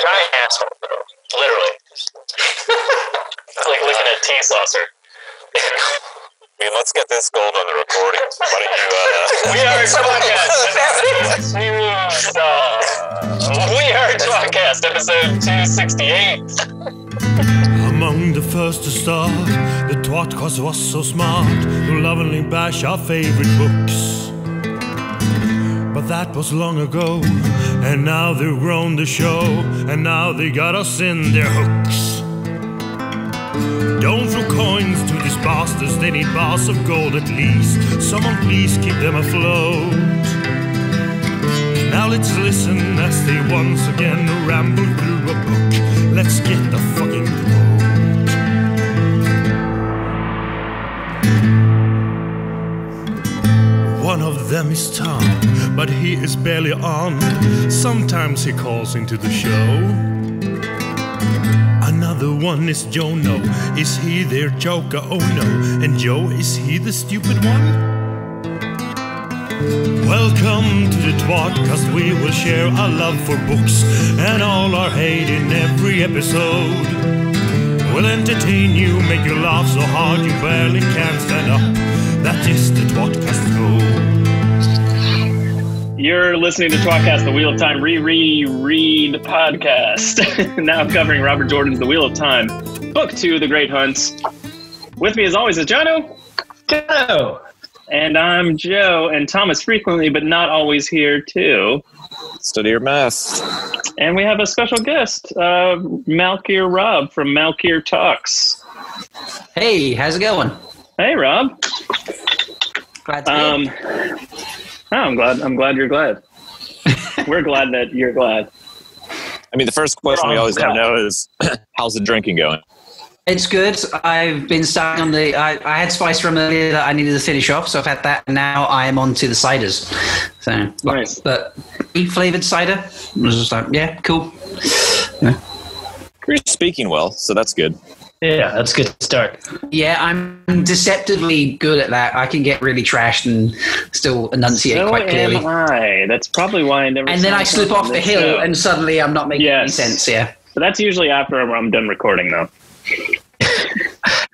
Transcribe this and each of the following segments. a giant asshole, though. Literally. Like licking a tea saucer. I mean, let's get this gold on the recording. Why don't you, We are tWoTcast. We are tWoTcast, episode 268. Among the first to start, the tWoTcast was so smart to lovingly bash our favorite books. But that was long ago, and now they've grown the show, and now they got us in their hooks. Don't throw coins to these bastards, they need bars of gold at least. Someone please keep them afloat. Now let's listen as they once again ramble through a book. Let's get the fucking book. One of them is Tom, but he is barely armed. Sometimes he calls into the show. Another one is Jono. Is he their joker? Oh no. And Joe, is he the stupid one? Welcome to the tWoTcast. We will share our love for books and all our hate in every episode. We'll entertain you, make you laugh so hard you barely can stand up. That is the tWoTcast. You're listening to tWoTcast, the Wheel of Time reread podcast. Now covering Robert Jordan's The Wheel of Time, Book 2, The Great Hunt. With me as always is Jono. Joe. And I'm Joe, and Tom is frequently but not always here too. Study your mess. And we have a special guest, Malkier Rob from Malkier Talks. Hey, how's it going? Hey, Rob. Glad to be here. Oh, I'm glad you're glad. We're glad that you're glad. I mean, the first question we always have now is, how's the drinking going? It's good. I've been starting on the... I had spice rum earlier that I needed to finish off, so I've had that. Now I am on to the ciders. So, nice. But flavored cider, I was just like, yeah, cool. Yeah. You're speaking well, so that's good. Yeah, that's a good start. Yeah, I'm deceptively good at that. I can get really trashed and still enunciate quite clearly. So am I. That's probably why I never... And then I slip off the hill and suddenly I'm not making any sense, yeah. But that's usually after I'm done recording, though.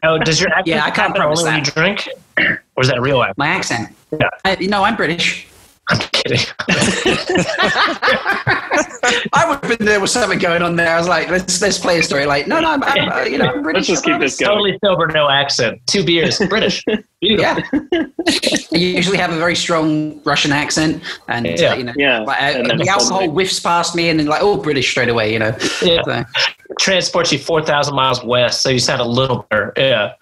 Oh, does your accent I can't promise that. When you drink? Or is that real accent? My accent? Yeah. No, I'm British. I'm kidding. I would have been there with something going on there. I was like, let's play a story. Like, no, I'm British. Let's just keep this going. Totally sober, no accent. 2 beers, British. Yeah. I usually have a very strong Russian accent, and the alcohol whiffs past me, and then like, oh, British straight away, you know. Yeah. So. Transports you 4,000 miles west, so you sound a little better. Yeah.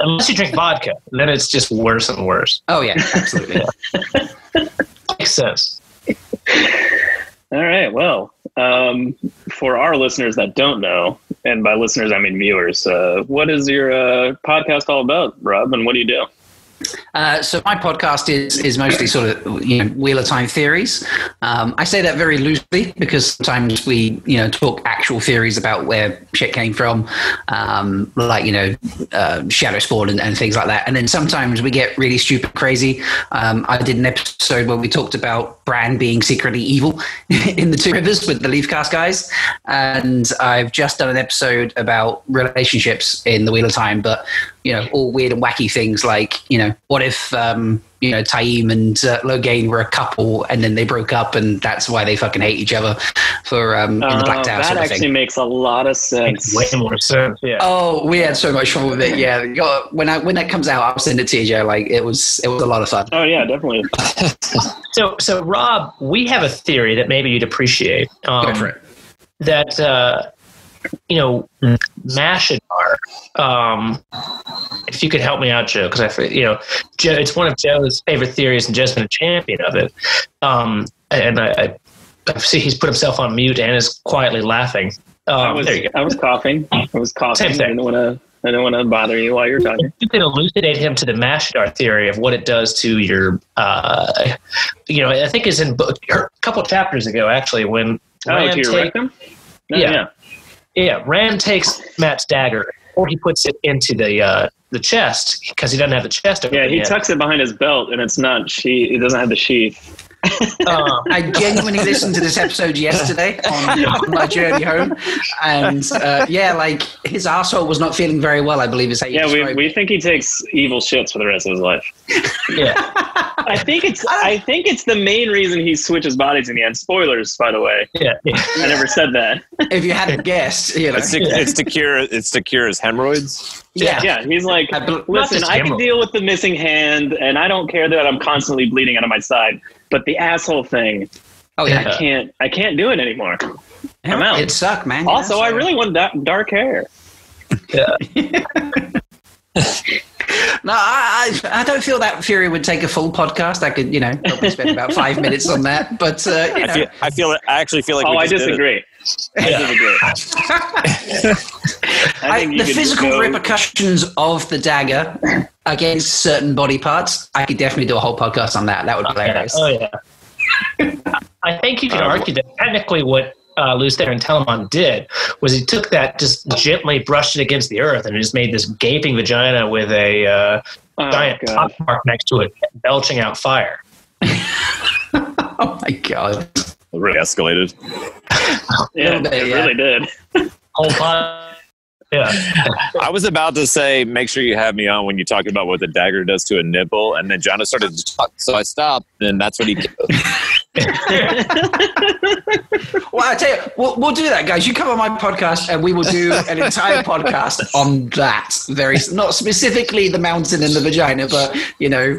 Unless you drink vodka, and then it's just worse and worse. Oh yeah, absolutely. Yeah. Makes sense. All right. Well, for our listeners that don't know, and by listeners I mean viewers, what is your podcast all about, Rob, and what do you do? So my podcast is mostly sort of, you know, Wheel of Time theories. I say that very loosely because sometimes we, you know, talk actual theories about where shit came from, like, you know, shadow spawn and things like that. And then sometimes we get really stupid crazy. I did an episode where we talked about Bran being secretly evil in the Two Rivers with the Leafcast guys. And I've just done an episode about relationships in the Wheel of Time, but, you know, all weird and wacky things like, you know, what if, you know, Taim and Logain were a couple and then they broke up and that's why they fucking hate each other for in the Black Tower. That actually makes a lot of sense. Way more sense, yeah. Oh, we had so much fun with it, yeah. When that comes out, I'll send it to you, Joe. Like, it was a lot of fun. Oh, yeah, definitely. So, Rob, we have a theory that maybe you'd appreciate. That, you know, Mashadar, if you could help me out, Joe, because Joe, it's one of Joe's favorite theories and Joe's been a champion of it. And I see he's put himself on mute and is quietly laughing. There you go. I was coughing. Same thing. I didn't want to bother you while you're talking. You can elucidate him to the Mashadar theory of what it does to your, I think it's in a couple chapters ago, actually, when Rand to your rectum? Yeah, Rand takes Matt's dagger, or he puts it into the chest because he doesn't have the chest. Yeah, he tucks it behind his belt, and it doesn't have the sheath. I genuinely listened to this episode yesterday on my journey home, and yeah, like his arsehole was not feeling very well, I believe is how you describe it. We think he takes evil shits for the rest of his life. Yeah. I think it's the main reason he switches bodies in the end. Spoilers, by the way. Yeah. I never said that. If you hadn't guessed, you know. It's to cure his hemorrhoids. Yeah. Yeah. He's like, listen, I can deal with the missing hand, and I don't care that I'm constantly bleeding out of my side. But the asshole thing, I can't do it anymore. I'm out. It sucked, man. Also, I really want dark hair. Yeah. No, I don't feel that fury would take a full podcast. I could, you know, probably spend about 5 minutes on that. But you know. I actually feel like. Oh, I disagree. The physical repercussions of the dagger against certain body parts, I could definitely do a whole podcast on that. That would be hilarious. Oh, yeah. I think you could argue that technically what Lustair and Telamon did was he took that, just gently brushed it against the earth, and it just made this gaping vagina with a giant top mark next to it, belching out fire. Oh, my God. It really escalated. Yeah, it really did. Whole pod. Yeah. I was about to say, make sure you have me on when you talk about what the dagger does to a nipple, and then Jono started to talk, so I stopped, and that's what he did. Well, I tell you, we'll do that, guys. You come on my podcast, and we will do an entire podcast on that. Very, not specifically the mountain and the vagina, but you know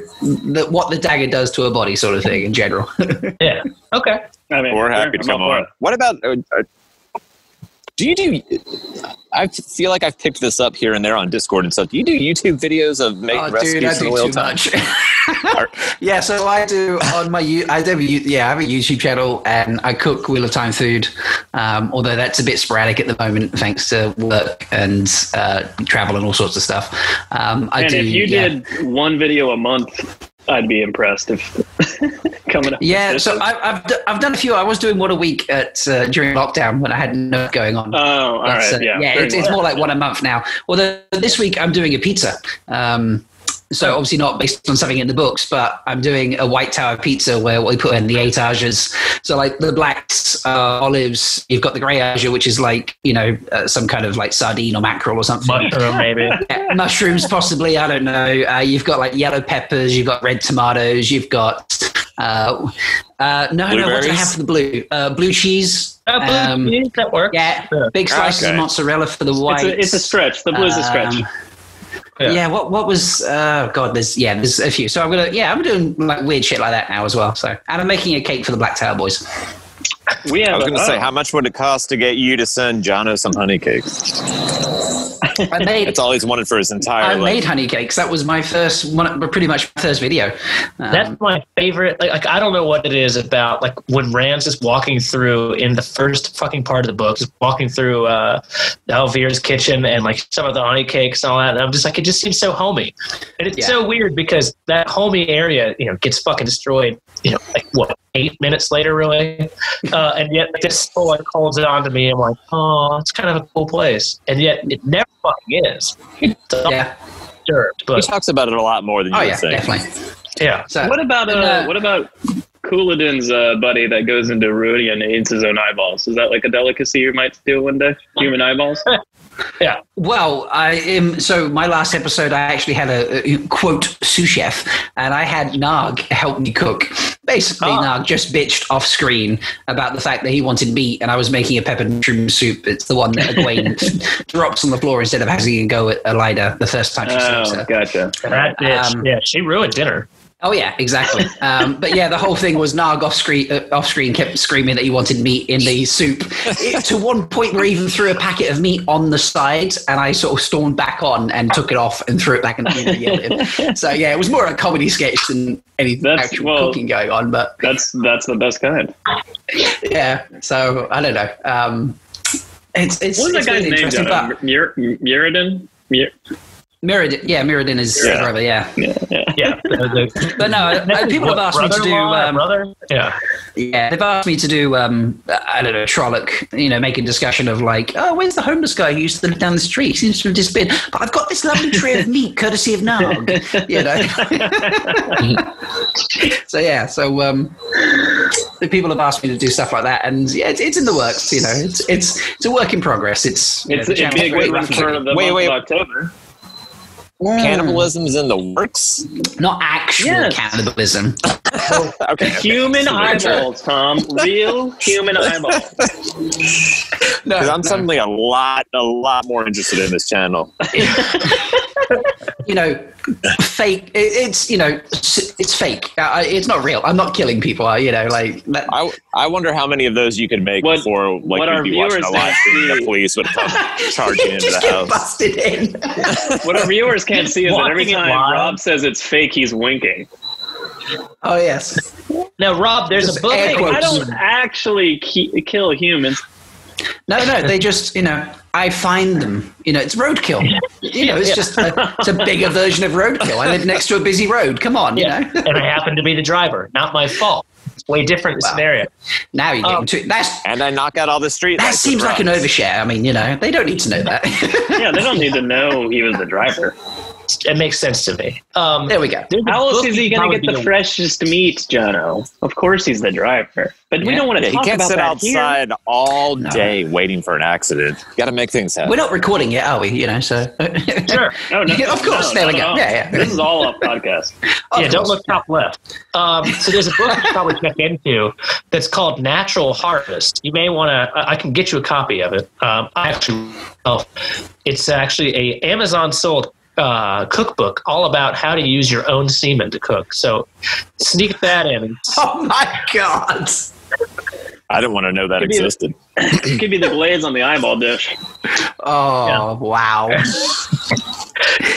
what the dagger does to a body, sort of thing in general. Yeah. Okay. I mean, we're happy to come on. What about? Do you? I feel like I've picked this up here and there on Discord and stuff. Do you do YouTube videos of making recipes in Loial Time? Yeah, so I do on my. I have a YouTube channel and I cook Wheel of Time food. Although that's a bit sporadic at the moment, thanks to work and travel and all sorts of stuff. If you did one video a month, I'd be impressed if coming up. Yeah, so I've done a few. I was doing one a week at during lockdown when I had enough going on. Oh, all right, yeah. Yeah, it's more like one a month now. Although this week I'm doing a pizza. So obviously not based on something in the books, but I'm doing a White Tower pizza where we put in the 8 azures. So like the blacks are olives. You've got the grey azure, which is like, you know, some kind of like sardine or mackerel or something. Mushroom, maybe. Yeah, mushrooms, possibly. I don't know. You've got like yellow peppers. You've got red tomatoes. You've got... what do I have for the blue? Blue cheese. Blue cheese, that works. Yeah, big slices of mozzarella for the white. It's a stretch. The blue's a stretch. Yeah. There's a few. So I'm doing like weird shit like that now as well. So, and I'm making a cake for the Black Tower boys. I was going to say, how much would it cost to get you to send Jono some honey cakes? That's all he's wanted for his entire life. I made honey cakes. That was my first one, pretty much my first video. That's my favorite. Like, I don't know what it is about, like, when Rand's just walking through in the first fucking part of the book, just walking through Alvear's kitchen and, like, some of the honey cakes and all that. And I'm just like, it just seems so homey. And it's so weird because that homey area, you know, gets fucking destroyed, you know, like, what, 8 minutes later, really? And yet this still, like, holds it on to me. I'm like, oh, it's kind of a cool place. And yet it never fucking is. But he talks about it a lot more than you would say. Definitely. Yeah. So, what about Cooladin's buddy that goes into Rhuidean and eats his own eyeballs? Is that like a delicacy you might do one day? Human eyeballs? Yeah. Well, I am. So my last episode, I actually had a quote sous chef, and I had Narg help me cook. Basically, Narg just bitched off screen about the fact that he wanted meat, and I was making a peppered mushroom soup. It's the one that Egwene drops on the floor instead of having a go at Elaida the first time she sleeps her. Gotcha. That bitch. Yeah, she ruined dinner. Oh, yeah, exactly. But yeah, the whole thing was Narg off screen kept screaming that he wanted meat in the soup. To one point where he even threw a packet of meat on the side, and I sort of stormed back on and took it off and threw it back in the middle. So yeah, it was more a comedy sketch than anything cooking going on. But that's the best kind. Yeah, so I don't know. What's that guy's name? Muradin? Merrilin is brother. Yeah. But no, people have asked me to do. Brother? Yeah. They've asked me to do. I don't know, Trolloc. You know, making discussion of like, oh, where's the homeless guy who used to live down the street? He seems to have disappeared. But I've got this lovely tray of meat, courtesy of Narg. You know. So the people have asked me to do stuff like that, and yeah, it's in the works. You know, it's a work in progress. It'd be a great return of the month of October. Cannibalism is in the works? Not actual cannibalism. Okay. Human eyeballs, Tom. Real human eyeballs. I'm suddenly a lot more interested in this channel. You know, fake. It's fake. It's not real. I'm not killing people. You know, like that. I wonder how many of those you could make before, like, you'd be watching a live stream and the police would come charge you into the house. Busted in. What our viewers can't see is that every time Rob says it's fake, he's winking. Oh yes. Now, Rob, there's a book. I don't actually kill humans. No, they just, you know, I find them. You know, it's roadkill. You know, it's just it's a bigger version of roadkill. I live next to a busy road. Come on, you know. And I happen to be the driver. Not my fault. It's way different scenario. Now you're getting to that. And I knock out all the street. That seems like an overshare. I mean, you know, they don't need to know that. Yeah, they don't need to know he was the driver. It makes sense to me. There we go. How else is he going to get the freshest meat, Jono? Of course he's the driver. But we don't want to talk about that. He can't sit outside all day waiting for an accident. Got to make things happen. We're not recording yet, are we? You know, so. Sure. No, of course. There we go. Yeah. This is all a podcast. Don't look top left. So there's a book you should probably check into that's called Natural Harvest. You may want to, I can get you a copy of it. It's actually a Amazon sold cookbook all about how to use your own semen to cook. So sneak that in. Oh my God. I didn't want to know that existed. It could be the glaze on the eyeball dish. Oh, wow.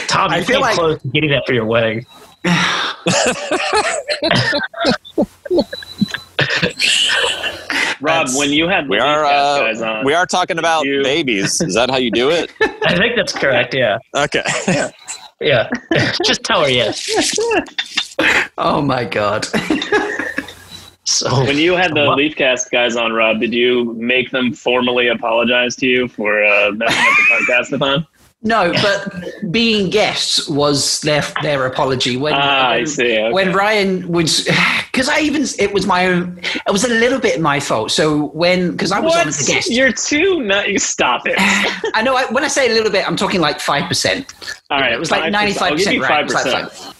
Tom, I feel like close to getting that for your wedding. Rob, when you had guys on, we are talking about babies. Is that how you do it? I think that's correct. Yeah. Okay. Yeah. Just tell her yes. Oh my God. So when you had the Leafcast guys on, Rob, did you make them formally apologize to you for messing up the podcast-a-thon? No, but being guests was their apology. I see. Okay. When Ryan was, because it was my own. It was a little bit my fault. So because I was on as a guest. You're too nice. Stop it. I know. When I say a little bit, I'm talking like 5%. All right, it was like 95%. 5%.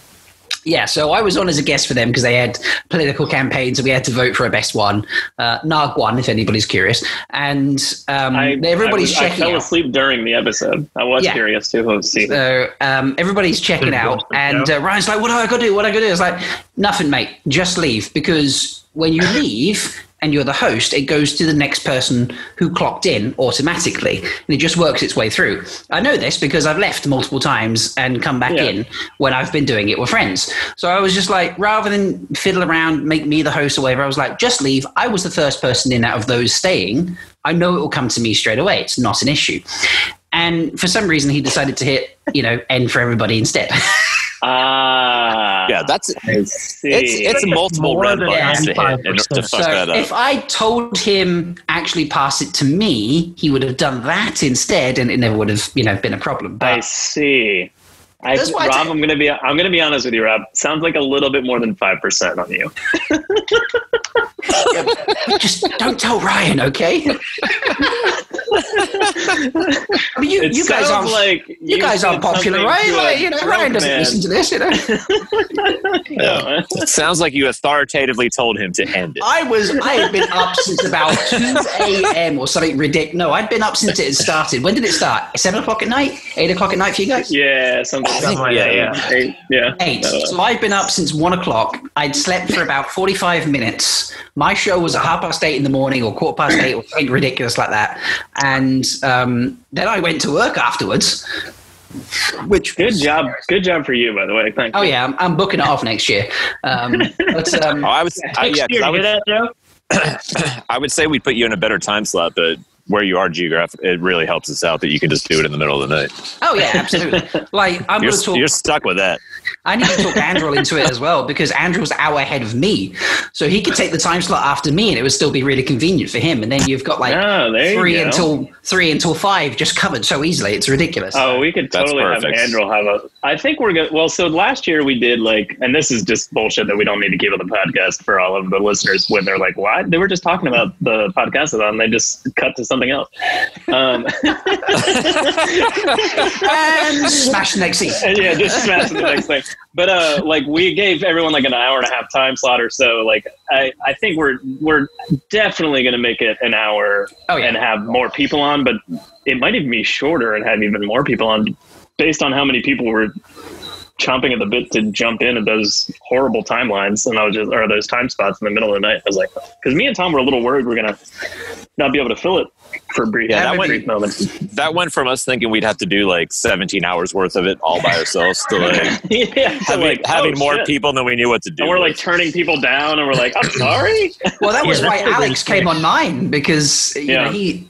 Yeah, so I was on as a guest for them because they had political campaigns and we had to vote for a best one. Narg won, if anybody's curious. And everybody's checking out. I fell asleep during the episode. I was curious too. So everybody's checking out. And Ryan's like, what do I got to do? What do I got to do? It's like, nothing, mate. Just leave. Because when you leave and you're the host, it goes to the next person who clocked in automatically. And it just works its way through. I know this because I've left multiple times and come back in when I've been doing it with friends. So I was just like, rather than fiddle around, make me the host or whatever, I was like, just leave. I was the first person in out of those staying. I know it will come to me straight away. It's not an issue. And for some reason, he decided to hit, end for everybody instead. That's it's multiple red buttons to hit and to fuck that up. If I told him actually pass it to me, he would have done that instead, and it never would have been a problem. But I see. Rob, I'm gonna be honest with you, Rob. Sounds like a little bit more than 5% on you. Just don't tell Ryan, okay? I mean, you guys aren't like you guys aren't popular, right? Like, Ryan doesn't listen to this. It sounds like you authoritatively told him to end it. I had been up since about 2 a.m. or something ridiculous. No, I'd been up since it started. When did it start? 7 o'clock at night? 8 o'clock at night for you guys? Yeah, something. Eight. So I've been up since 1 o'clock. I'd slept for about 45 minutes. My show was at 8:30 in the morning or 8:15 or something ridiculous like that. And then I went to work afterwards. Good job for you, by the way. Thank you. Oh yeah, I'm booking it off next year. I would say we'd put you in a better time slot, but where you are geographically, it really helps us out that you can just do it in the middle of the night. Oh yeah, absolutely. Like you're stuck with that. I need to talk Andrew into it as well, because Andrew's an hour ahead of me, so he could take the time slot after me, and it would still be really convenient for him. And then you've got like three until five just covered so easily. It's ridiculous. Oh, we could totally have Andrew have a. I think we're good. Well, so last year we did like, and this is just bullshit that we don't need to keep on the podcast for all of the listeners when they're like, "What?" They were just talking about the podcast-a-thon. They just cut to something else. And smash the next thing. Yeah, just smash the next thing. But like we gave everyone like an hour and a half time slot or so. Like I think we're definitely going to make it an hour and have more people on. But it might even be shorter and have even more people on, based on how many people were chomping at the bit to jump in at those horrible timelines, and I was just, or those time spots in the middle of the night. I was like, because me and Tom were a little worried we're gonna not be able to fill it for a brief, brief moment. That went from us thinking we'd have to do like 17 hours worth of it all by ourselves to like, having more people than we knew what to do. And we're like turning people down, and we're like, I'm sorry. Well, that was why Alex came on mine, because you know, he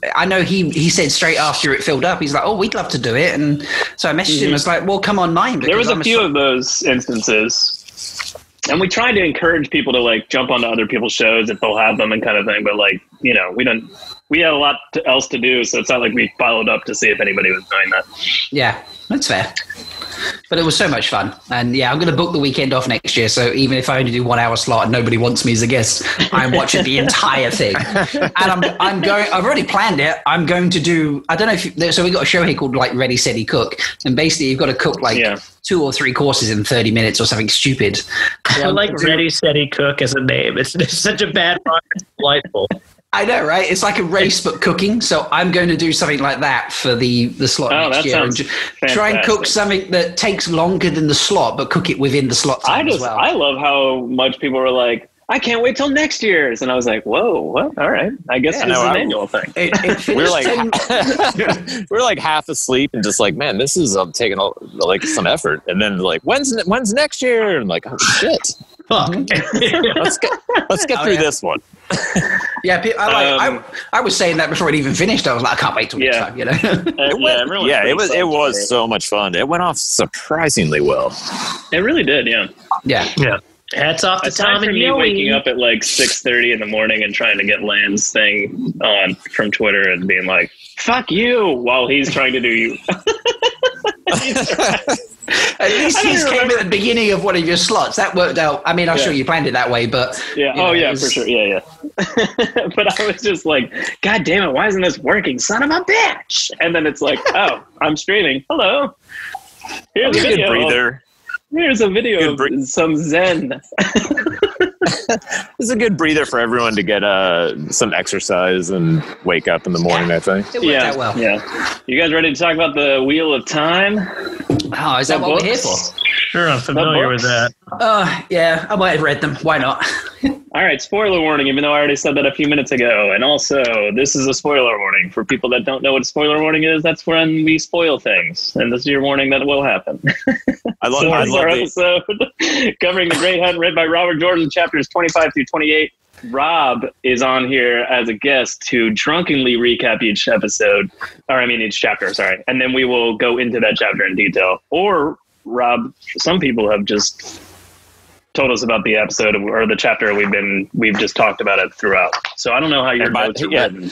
said straight after it filled up, he's like, oh, we'd love to do it, and so I messaged him. I was like, well, come on mine. There was a few of those instances, and we try to encourage people to like jump onto other people's shows if they'll have them and kind of thing, but like, you know, we had a lot else to do, so it's not like we followed up to see if anybody was doing that. Yeah, that's fair. But it was so much fun, and yeah, I'm going to book the weekend off next year, so even if I only do 1 hour slot and nobody wants me as a guest, I'm watching the entire thing. And I'm going, I've already planned it. I'm going to do, I don't know if you, so we got a show here called like Ready Steady Cook, and basically you've got to cook like 2 or 3 courses in 30 minutes or something stupid. I like Ready Steady Cook as a name. It's such a bad part. It's delightful. I know, right? It's like a race, but cooking. So I'm going to do something like that for the slot next year. And try and cook something that takes longer than the slot, but cook it within the slot time as well. I love how much people were like, I can't wait till next year's. And I was like, whoa, what? All right. I guess this is an annual thing. We're like we're like half asleep and just like, man, this is taking like some effort. And then like, when's next year? And like, oh, shit. Fuck. let's get through this one. Yeah, I was saying that before it even finished. I was like, I can't wait till next time, you know. It was so much fun. It went off surprisingly well. It really did, yeah. Yeah. Yeah. Hats off to Tom and me waking up at like 6:30 in the morning and trying to get Land's thing on from Twitter and being like, fuck you, while he's trying to do you. At least he came at the beginning of one of your slots. That worked out. I mean, I'm sure you planned it that way, but yeah. You know, for sure. Yeah, yeah. But I was just like, God damn it, why isn't this working, son of a bitch? And then it's like, oh, I'm streaming. Hello. Here's a video. Here's a video of some zen. This is a good breather for everyone to get some exercise and wake up in the morning, I think. It worked out well. Yeah. You guys ready to talk about the Wheel of Time? Oh, is that what we're here for? Sure, I'm familiar with that. Yeah, I might have read them. Why not? All right, spoiler warning, even though I already said that a few minutes ago. And also, this is a spoiler warning. For people that don't know what a spoiler warning is, that's when we spoil things. And this is your warning that it will happen. I love our episode covering The Great Hunt, read by Robert Jordan, chapters 25 through 28. Rob is on here as a guest to drunkenly recap each episode, each chapter, sorry. And then we will go into that chapter in detail. Or, Rob, some people have just told us about the episode or the chapter we've just talked about it throughout. So I don't know how your notes are written.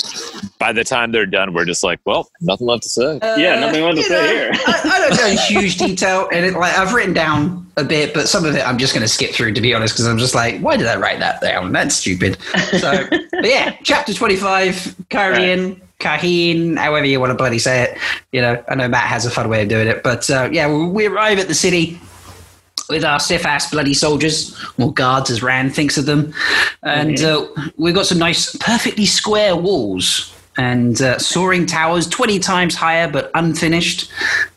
By the time they're done, we're just like, well, nothing left to say. Nothing left to say here. I don't go in huge detail, and I've written down a bit, but some of it I'm just going to skip through, to be honest, because I'm just like, why did I write that down? That's stupid. So, but yeah, chapter 25, Cairhien. Cairhien, however you want to bloody say it. You know, I know Matt has a fun way of doing it, but we arrive at the city with our stiff-ass bloody soldiers, or guards as Rand thinks of them. And we've got some nice, perfectly square walls and soaring towers, 20 times higher but unfinished.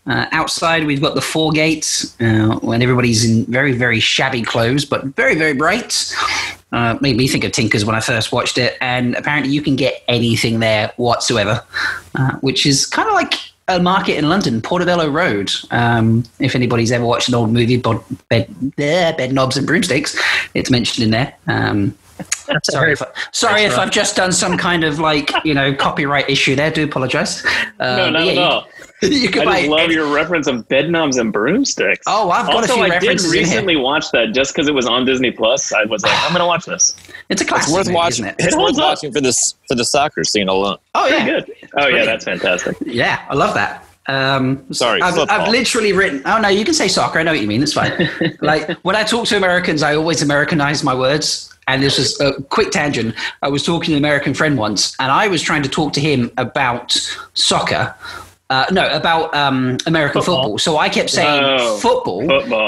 Outside, we've got the 4 gates, and everybody's in very, very shabby clothes, but very, very bright. Made me think of Tinkers when I first watched it. And apparently you can get anything there whatsoever, which is kind of like a market in London, Portobello Road. If anybody's ever watched an old movie, Bedknobs and Broomsticks, it's mentioned in there. Sorry if I've just done some kind of copyright issue there. Do apologize. No, not at all. I just love your reference of bed knobs and broomsticks. Oh, I've got also, a few references. I did recently watch that just because it was on Disney Plus. I was like, I'm going to watch this. It's a classic. It's worth watching. Isn't it? It's worth watching for the soccer scene alone. Oh yeah, good. Oh yeah, that's fantastic. Yeah, I love that. I've literally written. Oh no, you can say soccer. I know what you mean. It's fine. When I talk to Americans, I always Americanize my words. And this was a quick tangent. I was talking to an American friend once, and I was trying to talk to him about soccer. American football. So I kept saying football.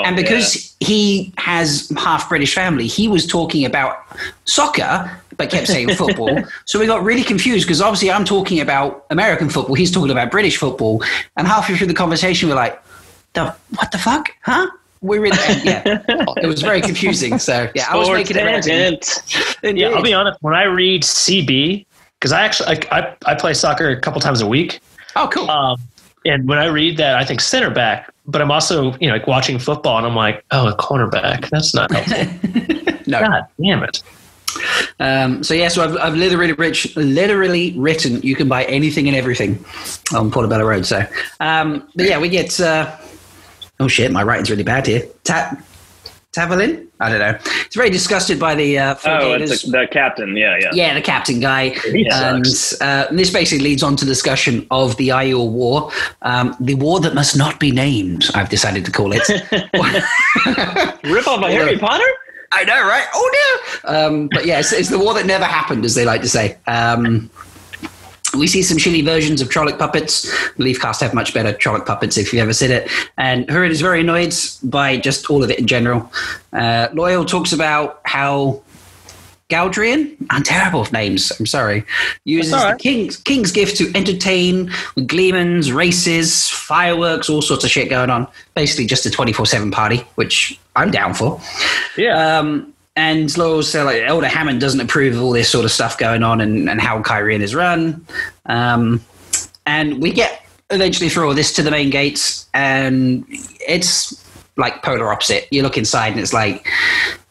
And because he has half British family, he was talking about soccer, but kept saying football. So we got really confused because obviously I'm talking about American football. He's talking about British football. And halfway through the conversation, we're like, what the fuck? Huh? It was very confusing. So yeah, I was making it random. Yeah, I'll be honest. When I read CB, because I actually I play soccer a couple times a week. Oh, cool. And when I read that, I think center back, but I'm also watching football, and I'm like, oh, a cornerback. That's not helpful. No, God damn it. So I've literally written. You can buy anything and everything on Portobello Road. So, but yeah, we get. Oh shit! My writing's really bad here. Tavelin? I don't know. He's very disgusted by the. The captain. Yeah. Yeah, the captain guy. And this basically leads on to discussion of the Aiel War, the war that must not be named. I've decided to call it. Rip off my Harry Potter. I know, right? Oh no! But yeah, it's the war that never happened, as they like to say. We see some shitty versions of Trolloc puppets. Leafcast have much better Trolloc puppets if you've ever seen it. And Hurin is very annoyed by just all of it in general. Loial talks about how Galdrian, I'm terrible with names, I'm sorry, uses the king's gift to entertain with gleemans, races, fireworks, all sorts of shit going on. Basically just a 24/7 party, which I'm down for. Yeah. And Loial's Elder Hammond doesn't approve of all this sort of stuff going on and how Cairhien is run. And we get eventually through all this to the main gates, and it's like polar opposite. You look inside and it's like,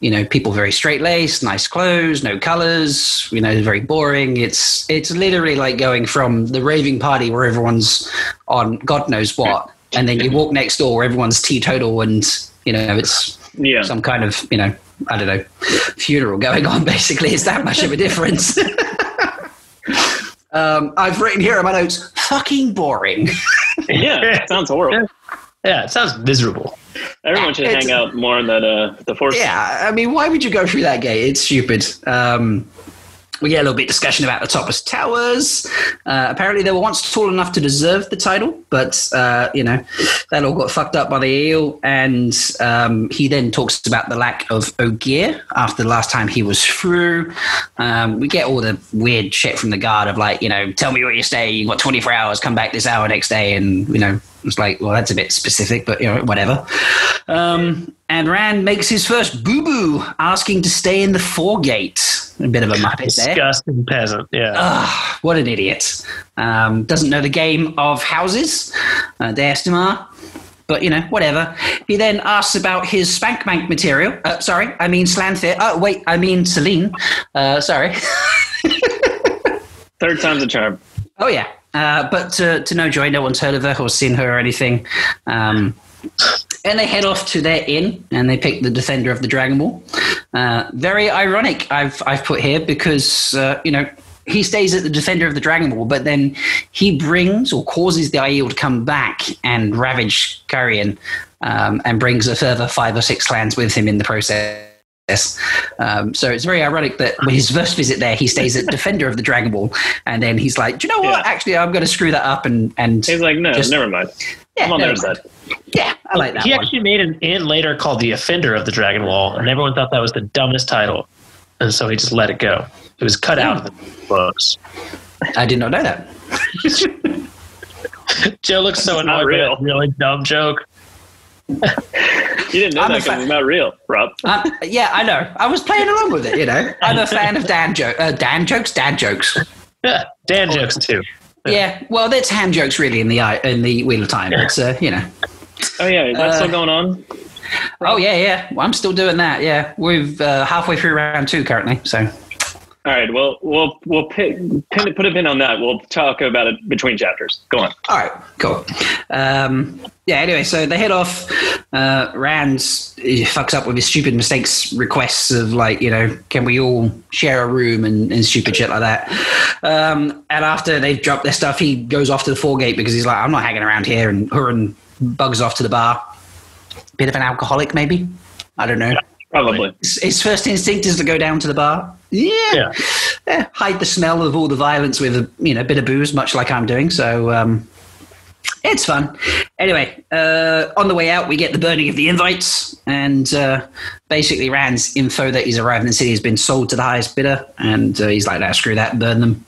people very straight-laced, nice clothes, no colors, very boring. It's literally like going from the raving party where everyone's on God knows what, and then you walk next door where everyone's teetotal and, it's some kind of, I don't know, funeral going on, basically. Is that much of a difference? I've written here in my notes, fucking boring. Yeah, it sounds horrible. Yeah, it sounds miserable. Everyone should hang out more than the force. Yeah, I mean, why would you go through that gate? It's stupid. We get a little bit of discussion about the Topper's Towers. Apparently they were once tall enough to deserve the title, but, that all got fucked up by the Aiel. And he then talks about the lack of Ogier after the last time he was through. We get all the weird shit from the guard of tell me what you say. You've got 24 hours, come back this hour next day. And, it's like, well, that's a bit specific, but, whatever. And Rand makes his first boo-boo, asking to stay in the foregate. A bit of a muppet there. Disgusting peasant, yeah. Ugh, what an idiot. Doesn't know the game of houses, D'Estimar, but, whatever. He then asks about his spank bank material. Slanthir. Oh, wait, I mean Celine. Sorry. Third time's a charm. Oh, yeah. But to no joy, no one's heard of her or seen her or anything. And they head off to their inn, and they pick the Defender of the Dragon Wall. Very ironic, I've put here, because he stays at the Defender of the Dragon Wall, but then he brings or causes the Aiel to come back and ravage Cairhien, and brings a further 5 or 6 clans with him in the process. So it's very ironic that with his first visit there, he stays at Defender of the Dragon Wall, and then he's like, do you know what? Yeah. Actually, I'm going to screw that up, and he's like, no, never mind. Yeah, I'm on their side. Yeah, I like that. He actually made an inn later called the Offender of the Dragon Wall, and everyone thought that was the dumbest title, and so he just let it go. It was cut out of the books. I did not know that. Joe looks so annoyed by that really dumb joke. You didn't know that because it's not real, Rob. Yeah, I know. I was playing along with it. I'm a fan of Dan jokes. Yeah, Dan jokes too. Yeah, well, that's ham jokes really in the Wheel of Time. It's Oh yeah, is that still going on? Oh yeah, yeah. Well, I'm still doing that. Yeah, we've halfway through round 2 currently. So, all right. Well, we'll put a pin on that. We'll talk about it between chapters. Go on. All right. Cool. Yeah. Anyway, so they head off. Rand fucks up with his stupid mistakes requests of like, you know, can we all share a room and stupid shit like that. And after they've dropped their stuff, he goes off to the foregate because he's like, I'm not hanging around here, and Huron bugs off to the bar. Bit of an alcoholic, maybe. I don't know. Yeah, probably. His first instinct is to go down to the bar. Yeah. Hide the smell of all the violence with a bit of booze, much like I'm doing. So it's fun. Anyway, on the way out, we get the burning of the invites, and basically Rand's info that he's arrived in the city has been sold to the highest bidder, and he's like, "No, screw that, burn them."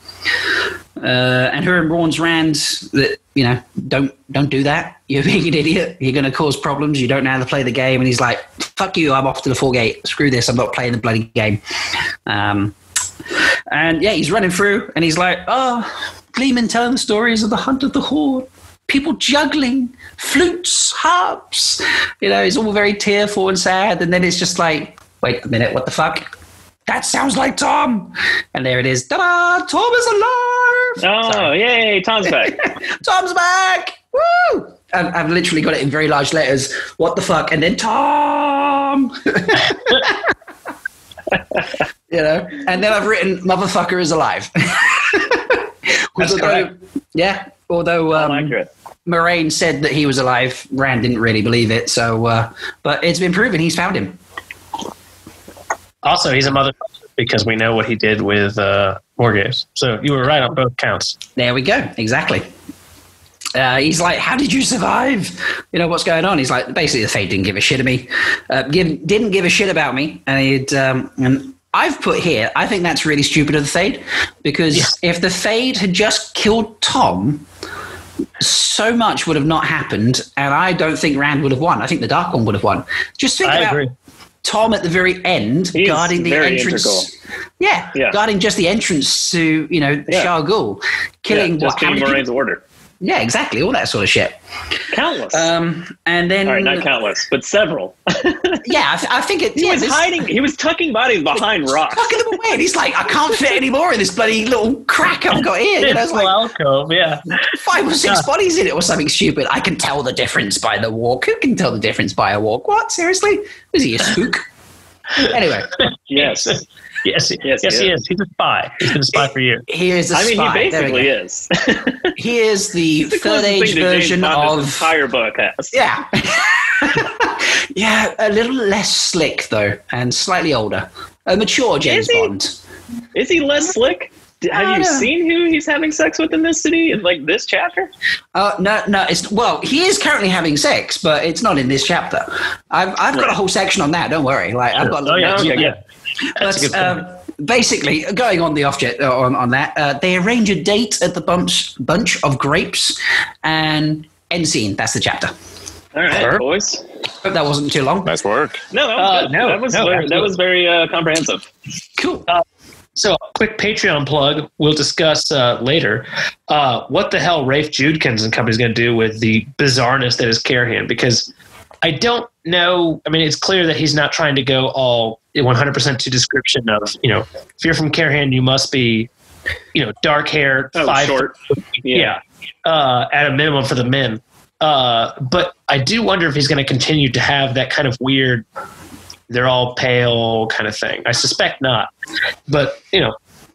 And Huron warns Rand that, don't do that. You're being an idiot. You're going to cause problems. You don't know how to play the game. And he's like, fuck you. I'm off to the foregate. Screw this. I'm not playing the bloody game. And yeah, he's running through and he's like, Gleeman telling the stories of the hunt of the horde. People juggling, flutes, harps. It's all very tearful and sad. And then it's just like, wait a minute, what the fuck? That sounds like Tom. And there it is. Ta-da! Tom is alive! Oh, sorry. Yay! Tom's back. Tom's back! Woo! I've literally got it in very large letters. What the fuck? And then Tom! And then I've written, motherfucker is alive. Although Moraine said that he was alive, Rand didn't really believe it. So, but it's been proven he's found him. Also, he's a motherfucker because we know what he did with war games. So you were right on both counts. There we go. Exactly. He's like, how did you survive? What's going on? He's like, basically the Fade didn't give a shit didn't give a shit about me. And I've put here, I think that's really stupid of the Fade, because if the Fade had just killed Tom, so much would have not happened. And I don't think Rand would have won. I think the Dark One would have won. Just think about... Agree. Tom at the very end, he's guarding the entrance. Yeah, guarding just the entrance to, Shar Ghul, killing Moraine's order. Yeah, exactly. All that sort of shit. Countless. And then... All right, not countless, but several. I think it... He was hiding... He was tucking bodies behind rocks. Tucking them away, and he's like, I can't fit any more in this bloody little crack I've got here. It's like... alcove, yeah. 5 or 6 bodies in it or something stupid. I can tell the difference by the walk. Who can tell the difference by a walk? What? Seriously? Is he a spook? Anyway. Yes, he is. He's a spy. He's been a spy for years. He is a spy. I mean, he basically is. He is the third age version of the entire book has. Yeah. Yeah, a little less slick though, and slightly older. A mature James Bond. Is he less slick? Have you seen who he's having sex with in this city in like this chapter? No. He is currently having sex, but it's not in this chapter. I've got a whole section on that. Don't worry. Like I've got. But basically, going on the they arrange a date at the bunch of grapes, and end scene. That's the chapter. All right, boys. Hope that wasn't too long. Nice work. No, that was good. That was very comprehensive. Cool. So, a quick Patreon plug. We'll discuss later what the hell Rafe Judkins and company is going to do with the bizarreness that is Cairhien, because I don't know. I mean, it's clear that he's not trying to go all 100% to description of, if you're from Cairhien, you must be, dark hair, short. At a minimum for the men. But I do wonder if he's going to continue to have that kind of weird, they're all pale kind of thing. I suspect not. But,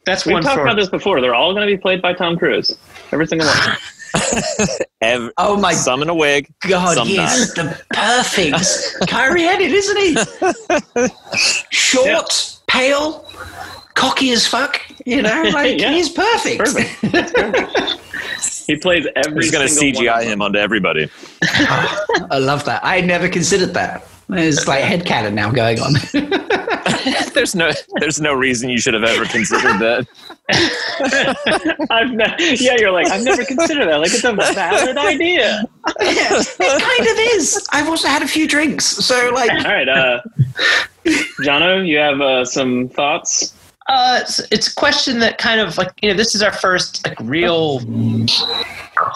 that's one. We've talked about this before. They're all going to be played by Tom Cruise. Every single one. Oh my! Some in a wig. God, he's the perfect Cairhien, isn't he? Short, pale, cocky as fuck. He's perfect. Perfect. He plays every. He's going to CGI him onto everybody. I love that. I never considered that. There's like headcanon now going on. There's no reason you should have ever considered that. You're like, I've never considered that. Like, it's a valid idea. Yeah, it kind of is. I've also had a few drinks, so like. All right, Jono, you have some thoughts. It's a question that kind of like this is our first like real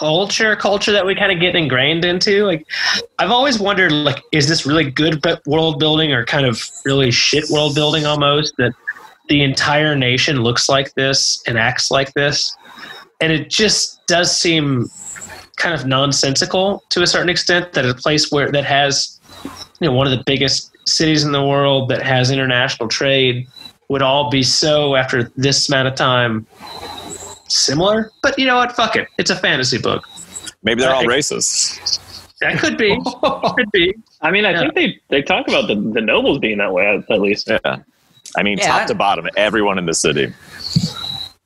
culture that we kind of get ingrained into. Like, I've always wondered, like, is this really good world building or kind of really shit world building almost, that the entire nation looks like this and acts like this? And it just does seem kind of nonsensical to a certain extent, that a place where that has, you know, one of the biggest cities in the world, that has international trade, would all be so, after this amount of time, similar. But you know what? Fuck it. It's a fantasy book. Maybe they're all racist. That could be. Could be. I mean, I think they talk about the nobles being that way, at least. Yeah. I mean, top to bottom, everyone in the city.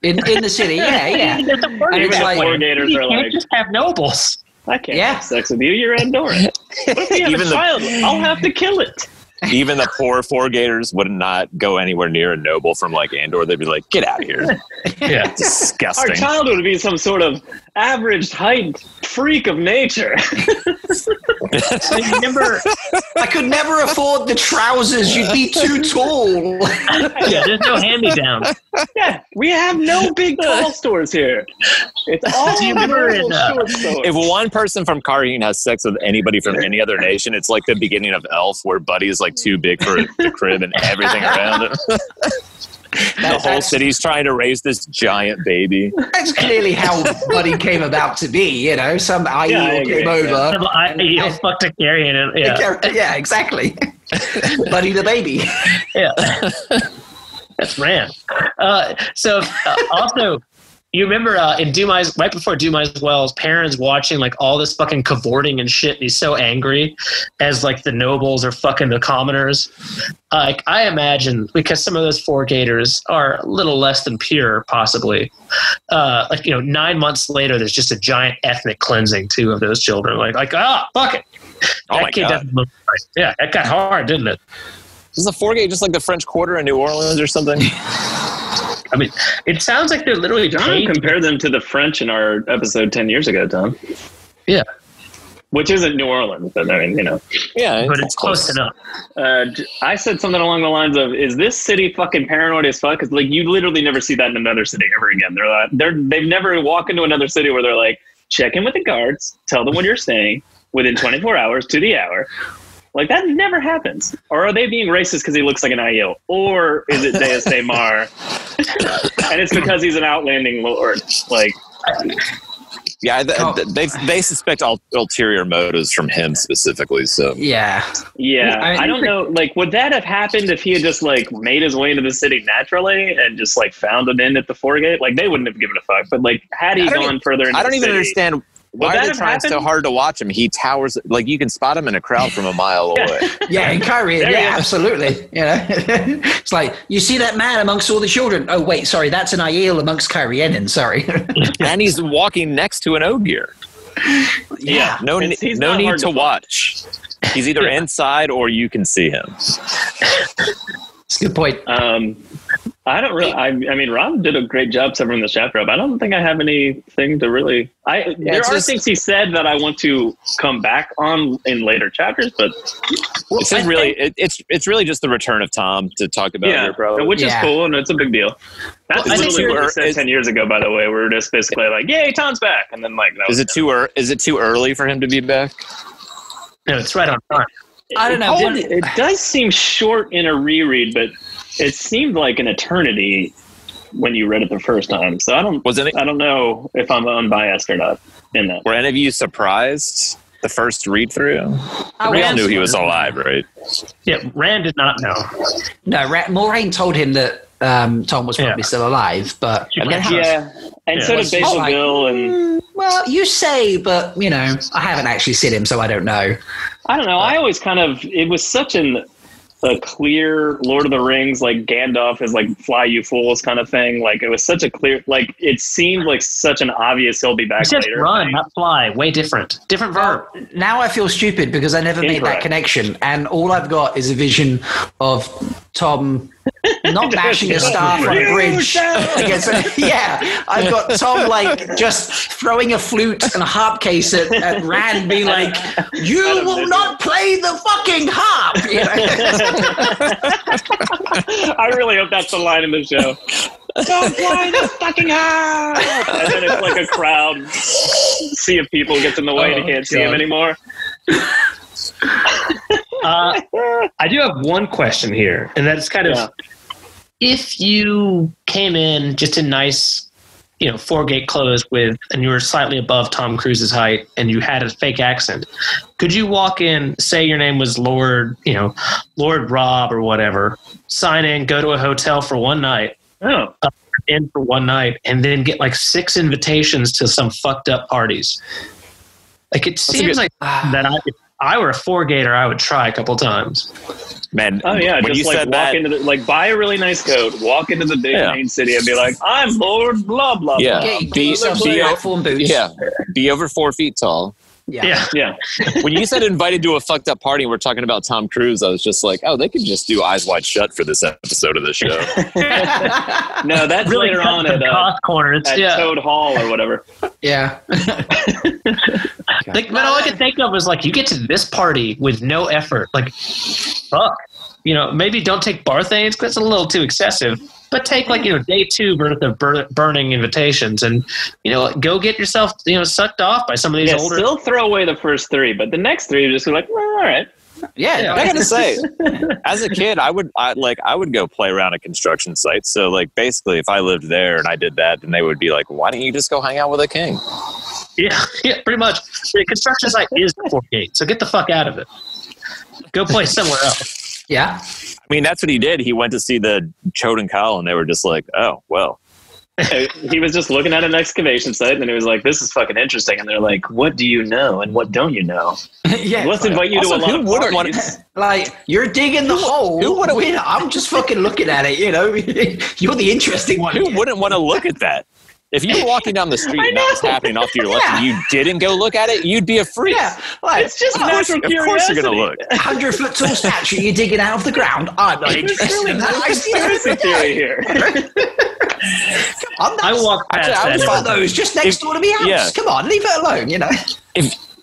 In the city, yeah. Even the coordinators are like, you just have nobles. I can't have sex with you. You're Andorian. What if you have a child? I'll have to kill it. Even the poor forgators would not go anywhere near a noble from like Andor. They'd be like, get out of here. Yeah, disgusting. Our child would be some sort of average height freak of nature. I could never afford the trousers. You'd be too tall. Yeah, there's no hand-me-downs. Yeah, we have no big tall stores here. It's all short stores. If one person from Cairhien has sex with anybody from any other nation, it's like the beginning of Elf, where Buddy's like too big for the crib and everything around him. The whole city's trying to raise this giant baby. That's clearly how Buddy came about to be, you know. Some Aiel came over. Some Aiel fucked a Cairhien. Yeah, exactly. Buddy the baby. Yeah. That's Rand. Also, you remember in Dumai's, right before Dumai's Wells, Perrin's watching like all this fucking cavorting and shit, and he's so angry as like the nobles are fucking the commoners. Like, I imagine, because some of those forgators are a little less than pure, possibly. Like, you know, 9 months later, there's just a giant ethnic cleansing too of those children. Like fuck it. Oh, that kid doesn't look right. Yeah, that got hard, didn't it? Is the forgate just like the French Quarter in New Orleans or something? I mean, it sounds like they're literally trying to compare them to the French in our episode 10 years ago, Tom. Yeah. Which isn't New Orleans, but I mean, you know. Yeah. But it's close enough. I said something along the lines of, is this city fucking paranoid as fuck? Because, like, you literally never see that in another city ever again. They've never walked into another city where they're like, check in with the guards, tell them when you're staying within 24 hours to the hour. Like, that never happens. Or are they being racist because he looks like an Aiel? Or is it Deus de Mar? And it's because he's an outlanding lord. Like, yeah, they suspect ulterior motives from him specifically. So yeah. I don't know. Like, would that have happened if he had just like made his way into the city naturally and just like found an inn at the foregate? Like, they wouldn't have given a fuck. But like, had he gone further into the city, I don't even understand. Why are they trying so hard to watch him? He towers, like you can spot him in a crowd from a mile away. Yeah, in Cairhien, absolutely. You know, it's like, you see that man amongst all the children. Oh, wait, sorry, that's an Aiel amongst Cairhienin, sorry. And he's walking next to an Ogier. Yeah, no need to watch. He's either inside or you can see him. It's a good point. I don't really. I mean, Rob did a great job covering the chapter up. I don't think I have anything to really. There are things he said that I want to come back on in later chapters, but this is really it's really just the return of Tom to talk about here, probably, which is cool, and it's a big deal. That's literally what we said 10 years ago. By the way, we were just basically like, "Yay, Tom's back!" And then like, that was is it too early for him to be back? No, it's right on time. I don't know. It does seem short in a reread, but it seemed like an eternity when you read it the first time. So I don't know if I'm unbiased or not in that. Were any of you surprised the first read through? We all knew he was alive, right? Yeah, Rand did not know. No, Moraine told him that Tom was probably still alive, but and so did Basil Bill. And well, you say, but you know, I haven't actually seen him, so I don't know. I don't know. I always kind of, it was such a clear Lord of the Rings, like Gandalf is like, fly you fools kind of thing. Like, it was such a clear, like, it seemed like such an obvious he'll be back later. Run, not fly. Way different. Different verb. Now I feel stupid because I never made that connection. And all I've got is a vision of Tom not bashing a star from a bridge. I've got Tom like just throwing a flute and a harp case at Rand, being like, "You will not play the fucking harp." You know? I really hope that's the line in the show. Don't play the fucking harp. And then it's like a crowd sea of people gets in the way and you can't see him anymore. I do have one question here, and that's kind of if you came in just in nice, you know, four gate clothes with, and you were slightly above Tom Cruise's height, and you had a fake accent, could you walk in, say your name was Lord, you know, Lord Rob or whatever, sign in, go to a hotel for one night, in for one night, and then get like 6 invitations to some fucked up parties? Like, it seems like that I were a four gator, I would try a couple times. Man, when just you like said walk that, into the, like, buy a really nice coat, walk into the big main city and be like, "I'm Lord blah blah." Yeah, blah. Be over 4 feet tall. Yeah. When you said invited to a fucked up party, we're talking about Tom Cruise. I was just like, oh, they could just do Eyes Wide Shut for this episode of the show. No, that's really later on at Toad Hall or whatever. Yeah. Like, but all I could think of was like, you get to this party with no effort. Like, fuck. You know, maybe don't take Barthanes because it's a little too excessive. But take, like, you know, day 2 worth of burning invitations and, you know, go get yourself, you know, sucked off by some of these older. Still throw away the first 3, but the next 3 you're just like, well, all right. Yeah, I gotta say, as a kid, I would go play around at construction sites. So, like, basically, if I lived there and I did that, then they would be like, why don't you just go hang out with a king? Yeah, pretty much. The construction site is the 4 gate, so get the fuck out of it. Go play somewhere else. Yeah. I mean, that's what he did. He went to see the Choden Kyle, and they were just like, oh, well. He was just looking at an excavation site, and he was like, this is fucking interesting. And they're like, what do you know, and what don't you know? Yeah. Let's invite you to a lot of parties. Like, you're digging the hole. Who wouldn't want to? I'm just fucking looking at it, you know? You're the interesting one. Who wouldn't want to look at that? If you were walking down the street and that was happening off to your left and you didn't go look at it, you'd be a freak. Yeah, like, it's just natural curiosity. Of course you're going to look. 100-foot tall statue you're digging out of the ground. I'm not interested in that. I see everything here. Come on, I walk past those just next door to me house. Yeah. Come on, leave it alone, you know.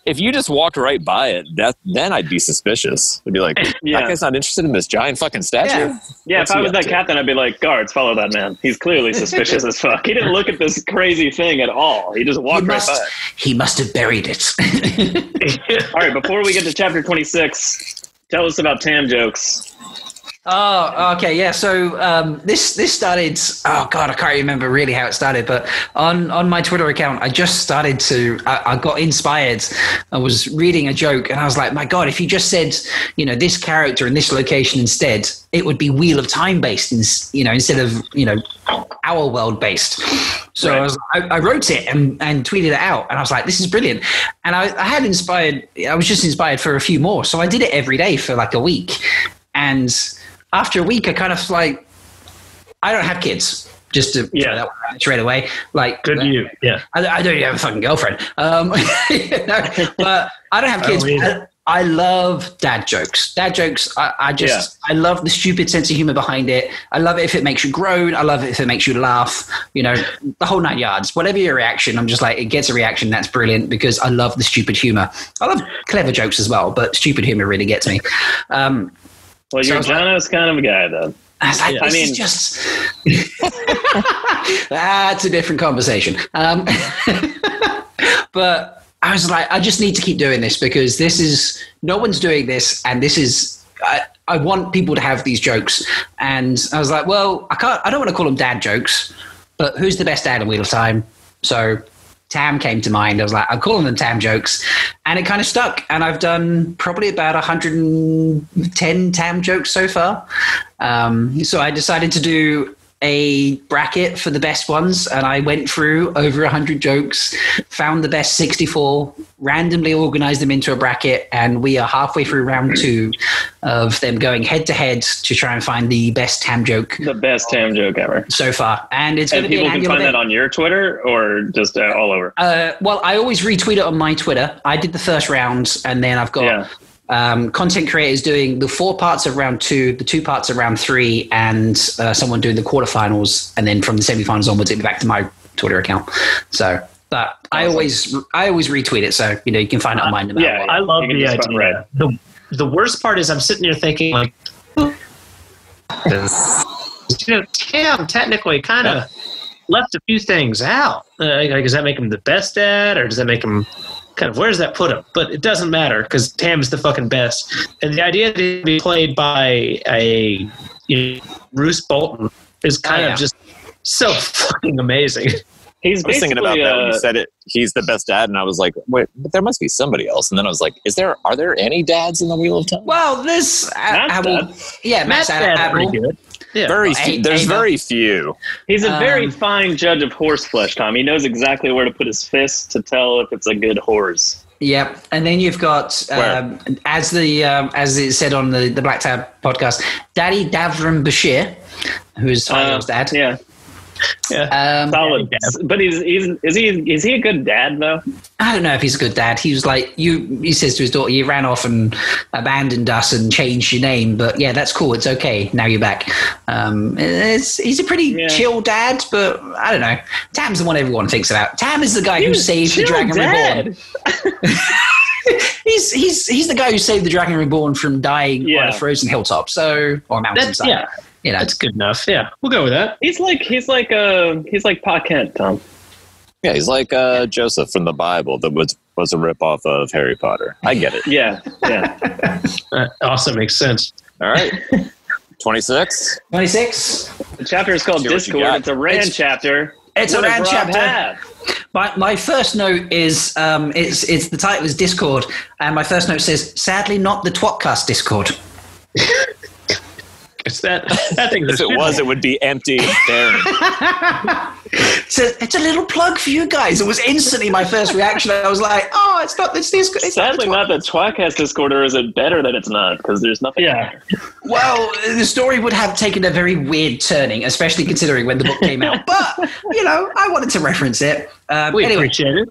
If you just walked right by it, then I'd be suspicious. I'd be like, that guy's not interested in this giant fucking statue. Yeah, if I was that captain, I'd be like, guards, follow that man. He's clearly suspicious as fuck. He didn't look at this crazy thing at all. He just walked right by it. He must have buried it. All right, before we get to chapter 26, tell us about Tam jokes. Oh, okay, yeah. So this started. Oh God, I can't remember really how it started, but on my Twitter account, I just started to. I got inspired. I was reading a joke, and I was like, my God, if you just said, you know, this character in this location instead, it would be Wheel of Time based, you know, instead of, you know, our world based. So right. I wrote it and tweeted it out, and I was like, this is brilliant. And I was just inspired for a few more, so I did it every day for like a week, and. After a week, I kind of like, I don't have kids. Just to throw that one straight away, like good you, yeah. I don't even have a fucking girlfriend, you know, but I don't have kids. I love dad jokes. Dad jokes. I love the stupid sense of humor behind it. I love it if it makes you groan. I love it if it makes you laugh. You know, the whole 9 yards. Whatever your reaction, I'm just like, it gets a reaction. That's brilliant because I love the stupid humor. I love clever jokes as well, but stupid humor really gets me. Well, you're Jono's kind of a guy, though. I mean, just... That's a different conversation. But I was like, I just need to keep doing this because this is... No one's doing this, and this is... I want people to have these jokes. And I was like, well, I don't want to call them dad jokes, but who's the best dad in Wheel of Time? So... Tam came to mind. I was like, I'm calling them Tam jokes. And it kind of stuck. And I've done probably about 110 Tam jokes so far. So I decided to do a bracket for the best ones. And I went through over 100 jokes, found the best 64, randomly organized them into a bracket. And we are halfway through round 2 of them going head to head to try and find the best Tam joke. The best Tam joke ever. So far. And it's going to be an annual event. And people can find that on your Twitter or just all over? Well, I always retweet it on my Twitter. I did the first round and then I've got... Yeah. Content creators doing the 4 parts of round 2, the 2 parts of round 3, and someone doing the quarterfinals, and then from the semifinals onwards, it'll be back to my Twitter account. So, but I always retweet it, so you know you can find it online. Yeah, I love the idea. The worst part is I'm sitting here thinking like, you know, Tam technically kind of left a few things out. Like, does that make him the best at, or does that make him kind of, where does that put him? But it doesn't matter because Tam's the fucking best. And the idea that he'd be played by a Roose Bolton is kind of just so fucking amazing. He's thinking about that when you said it. He's the best dad, and I was like, "Wait, but there must be somebody else." And then I was like, "Is there? Are there any dads in the Wheel of Time?" Well, this Matt's dad pretty good. Yeah. There's very few. He's a very fine judge of horse flesh, Tom. He knows exactly where to put his fist to tell if it's a good horse. Yep, and then you've got as it said on the Black Tab podcast, Daddy Davram Bashir, who's Tyler's dad. Yeah. Yeah, solid dad. But is he a good dad though? I don't know if he's a good dad. He was like, he says to his daughter, "You ran off and abandoned us and changed your name, but yeah, that's cool. It's okay. Now you're back." He's a pretty chill dad, but I don't know. Tam's the one everyone thinks about. Tam is the guy who saved the Dragon Reborn. He's the guy who saved the Dragon Reborn from dying on a frozen hilltop, or a mountainside. You know, that's good enough. Yeah, we'll go with that. He's like Pa Kent, Tom. Yeah, he's like Joseph from the Bible that was a ripoff of Harry Potter. I get it. yeah. That also makes sense. All right. 26. The chapter is called Discord. It's a Rand chapter. It's a Rand chapter. My first note is it's the title is Discord, and my first note says, "Sadly, not the tWoTcast Discord." If it was, it would be empty and barren. So it's a little plug for you guys. It was instantly my first reaction. I was like, "Oh, it's not this Discord." Sadly, not the tWoTcast Discord. Or is it better that it's not? Because there's nothing. Yeah. Well, the story would have taken a very weird turning, especially considering when the book came out. But I wanted to reference it. We appreciate it.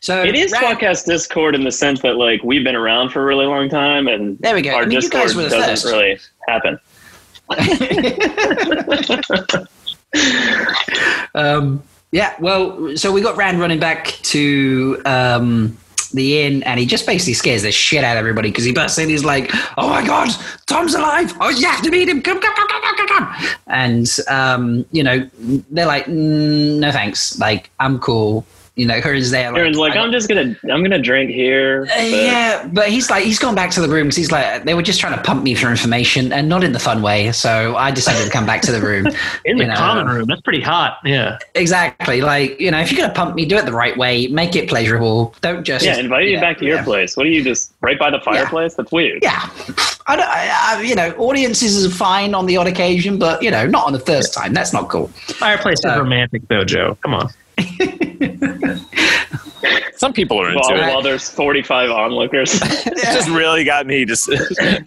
So it is tWoTcast Discord in the sense that we've been around for a really long time, and there we go. Discord doesn't really happen. So we got Rand running back to the inn, and he just basically scares the shit out of everybody because he bursts in. He's like, "Oh my god, Tom's alive! Oh, you have to meet him! Come!" And they're like, "No thanks. I'm cool." Karen's there. Karen's like, I'm gonna drink here. But. But he's like, he's gone back to the room because he's like, they were just trying to pump me for information and not in the fun way. So I decided to come back to the room. Common room, that's pretty hot. Yeah, exactly. If you're gonna pump me, do it the right way. Make it pleasurable. Don't just invite me back to your place. What are you just right by the fireplace? Yeah. That's weird. Yeah, audiences are fine on the odd occasion, but not on the first time. That's not cool. Fireplace is romantic though, Joe. Come on. Some people are into it. While there's 45 onlookers. It just really got me just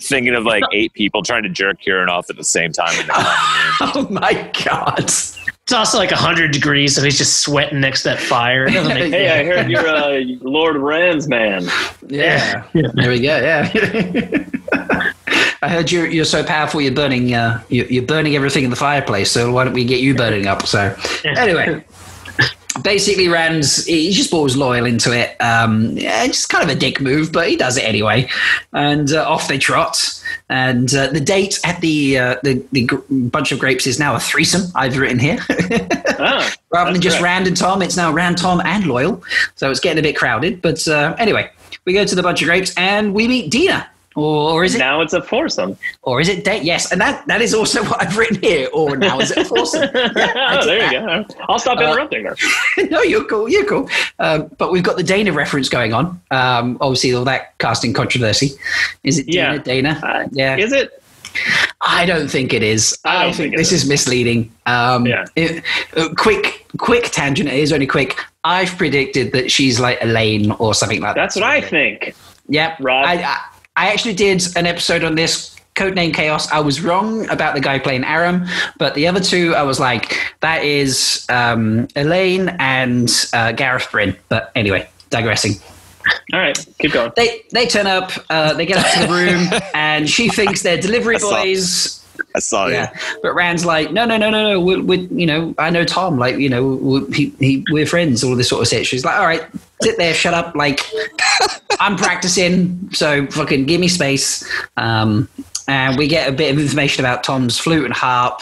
thinking of 8 people trying to jerk Cairhien off at the same time. Oh my god. It's also 100 degrees, so he's just sweating next to that fire. Hey, I heard you're Lord Rand's man. Yeah. There we go. Yeah. I heard you're so powerful. You're burning. You're burning everything in the fireplace. So why don't we get you burning up? So anyway. Basically, Rand's he just brought his Loial into it. Just kind of a dick move, but he does it anyway. And off they trot. And the date at the bunch of grapes is now a threesome. I've written here. Rather than just correct. Rand and Tom, it's now Rand, Tom, and Loial. So it's getting a bit crowded. But anyway, we go to the bunch of grapes and we meet Dena. Or is it now? It's a foursome. Or is it date? Yes, and that is also what I've written here. Or now is it a foursome? Yeah, there you go. I'll stop interrupting her. No, you're cool. You're cool. But we've got the Dena reference going on. Obviously, all that casting controversy. Is it Dena? Yeah. Is it? I don't think it is. I think this is misleading. Quick tangent. It is only quick. I've predicted that she's like Elaine or something like that. That's what I think. Yep. Right. I actually did an episode on this, Codename Chaos. I was wrong about the guy playing Aram, but the other two, I was like, that is Elaine and Gareth Bryn. But anyway, digressing. All right, keep going. They turn up, they get up to the room, and she thinks they're delivery boys. I saw yeah. But Rand's like, no. We're I know Tom. We're friends. All this sort of shit. She's like, all right, sit there, shut up. I'm practicing, so fucking give me space. and we get a bit of information about Tom's flute and harp.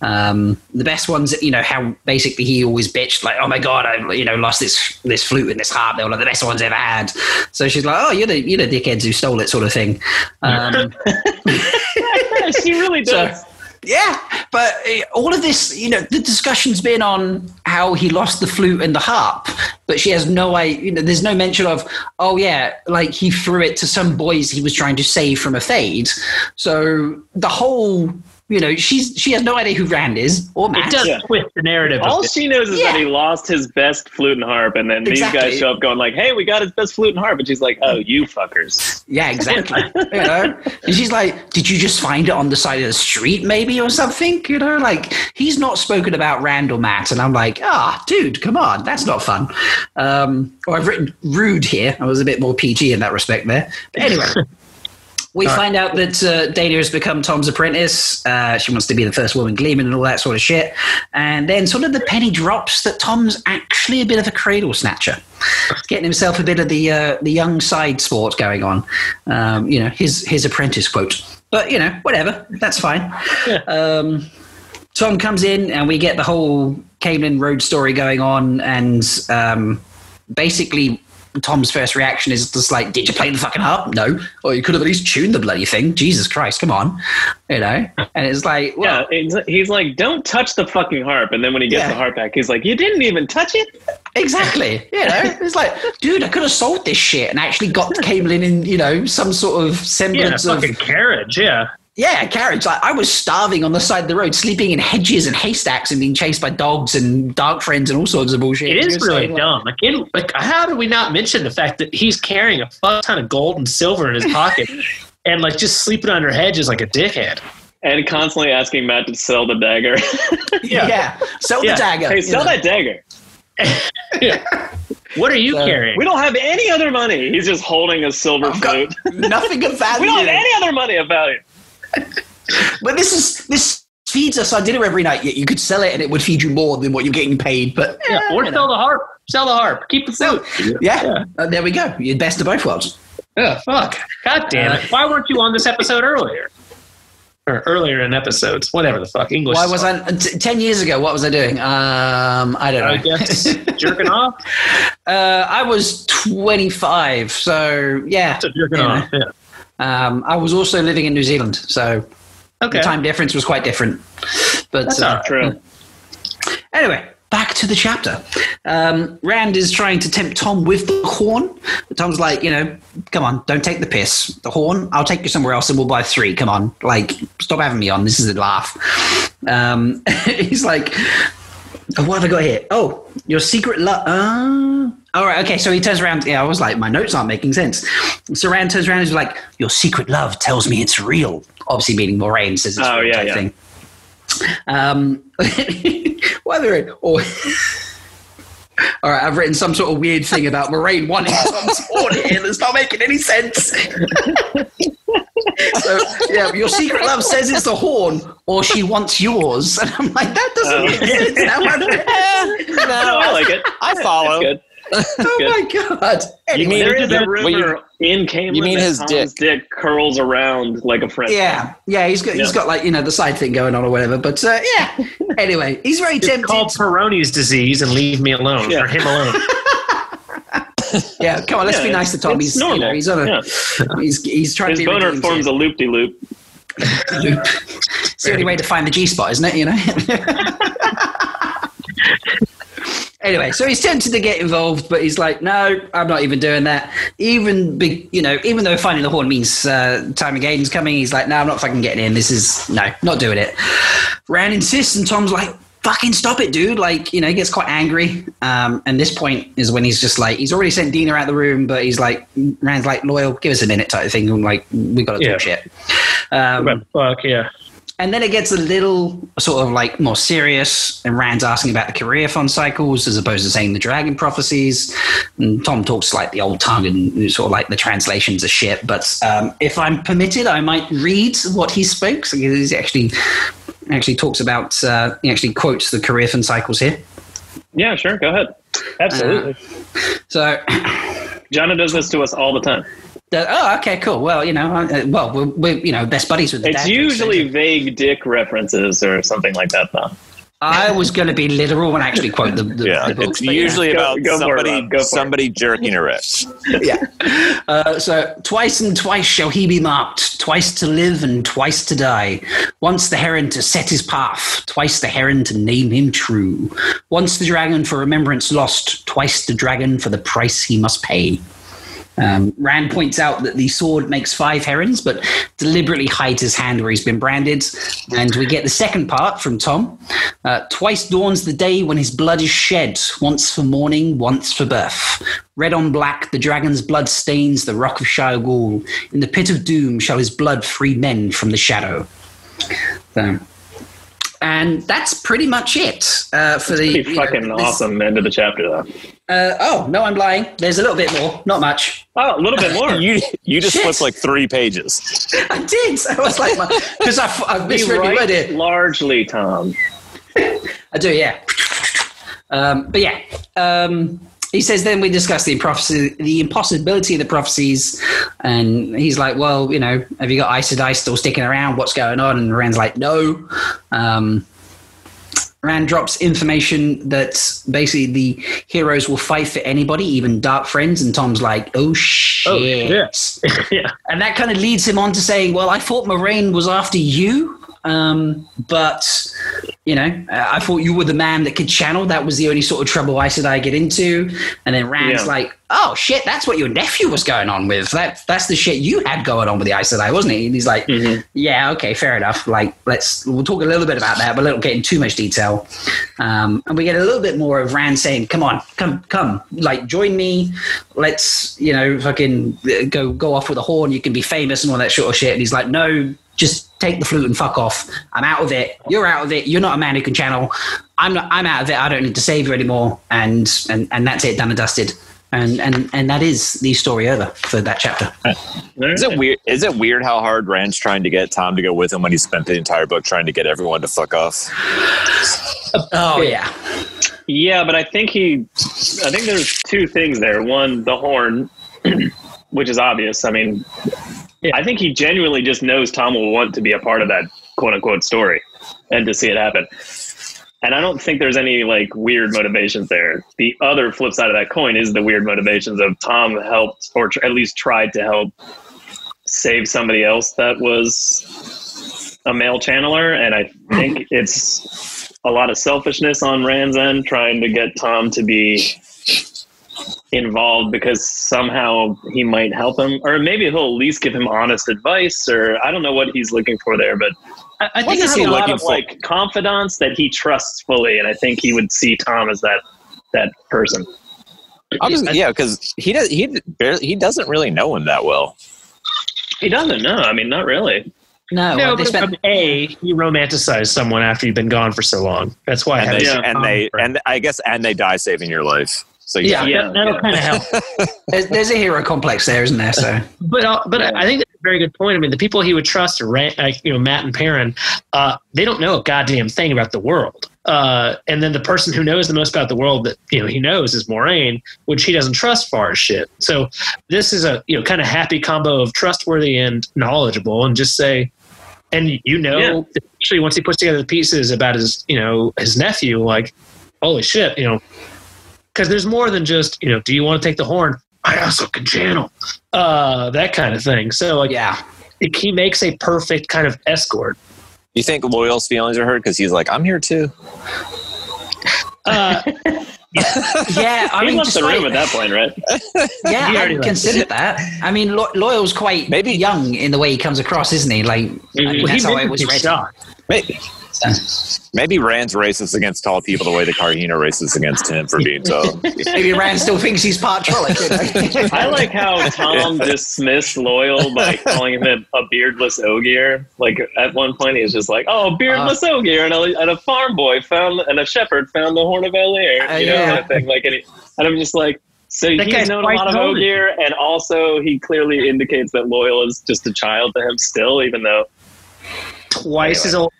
The best ones, you know, how basically he always bitched, like, oh my God, I, you know, lost this flute and this harp. They were like the best ones I've ever had. So she's like, oh, you're the dickheads who stole it, sort of thing. She really does. So, yeah, but all of this, you know, the discussion's been on how he lost the flute and the harp, but she has no idea, you know, there's no mention of, oh yeah, like he threw it to some boys he was trying to save from a fade. So the whole, you know, she has no idea who Rand is or Matt. It does twist the narrative. All she knows is that he lost his best flute and harp, and then these guys show up going like, hey, we got his best flute and harp, and she's like, oh, you fuckers. Yeah, exactly. You know? And she's like, did you just find it on the side of the street maybe or something? You know, like, he's not spoken about Rand or Matt, and I'm like, dude, come on, that's not fun. Or I've written rude here. I was a bit more PG in that respect there. But anyway... We find out that Dena has become Tom's apprentice. She wants to be the first woman gleeman and all that sort of shit. And then sort of the penny drops that Tom's actually a bit of a cradle snatcher. Getting himself a bit of the young side sport going on. You know, his apprentice quote. But, you know, whatever. That's fine. Yeah. Tom comes in and we get the whole Camelin Road story going on. And basically... Tom's first reaction is just like, did you play the fucking harp? No. Or you could have at least tuned the bloody thing. Jesus Christ, come on. You know? And it's like, well. Yeah, he's like, don't touch the fucking harp. And then when he gets the harp back, he's like, you didn't even touch it? Exactly. You know? It's like, dude, I could have sold this shit and actually got Camelin in, you know, some sort of semblance of. Fucking carriage, Yeah, carriage. Like, I was starving on the side of the road, sleeping in hedges and haystacks and being chased by dogs and dark friends and all sorts of bullshit. It is really dumb. Like, how do we not mention the fact that he's carrying a fuck ton of gold and silver in his pocket and, like, just sleeping under hedges like a dickhead? And constantly asking Matt to sell the dagger. Sell the dagger. Hey, sell that dagger. What are you carrying? We don't have any other money. He's just holding a silver flute. Nothing of value. We don't have any other money about it. But this feeds us our dinner every night. You could sell it and it would feed you more than what you're getting paid. But or sell the harp. Sell the harp. Keep the food. There we go. You're best of both worlds. Yeah, fuck. God damn it. Why weren't you on this episode earlier? Or earlier in episodes. Whatever the fuck. English. Why was I 10 years ago? What was I doing? I don't know. I guess jerking off? I was 25. So, yeah. So jerking off, yeah. I was also living in New Zealand, so the time difference was quite different. But that's not true. Anyway, back to the chapter. Rand is trying to tempt Tom with the horn. But Tom's like, you know, come on, don't take the piss. The horn, I'll take you somewhere else and we'll buy three. Come on, like, stop having me on. This is a laugh. He's like, what have I got here? Oh, your secret love. All right, okay, so he turns around. Yeah, I was like, my notes aren't making sense. So Rand turns around and is like, your secret love tells me it's real. Obviously meaning Moraine says it's real type thing. All right, I've written some sort of weird thing about Moraine wanting some sword here that's not making any sense. So, yeah, your secret love says it's the horn, or she wants yours. And I'm like, that doesn't make sense. No, I like it. I follow. Oh my God. Anyway, there is a river in Camelin. You mean his dick curls around like a friend. Yeah, he's got like, you know, the side thing going on or whatever. But yeah, anyway, he's very tempted. It's called Peyronie's disease and leave me alone, or him alone. Yeah, come on, let's be nice to Tom. He's normal. You know, he's trying to be. His boner forms a loop-de-loop. It's the only way to find the G-spot, isn't it? You know. Anyway, so he's tempted to get involved, but he's like, no, I'm not even doing that. Even though finding the horn means time and game's coming, he's like, no, I'm not fucking getting in. Not doing it. Rand insists, and Tom's like, fucking stop it, dude. Like, you know, he gets quite angry. And this point is when he's just like, he's already sent Dena out of the room, but he's like, Rand's like, Loial, give us a minute type of thing. I'm like, we got to talk shit. And then it gets a little sort of like more serious, and Rand's asking about the Cairhien cycles as opposed to saying the dragon prophecies. And Tom talks like the old tongue and sort of like the translations are shit. But if I'm permitted, I might read what he spoke. So he actually talks about, he actually quotes the Cairhien cycles here. Yeah, sure. Go ahead. Absolutely. So Jono does this to us all the time. Oh, okay, cool. Well, you know, we're best buddies with the dad. It's usually vague dick references or something like that, though. I was going to be literal and actually quote the books. It's usually about somebody jerking a wretch. Yeah. So, twice and twice shall he be marked, twice to live and twice to die. Once the heron to set his path, twice the heron to name him true. Once the dragon for remembrance lost, twice the dragon for the price he must pay. Rand points out that the sword makes 5 herons, but deliberately hides his hand where he's been branded. And we get the second part from Tom. Twice dawns the day when his blood is shed, once for mourning, once for birth. Red on black, the dragon's blood stains the rock of Shire-Ghoul. In the pit of doom shall his blood free men from the shadow. And that's pretty much it for the fucking awesome end of the chapter, though. Oh no, I'm lying. There's a little bit more, not much. Oh, a little bit more. you just flipped like 3 pages. I did. I was like, because I misread my word here. Largely, Tom. I do, yeah. But yeah. He says, then we discuss the impossibility of the prophecies. And he's like, well, you know, have you got Aes Sedai still sticking around? What's going on? And Rand's like, no. Rand drops information that basically the heroes will fight for anybody, even dark friends. And Tom's like, oh, shit. Yeah. And that kind of leads him on to saying, well, I thought Moraine was after you. But you know, I thought you were the man that could channel. That was the only sort of trouble I said I get into. And then Rand's like, oh shit, that's what your nephew was going on with. That's the shit you had going on with the Aes Sedai, wasn't it? And he's like, yeah, okay, fair enough. Like, we'll talk a little bit about that, but I don't get into too much detail. And we get a little bit more of Rand saying, come on, like join me. Let's, you know, fucking go off with a horn. You can be famous and all that sort of shit. And he's like, no, just take the flute and fuck off. I'm out of it. You're out of it. You're not a man who can channel. I'm out of it. I don't need to save you anymore. And that's it. Done and dusted. And that is the story over for that chapter. Is it weird how hard Rand's trying to get Tom to go with him when he spent the entire book trying to get everyone to fuck off? Oh yeah. Yeah, but I think there's 2 things there. One, the horn, which is obvious. I mean, yeah. I think he genuinely just knows Tom will want to be a part of that quote-unquote story and to see it happen. And I don't think there's any, like, weird motivations there. The other flip side of that coin is the weird motivations of Tom helped, or at least tried to help, save somebody else that was a male channeler. And I think it's a lot of selfishness on Rand's end trying to get Tom to be involved because somehow he might help him, or maybe he'll at least give him honest advice, or I don't know what he's looking for there, but I think there's a lot of like confidants that he trusts fully, and I think he would see Tom as that person. Because he doesn't really know him that well. He doesn't know. I mean, not really. No, you romanticize someone after you've been gone for so long. That's why. And they die saving your life. So that'll kind of help. There's a hero complex there, isn't there? So, but I think that's a very good point. I mean, the people he would trust are Matt and Perrin. They don't know a goddamn thing about the world. And then the person who knows the most about the world that he knows is Moraine, which he doesn't trust far as shit. So this is a kind of happy combo of trustworthy and knowledgeable, and just say. And especially once he puts together the pieces about his his nephew, like holy shit, Because there's more than just, do you want to take the horn? I also can channel. That kind of thing. So, he makes a perfect kind of escort. You think Loial's feelings are hurt because he's like, I'm here too? He left the room at that point, right? Yeah, I would consider that. I mean, Loial's quite young in the way he comes across, isn't he? Like, I mean, that's how I was raised. Maybe. Maybe Rand's racist against tall people the way the Cairhien are racist against him for being tall. Maybe Rand still thinks he's part Trolloc. I like how Tom dismissed Loial by calling him a beardless Ogier. Like at one point he was just like, oh, beardless Ogier and a farm boy and a shepherd found the Horn of Elaida. Kind of thing. Like, and I'm just like, so he's known a lot of Ogier, and also he clearly indicates that Loial is just a child to him still, even though twice as old.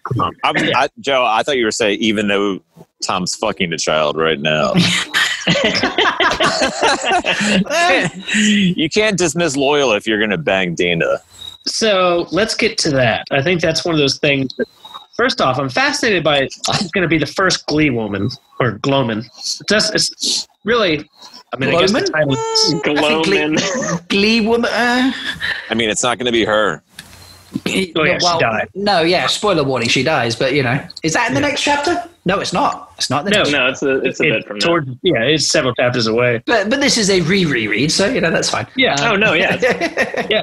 Joe, I thought you were saying even though Tom's fucking a child right now. You can't dismiss Loial if you're going to bang Dena. So let's get to that. I think that's one of those things. First off, I'm fascinated by she's going to be the first Glee woman or Gloman. It's really, I mean, Gloman? I guess the title is Gloman. Glee woman. I mean, it's not going to be her. Oh, yeah, well, she died. No, yeah, spoiler warning, she dies, but you know. Is that in the next chapter? No, it's not. It's not in the next chapter. No, it's a bit from now. Yeah, it's several chapters away. But this is a reread, so you know, that's fine. Yeah, yeah,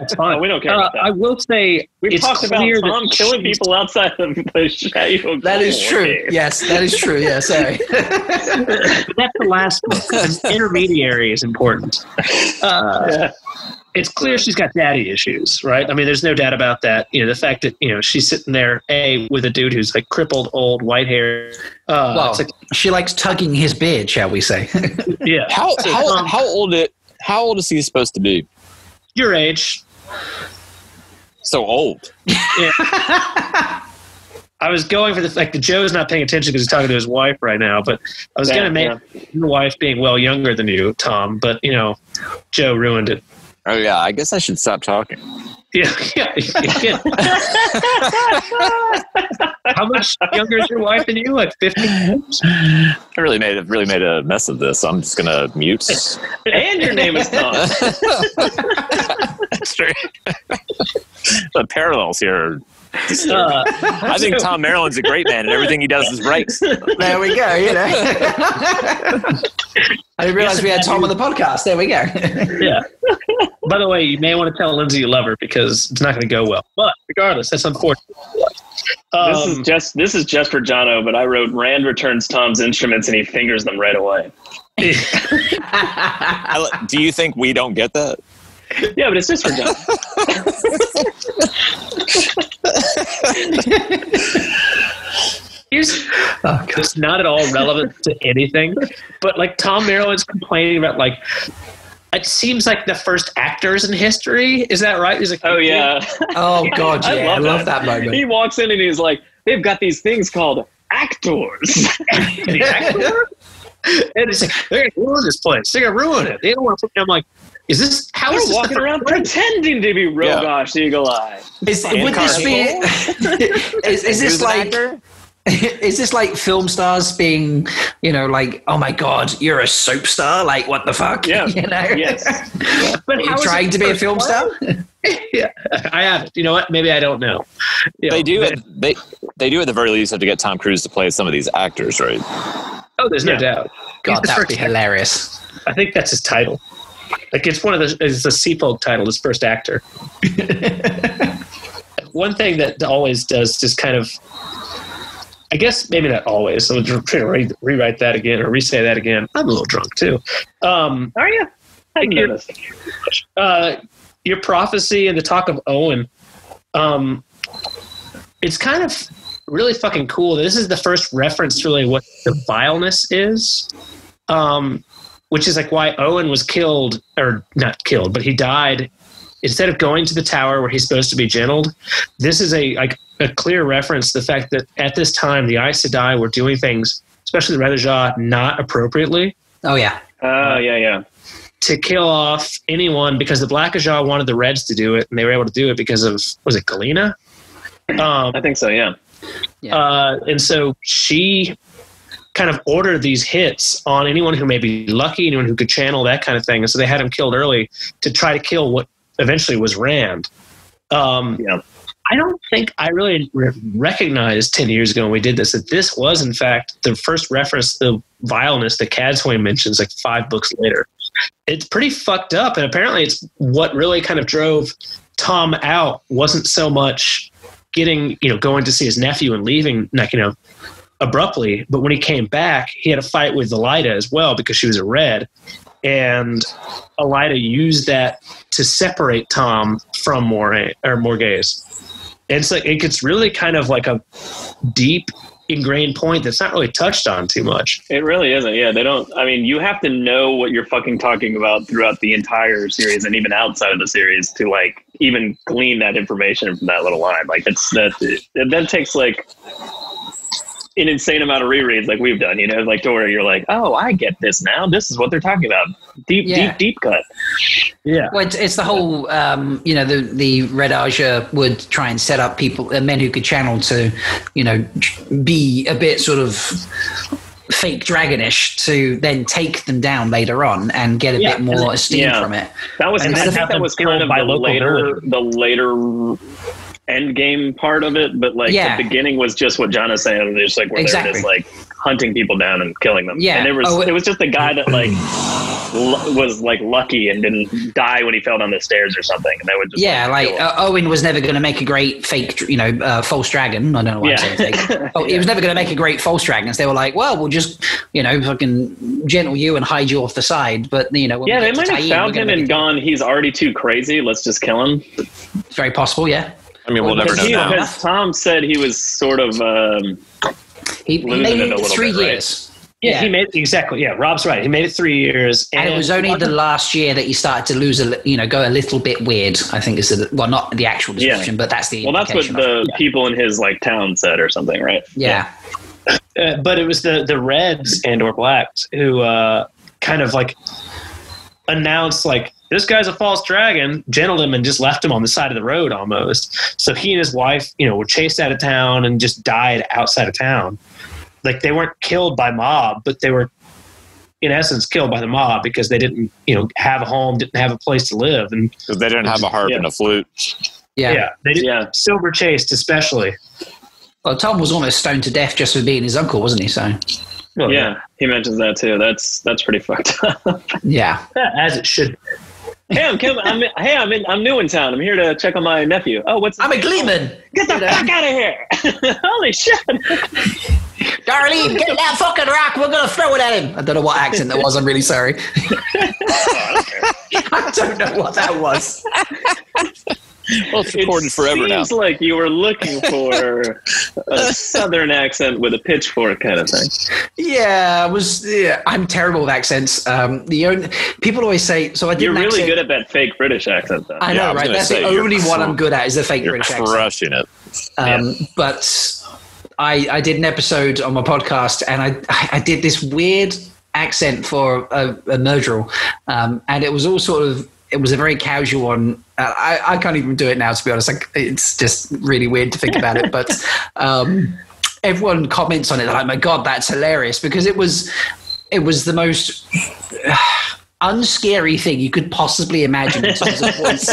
it's fine. No, we don't care about that. I will say, we've talked about Tom killing people outside of the shadow. That is true. Yes, that is true. Yeah, sorry. But that's the last one. The intermediary is important. Yeah. It's clear she's got daddy issues, right? I mean, there's no doubt about that. You know, the fact that, you know, she's sitting there, with a dude who's like crippled, old, white-haired. Well, it's like, she likes tugging his beard, shall we say. Yeah. How old is he supposed to be? Your age. So old. Yeah. I was going for the fact that Joe's not paying attention because he's talking to his wife right now, but I was going to make your wife being well younger than you, Tom, but, you know, Joe ruined it. Oh, yeah, I guess I should stop talking. Yeah. How much younger is your wife than you? Like 50? I really made a mess of this. I'm just going to mute. And your name is Tom. That's true. The parallels here are I think Thom Merrilin's a great man, and everything he does is right. There we go, you know. I didn't realize we had Tom on the podcast. There we go. Yeah. By the way, you may want to tell Lindsay you love her because it's not going to go well. But regardless, that's unfortunate. This is just for Jono, but I wrote Rand returns Tom's instruments and he fingers them right away. Do you think we don't get that? Yeah, but it's just for Jono. It's not at all relevant to anything, but like Thom Merrilin's complaining about like it seems like the first actors in history. Is that right? He's like, oh yeah, oh god, yeah, I love that moment. He walks in and he's like, they've got these things called actors. The actor? And it's like they're gonna ruin this place. They're gonna ruin it. They don't want to put me. I'm like, is this how is walking around pretending to be Rogosh Eagle Eye? Is this like? Is this like film stars being, you know, like, oh my god, you're a soap star? Like, what the fuck? Yeah. You know? Yes. But how trying to be a film star? Yeah. I have it. You know what? Maybe I don't know. They do at the very least have to get Tom Cruise to play some of these actors, right? Oh, there's no doubt. God, that would be hilarious. I think that's his title. Like, it's a Seafold title, his first actor. One thing that always does just kind of, I guess maybe not always. I'm trying to rewrite that again or re-say that again. I'm a little drunk too. Are you? I noticed. Your prophecy and the talk of Owyn. It's kind of really fucking cool. This is the first reference to really what the vileness is, which is like why Owyn was killed, or not killed, but he died. Instead of going to the tower where he's supposed to be gentled, this is a clear reference to the fact that at this time, the Aes Sedai were doing things, especially the Rhuidean, not appropriately. Oh, yeah. Oh, yeah. To kill off anyone because the Black Aja wanted the Reds to do it, and they were able to do it because of, was it Galena? I think so, yeah. And so she kind of ordered these hits on anyone who may be lucky, anyone who could channel, that kind of thing. And so they had him killed early to try to kill what eventually was Rand. I don't think I really recognized 10 years ago when we did this that this was, in fact, the first reference to the vileness that Cairhien mentions like 5 books later. It's pretty fucked up, and apparently it's what really kind of drove Tom out wasn't so much getting, you know, going to see his nephew and leaving, like, you know, abruptly, but when he came back, he had a fight with Elaida as well because she was a Red, and Elaida used that to separate Tom from Moraine, or Morghese. And so it gets really kind of like a deep ingrained point that's not really touched on too much. It really isn't. Yeah, they don't. I mean, you have to know what you're fucking talking about throughout the entire series and even outside of the series to like even glean that information from that little line. Like that takes like an insane amount of rereads like we've done, you know, like to where you're like, oh, I get this now. This is what they're talking about. Deep cut. Yeah. Well, it's the whole, you know, the Red Aja would try and set up people, men who could channel to, you know, be a bit sort of fake dragonish to then take them down later on and get a bit more esteem from it. That was, I think that was kind of the later end game part of it, but like the beginning was just what John is saying. It's just like where they're just like hunting people down and killing them. Yeah. And it was just the guy that like was like lucky and didn't die when he fell down the stairs or something. And that would just Owyn was never going to make a great fake, you know, false dragon. I don't know why I'm saying fake. Oh, he was never going to make a great false dragon. So they were like, well, we'll just, you know, fucking gentle you and hide you off the side. But you know, they might have found him and gone, he's already too crazy. Let's just kill him. It's very possible. Yeah. I mean, we'll never know now. Because Tam said he was sort of he made it 3 years. Right? Yeah, he made exactly. Yeah, Rob's right. He made it 3 years, and it was only the last year that he started to lose a, you know, go a little bit weird. I think is not the actual description, but that's the that's what the people in his like town said or something, right? Yeah, but it was the Reds and or Blacks who kind of like announced like, this guy's a false dragon, gentled him and just left him on the side of the road almost. So he and his wife, you know, were chased out of town and just died outside of town. Like they weren't killed by mob, but they were in essence killed by the mob because they didn't, you know, have a home, didn't have a place to live. And because they didn't have a harp and a flute. Yeah. They didn't, silver chased especially. Well, Tom was almost stoned to death just for being his uncle, wasn't he? So... Well, yeah, he mentions that too. That's pretty fucked up. Yeah. As it should be. Hey, I'm new in town. I'm here to check on my nephew. Oh, what's I'm name? A gleeman. Get the fuck out of here. Holy shit. Darlene, get that fucking rock. We're going to throw it at him. I don't know what accent that was. I'm really sorry. I don't know what that was. Well, it's recorded forever now. It seems like you were looking for a southern accent with a pitchfork kind of thing. Yeah, I'm terrible with accents. People always say, so I did. You're really good at that fake British accent, though. I know, right? That's the only one I'm good at is the fake British accent. You're crushing it. But I did an episode on my podcast, and I did this weird accent for a Myrddraal, and it was all sort of. It was a very casual one. I can't even do it now, to be honest. Like, it's just really weird to think about it. But everyone comments on it. They're like, my God, that's hilarious. Because it was the most unscary thing you could possibly imagine in terms of voice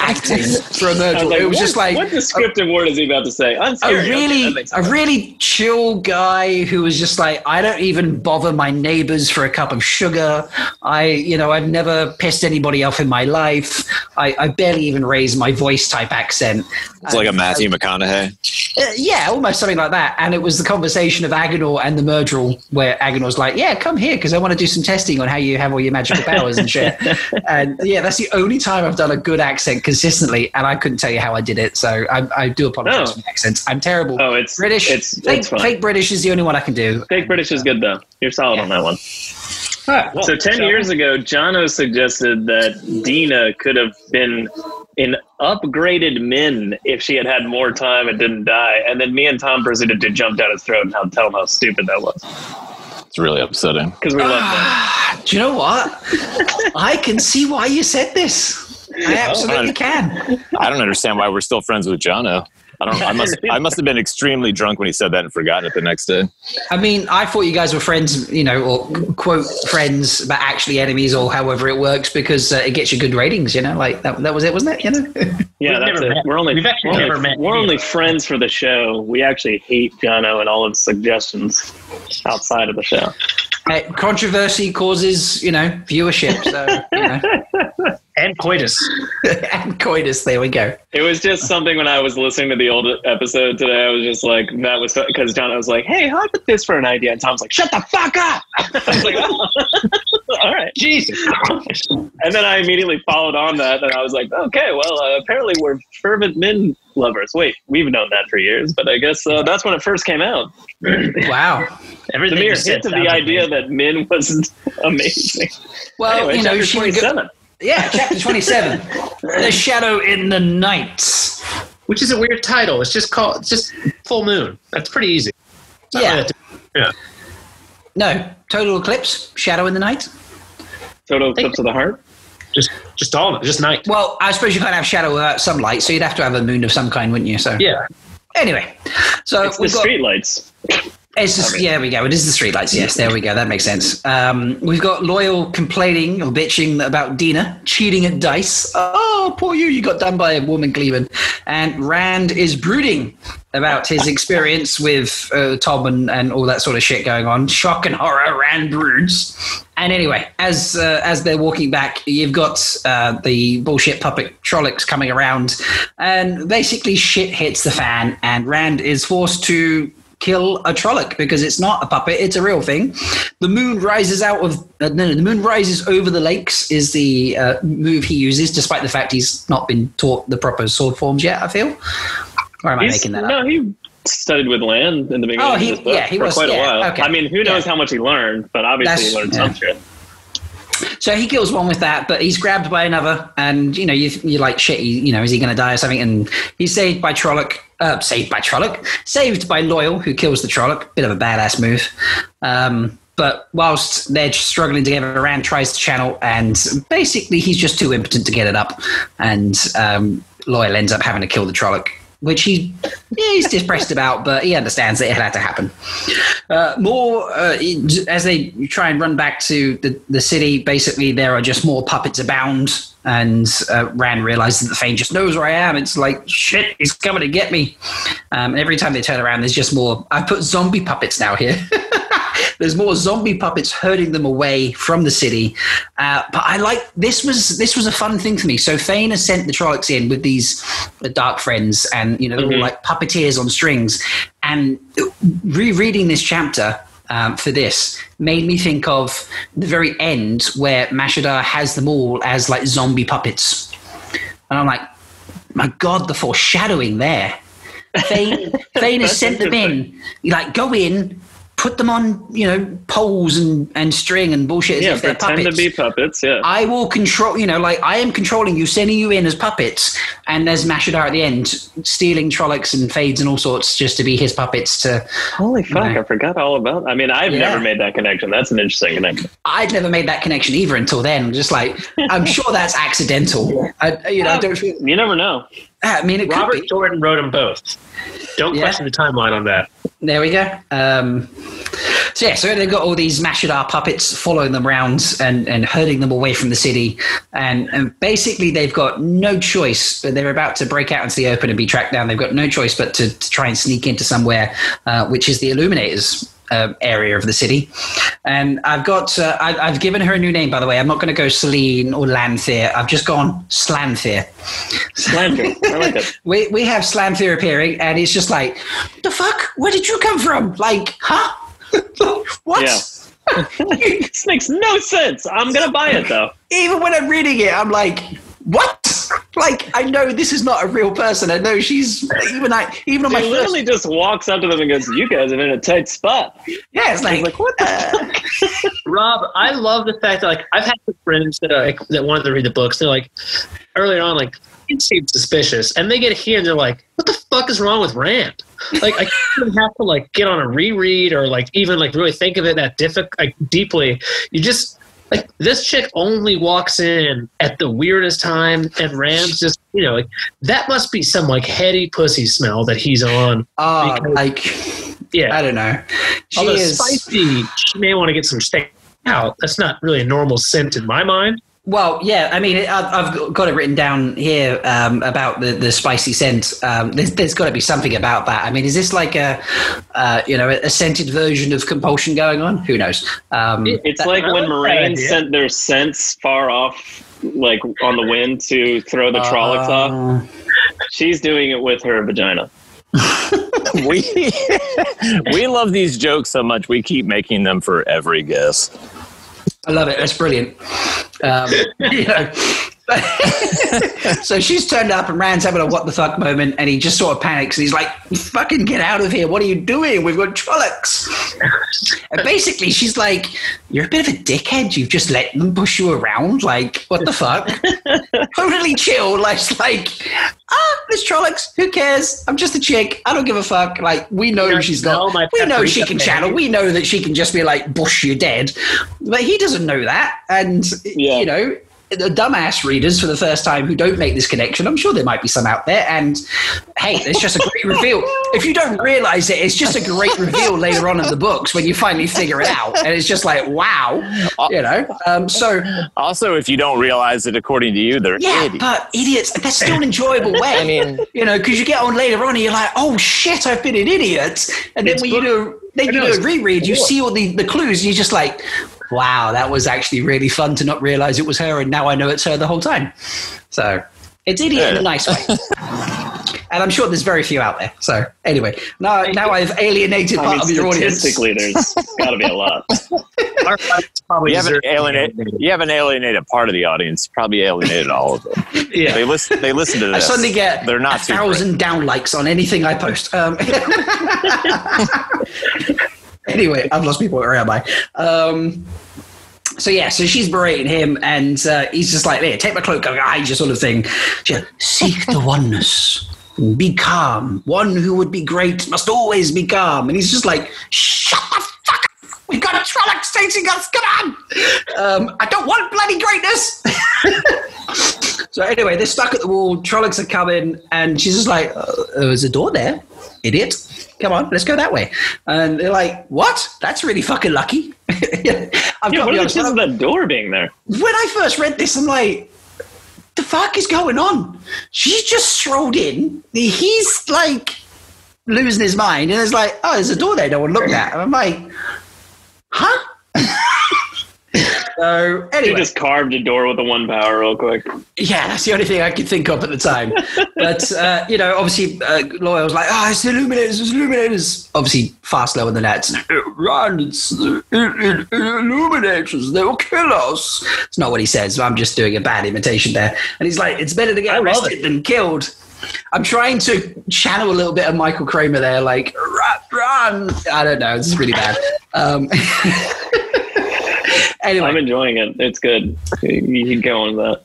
acting for a Myrddraal. Like, it was just like... What descriptive word is he about to say? Unscary. A really chill guy who was just like, I don't even bother my neighbors for a cup of sugar. I've never pissed anybody off in my life. I barely even raise my voice type accent. It's like a Matthew McConaughey. Almost something like that. And it was the conversation of Agenor and the Myrddraal where Agenor's like, yeah, come here because I want to do some testing on how you have all your magic powers and shit. And that's the only time I've done a good accent consistently, and I couldn't tell you how I did it, so I do apologize for accents. I'm terrible. It's British. Fake British is the only one I can do. Fake British is good though. You're solid on that one. All right, well, so 10 years ago, Jono suggested that Dena could have been an upgraded Min if she had more time and didn't die, and then me and Tom proceeded to jump down his throat and tell him how stupid that was. It's really upsetting. Because we love that. Do you know what? I can see why you said this. I absolutely can. I don't understand why we're still friends with Jono. I must have been extremely drunk when he said that and forgotten it the next day. I mean, I thought you guys were friends, you know, or quote friends, but actually enemies, or however it works, because it gets you good ratings, you know. Like that was it, wasn't it? You know. Yeah, that's it. We're only friends for the show. We actually hate Jono and all of his suggestions outside of the show. Controversy causes, you know, viewership. So, you know. And coitus. There we go. It was just something when I was listening to the old episode today, I was just like, that was because John was like, hey, how about this for an idea? And Tom's like, shut the fuck up! I was like, oh. All right. Jesus. And then I immediately followed on that, and I was like, okay, well, apparently we're fervent men lovers. Wait, we've known that for years, but I guess that's when it first came out. Wow. Everything the mere hint of the idea that men wasn't amazing. Well, anyway, you know, she got... Yeah, chapter 27. The Shadow in the Night. Which is a weird title. It's just Full Moon. That's pretty easy. Yeah. Yeah. No, total eclipse, shadow in the night. Total eclipse of the heart. Just all, just night. Well, I suppose you can't have shadow without some light, so you'd have to have a moon of some kind, wouldn't you? So yeah. Anyway, so it's we've the streetlights. It's just, yeah, there we go. It is the streetlights. Yes, there we go. That makes sense. We've got Loial complaining or bitching about Dena cheating at dice. Oh, poor you! You got done by a woman, Cleveland. And Rand is brooding about his experience with Tom and all that sort of shit going on. Shock and horror, Rand broods. And anyway, as they're walking back, you've got the bullshit puppet Trollocs coming around, and basically shit hits the fan, and Rand is forced to kill a Trolloc because it's not a puppet, it's a real thing. The moon rises out of the moon rises over the lakes is the move he uses, despite the fact he's not been taught the proper sword forms yet, I feel. Or am I making that up? No, he studied with Land in the beginning of this book for quite a while. Okay. I mean, who knows how much he learned, but obviously he learned some shit. So he kills one with that, but he's grabbed by another, and you know you're like shit. You know, is he going to die or something? And he's saved by Trolloc. Saved by Loial, who kills the Trolloc. Bit of a badass move. But whilst they're struggling together, Rand tries to channel, and basically he's just too impotent to get it up, and Loial ends up having to kill the Trolloc, which he's depressed about, but he understands that it had to happen. As they try and run back to the city, basically there are just more puppets abound, and Rand realizes that the Fane just knows where I am. It's like, shit, he's coming to get me. And every time they turn around, there's just more. I've put zombie puppets now here. There's more zombie puppets herding them away from the city. But I like this was a fun thing for me. So Fane has sent the Trollocs in with these dark friends, and you know they're all like puppeteers on strings. And rereading this chapter for this made me think of the very end where Mashadar has them all as like zombie puppets, and I'm like, my God, the foreshadowing there. Fane has sent them in. You like go in. Put them on, you know, poles and string and bullshit as if they're puppets. Yeah, pretend to be puppets, yeah. I will control, you know, like I am controlling you, sending you in as puppets, and there's Mashadar at the end stealing Trollocs and Fades and all sorts just to be his puppets to... Holy fuck, I forgot all about... I mean, I've never made that connection. That's an interesting connection. I'd never made that connection either until then. I'm just like, I'm sure that's accidental. You never know. I mean, it Robert Jordan wrote them both. Don't question the timeline on that. There we go. So they've got all these Mashadar puppets following them around and herding them away from the city. And basically they've got no choice. But they're about to break out into the open and be tracked down. They've got no choice but to try and sneak into somewhere, which is the Illuminators area of the city. And I've got, I've given her a new name, by the way. I'm not going to go Celine or Lanthir. I've just gone Slanthir. Slanthir. I like that. We have Slanthir appearing, and it's just like, the fuck? Where did you come from? Like, huh? What? Yeah. This makes no sense. I'm going to buy it, though. Even when I'm reading it, I'm like, what? Like, I know this is not a real person. I know she's even on my. She literally just walks up to them and goes, "You guys are in a tight spot." Yeah, it's like what the fuck? Rob, I love the fact that like I've had some friends that are, like that wanted to read the books. They're like earlier on, like it seemed suspicious, and they get here and they're like, "What the fuck is wrong with Rand?" Like I even have to like get on a reread or like even like really think of it that deeply. You just. Like, this chick only walks in at the weirdest time, and Rand's just, you know, like, that must be some, like, heady pussy smell that he's on. Oh, I don't know. Although spicy, she may want to get some steak out. That's not really a normal scent in my mind. Well, yeah, I mean, I've got it written down here about the spicy scent. There's got to be something about that. I mean, is this like a scented version of compulsion going on? Who knows? It's like when Moraine sent their scents far off, like on the wind to throw the Trollocs off. She's doing it with her vagina. we love these jokes so much. We keep making them for every guest. I love it. That's brilliant. So she's turned up and Rand's having a what the fuck moment and he just sort of panics and he's like, fucking get out of here, what are you doing, we've got Trollocs. And basically she's like, you're a bit of a dickhead, you've just let them push you around, like what the fuck. Totally chill, like there's Trollocs, who cares, I'm just a chick, I don't give a fuck. Like we know that she can just be like, bush, you're dead, but he doesn't know that. And you know, the dumbass readers for the first time who don't make this connection, I'm sure there might be some out there, and hey, it's just a great reveal. If you don't realize it, it's just a great reveal later on in the books when you finally figure it out, and it's just like, wow, you know. So also, if you don't realize it, according to you, they're idiots. But idiots, that's still an enjoyable way. I mean, you know, because you get on later on and you're like, oh shit, I've been an idiot. And then when you do a reread, you see all the clues and you're just like, wow, that was actually really fun to not realize it was her, and now I know it's her the whole time. So it's idiot in a nice way. And I'm sure there's very few out there. So anyway, now I've alienated part of your audience. Statistically, there's got to be a lot. You haven't alienated part of the audience. You probably alienated all of them. Yeah, they listen to this. I suddenly get 1,000 down likes on anything I post. Anyway, I've lost people. Where am I? So she's berating him, and he's just like, "Hey, take my cloak, I hide you," sort of thing. Just, seek the oneness, be calm. One who would be great must always be calm. And he's just like, "Shut the fuck up! We've got a Trolloc chasing us. Come on! I don't want bloody greatness." So anyway, they're stuck at the wall. Trollocs are coming, and she's just like, "There's a door there, idiot. Come on, let's go that way." And they're like, what? That's really fucking lucky. What are the chances of that door being there? When I first read this, I'm like, the fuck is going on? She just strolled in. He's like losing his mind. And it's like, oh, there's a door there no one looked at. And I'm like, huh? So anyway. He just carved a door with a one power real quick. Yeah, that's the only thing I could think of at the time. But, you know, obviously, Loial was like, it's the Illuminators, Obviously, far slower than that. Run, it's the Illuminators, they will kill us. It's not what he says, but I'm just doing a bad imitation there. And he's like, it's better to get arrested than killed. I'm trying to channel a little bit of Michael Kramer there, like, run. I don't know, it's really bad. Anyway. I'm enjoying it. It's good. You can go on with that.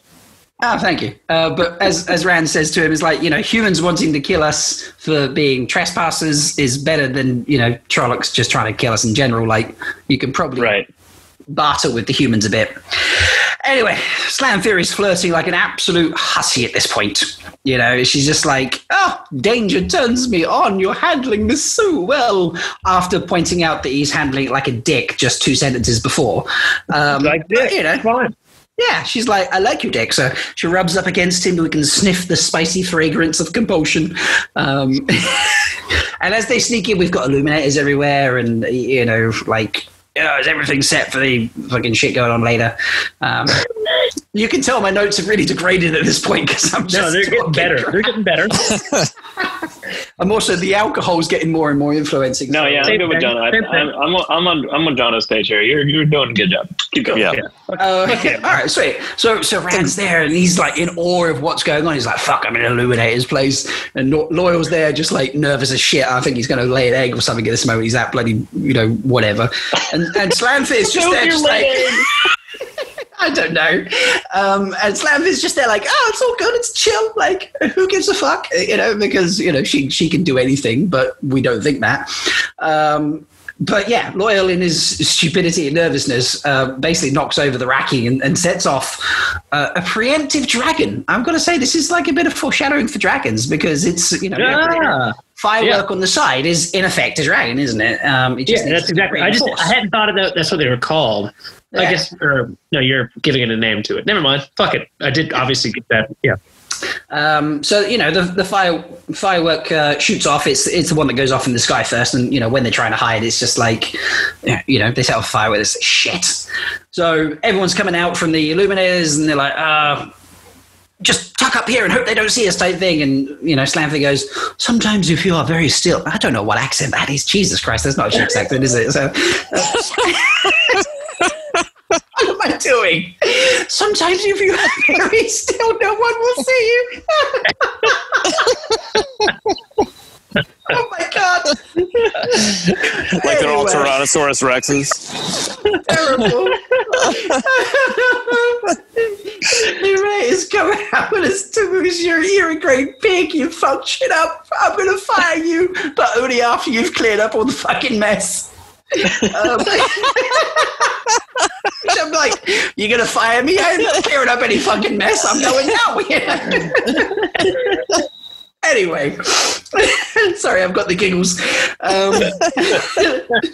Oh, thank you. But as Rand says to him, it's like, you know, humans wanting to kill us for being trespassers is better than, you know, Trollocs just trying to kill us in general. Like, you can probably barter with the humans a bit. Anyway, Slam Fury's flirting like an absolute hussy at this point. You know, she's just like, oh, danger turns me on. You're handling this so well. After pointing out that he's handling it like a dick just 2 sentences before. Like dick, you know, fine. Yeah, she's like, I like you, dick. So she rubs up against him. We can sniff the spicy fragrance of compulsion. And as they sneak in, we've got Illuminators everywhere and, you know, like... is everything set for the fucking shit going on later? You can tell my notes have really degraded at this point because I'm just... No, they're getting better. They're getting better. I'm also... The alcohol's getting more and more influencing. No, yeah, I'm good with Jono. I'm on Jono's stage here. You're doing a good job. Keep going. Yeah. Okay. All right, sweet. So Rand's there, and he's like in awe of what's going on. He's like, fuck, I'm in an Illuminator's place. And Loyal's there just like nervous as shit. I think he's going to lay an egg or something at this moment. He's that bloody, you know, whatever. And Slamfit's just there just like, I don't know. And Slamfit's just there like, oh, it's all good. It's chill. Like, who gives a fuck? You know, because, you know, she can do anything, but we don't think that. But yeah, Loial in his stupidity and nervousness basically knocks over the racking and sets off a preemptive dragon. I'm going to say this is like a bit of foreshadowing for dragons because it's, you know, firework on the side is in effect a dragon, isn't it? That's exactly. I hadn't thought of that. That's what they were called. Yeah. I guess, or no, you're giving it a name to it. Never mind. Fuck it. I did obviously get that. Yeah. So you know the firework shoots off. It's the one that goes off in the sky first, and you know when they're trying to hide, it's just like, you know, they set off firework. It's like, shit. So everyone's coming out from the Illuminators, and they're like, just tuck up here and hope they don't see us type thing. And you know, Slamford goes, sometimes if you are very still, I don't know what accent that is. Jesus Christ, that's not a chick's accent, is it? So. I doing? Sometimes if you are very still, no one will see you. Oh my God. Like they're all Tyrannosaurus Rexes. Terrible. The ray is coming out as to as you're here, a great pig, you fuck shit up. I'm going to fire you, but only after you've cleared up all the fucking mess. I'm like, you're going to fire me? I'm not clearing up any fucking mess. I'm going now. Yeah. Anyway, sorry, I've got the giggles.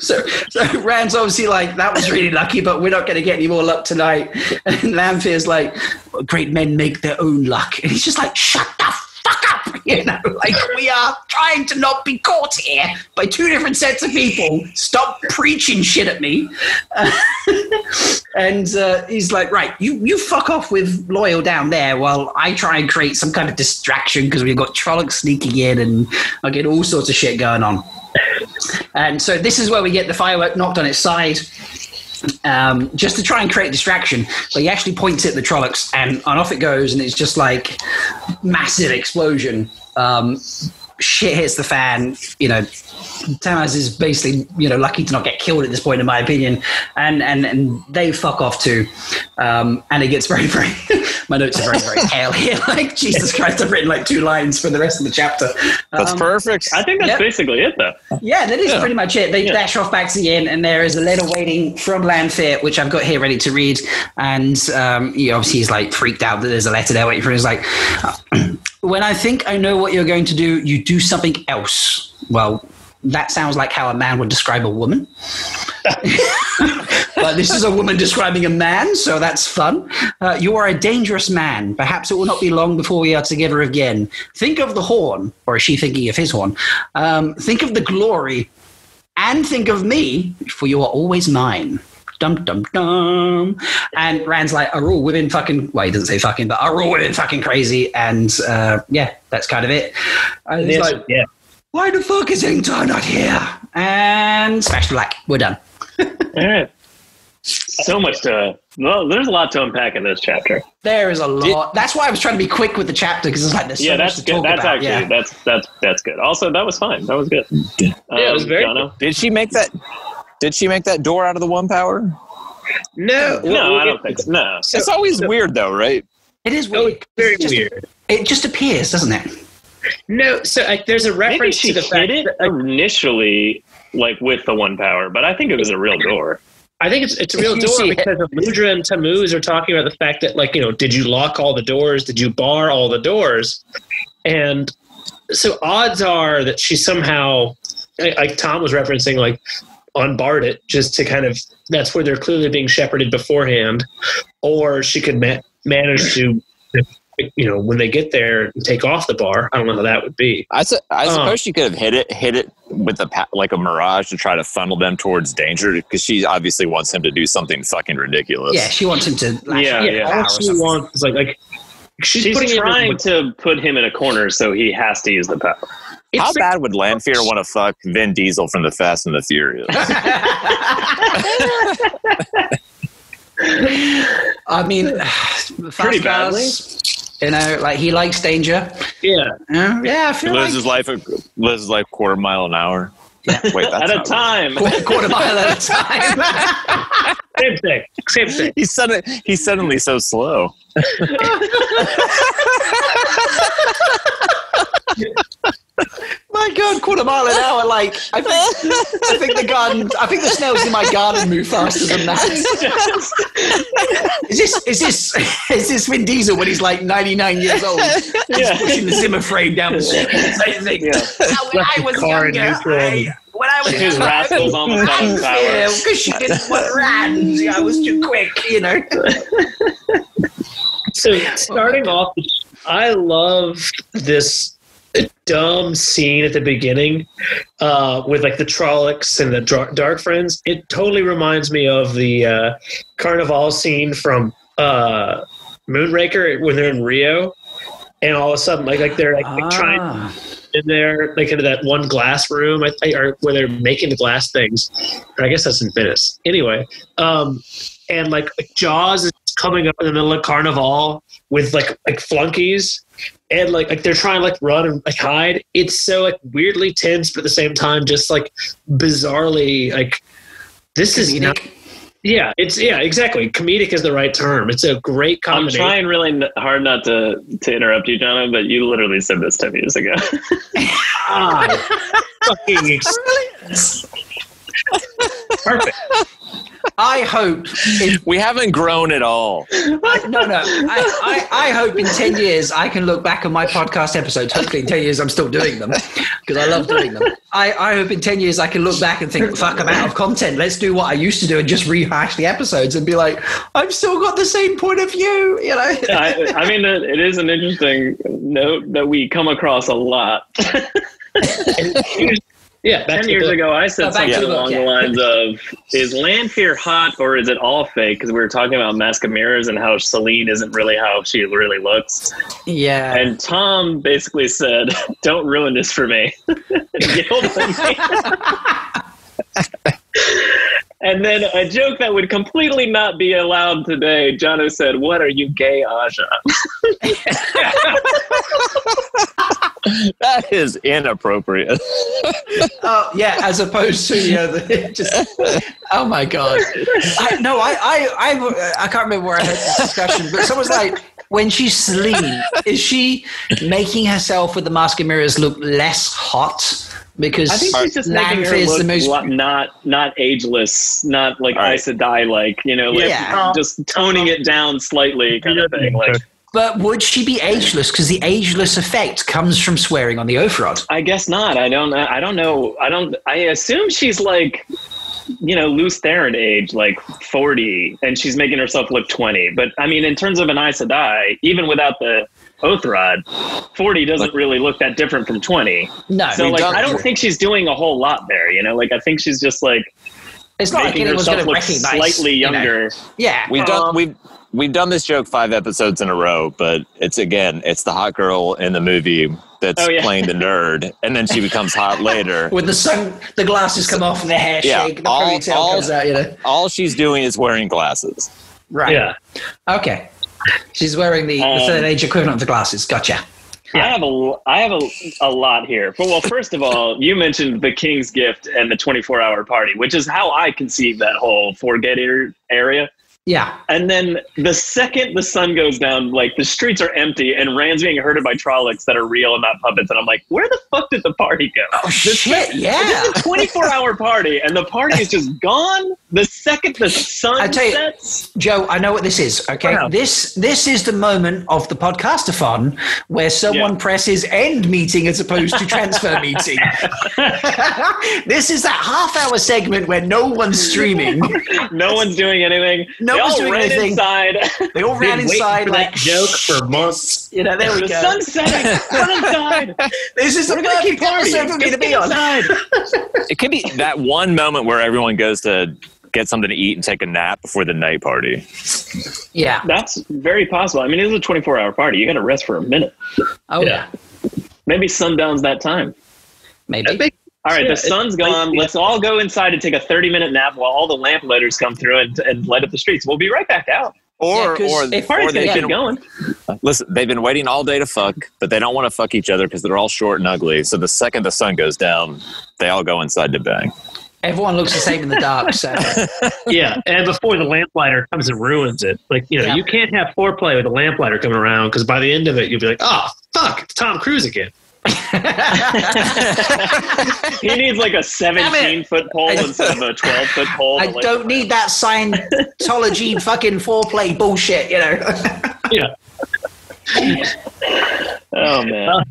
So Rand's obviously like, that was really lucky, but we're not going to get any more luck tonight. And Lanfear's like, well, great men make their own luck. And he's just like, shut the fuck up. You know, like, we are trying to not be caught here by two different sets of people. Stop preaching shit at me. And he's like, right, you fuck off with Loial down there while I try and create some kind of distraction because we've got Trolloc sneaking in and I get all sorts of shit going on. And so this is where we get the firework knocked on its side. Just to try and create distraction, but he actually points at the Trollocs and off it goes, and it's just like massive explosion. Shit hits the fan, you know. Tamaz is basically, you know, lucky to not get killed at this point, in my opinion. And they fuck off too. And it gets very, very. My notes are very, very pale here. Like Jesus Christ, I've written like two lines for the rest of the chapter. That's perfect. I think that's basically it, though. Yeah, that is pretty much it. They dash off back to the inn, and there is a letter waiting from Lanfear, which I've got here ready to read. And he obviously is like freaked out that there's a letter there waiting for him. He's like. When I think I know what you're going to do, you do something else. Well, that sounds like how a man would describe a woman. But this is a woman describing a man, so that's fun. You are a dangerous man. Perhaps it will not be long before we are together again. Think of the horn, or is she thinking of his horn? Think of the glory, and think of me, for you are always mine. Dum dum dum, and Rand's like, are all women fucking? Well, he doesn't say fucking, but are all women fucking crazy? And that's kind of it. And he's like, why the fuck is Ingtar not here? And smash the black. We're done. All right. So much to. Well, there's a lot to unpack in this chapter. There is a lot. That's why I was trying to be quick with the chapter because it's like this. Yeah, that's good. That's actually that's good. Also, that was fine. That was good. Yeah, it was very. Jono. Did she make that? Did she make that door out of the one power? No, I don't think so. No. It's always weird, though, right? It is weird. It's very weird. It just appears, doesn't it? No, so there's a reference to the fact that initially, like with the one power, but I think it was a real door. I think it's a real door because Aludra and Tammuz are talking about the fact that, like, you know, did you lock all the doors? Did you bar all the doors? And so odds are that she somehow, like Tom was referencing, like, unbarred it just to kind of that's where they're clearly being shepherded beforehand, or she could manage to, you know, when they get there, take off the bar. I don't know how that would be. I suppose she could have hit it with a mirage to try to funnel them towards danger because she obviously wants him to do something fucking ridiculous. Yeah, she wants him to all she wants is like she's trying to put him in a corner so he has to use the power. How bad would Lanfear want to fuck Vin Diesel from The Fast and the Furious? I mean, pretty badly. You know, like he likes danger. Yeah, I feel like lives his life quarter mile an hour. Yeah. Wait, that's at a time. Right. Quarter mile at a time. Same thing. He's suddenly so slow. My God, quarter mile an hour! Like I think the garden. I think the snails in my garden move faster than that. Is this Vin Diesel when he's like 99 years old, pushing the Zimmer frame down the street? When I was younger, his rascals on the bottom tower because she didn't want Rand. I was too quick, you know. So starting off, I love this. A dumb scene at the beginning with like the Trollocs and the Dark Friends. It totally reminds me of the Carnival scene from Moonraker when they're in Rio, and all of a sudden like they're like trying in there like into that one glass room or where they're making the glass things. Or I guess that's in Venice. Anyway, and like Jaws is coming up in the middle of Carnival with like flunkies, and like they're trying to like run and like hide. It's so like weirdly tense, but at the same time just like bizarrely like this comedic. Is not. Yeah, it's yeah, exactly. Comedic is the right term. It's a great combination. I'm trying really hard not to interrupt you, Jono, but you literally said this 10 years ago. Ah, fucking perfect. I hope we haven't grown at all. No. I hope in 10 years I can look back on my podcast episodes. Hopefully in 10 years I'm still doing them because I love doing them. I hope in 10 years I can look back and think, fuck, I'm out of content. Let's do what I used to do and just rehash the episodes and be like, I've still got the same point of view, you know? Yeah, I mean, it is an interesting note that we come across a lot. Yeah, 10 years ago, I said something along the lines of, is land fear hot or is it all fake? Because we were talking about Mask of Mirrors and how Celine isn't really how she really looks. Yeah. And Tom basically said, don't ruin this for me. And then a joke that would completely not be allowed today, Jono said, what are you, gay Aja? That is inappropriate. Oh, yeah, as opposed to, you know, oh my God. I can't remember where I heard this discussion, but someone's like, when she's Celine, is she making herself with the Mask of Mirrors look less hot? Because I think she's just making her look the most not ageless, not like Aes Sedai, like, you know, like just toning it down slightly kind of thing. Like, but would she be ageless? Because the ageless effect comes from swearing on the oath rod. I guess not. I don't know. I assume she's like, you know, Luz Theron age, like 40, and she's making herself look 20. But I mean, in terms of an Aes Sedai, even without the oath rod, 40 doesn't really look that different from 20. No, so like I don't think she's doing a whole lot there, you know, like I think she's just like it's not making like herself look slightly younger, you know? Yeah, we've done this joke 5 episodes in a row, but it's the hot girl in the movie that's playing the nerd, and then she becomes hot later. With the glasses come off and the hair shake, and the ponytail comes out, you know. All she's doing is wearing glasses. Right. Yeah. Okay. She's wearing the third age equivalent of the glasses. Gotcha. Yeah. I have a lot here. Well, first of all, you mentioned the King's Gift and the 24-hour party, which is how I conceived that whole Forgetter area. Yeah. And then the second the sun goes down, like the streets are empty and Rand's being herded by Trollocs that are real and not puppets. And I'm like, where the fuck did the party go? Oh, shit, yeah. This is a 24-hour party and the party is just gone the second the sun sets. You, Joe, I know what this is, okay? Wow. This is the moment of the podcastathon where someone presses end meeting as opposed to transfer meeting. This is that half-hour segment where no one's streaming. No one's doing anything. They all ran inside like joke for months. You know, there we go. Sunsetting. Run inside. This is the fucking party for me to be on. It could be that one moment where everyone goes to get something to eat and take a nap before the night party. Yeah, that's very possible. I mean, it is a 24-hour party. You got to rest for a minute. Oh yeah. Maybe sundown's that time. Maybe. All right, the sun's gone. Let's all go inside and take a 30-minute nap while all the lamplighters come through and light up the streets. We'll be right back out. Or they've been going. Listen, they've been waiting all day to fuck, but they don't want to fuck each other because they're all short and ugly. So the second the sun goes down, they all go inside to bang. Everyone looks the same in the dark. So. Yeah, and before the lamplighter comes and ruins it. Like, you know, you can't have foreplay with a lamplighter coming around because by the end of it, you'll be like, oh, fuck, it's Tom Cruise again. He needs like a 17-foot pole instead of a 12-foot pole. I don't need that Scientology fucking foreplay bullshit, you know. Yeah. Oh man.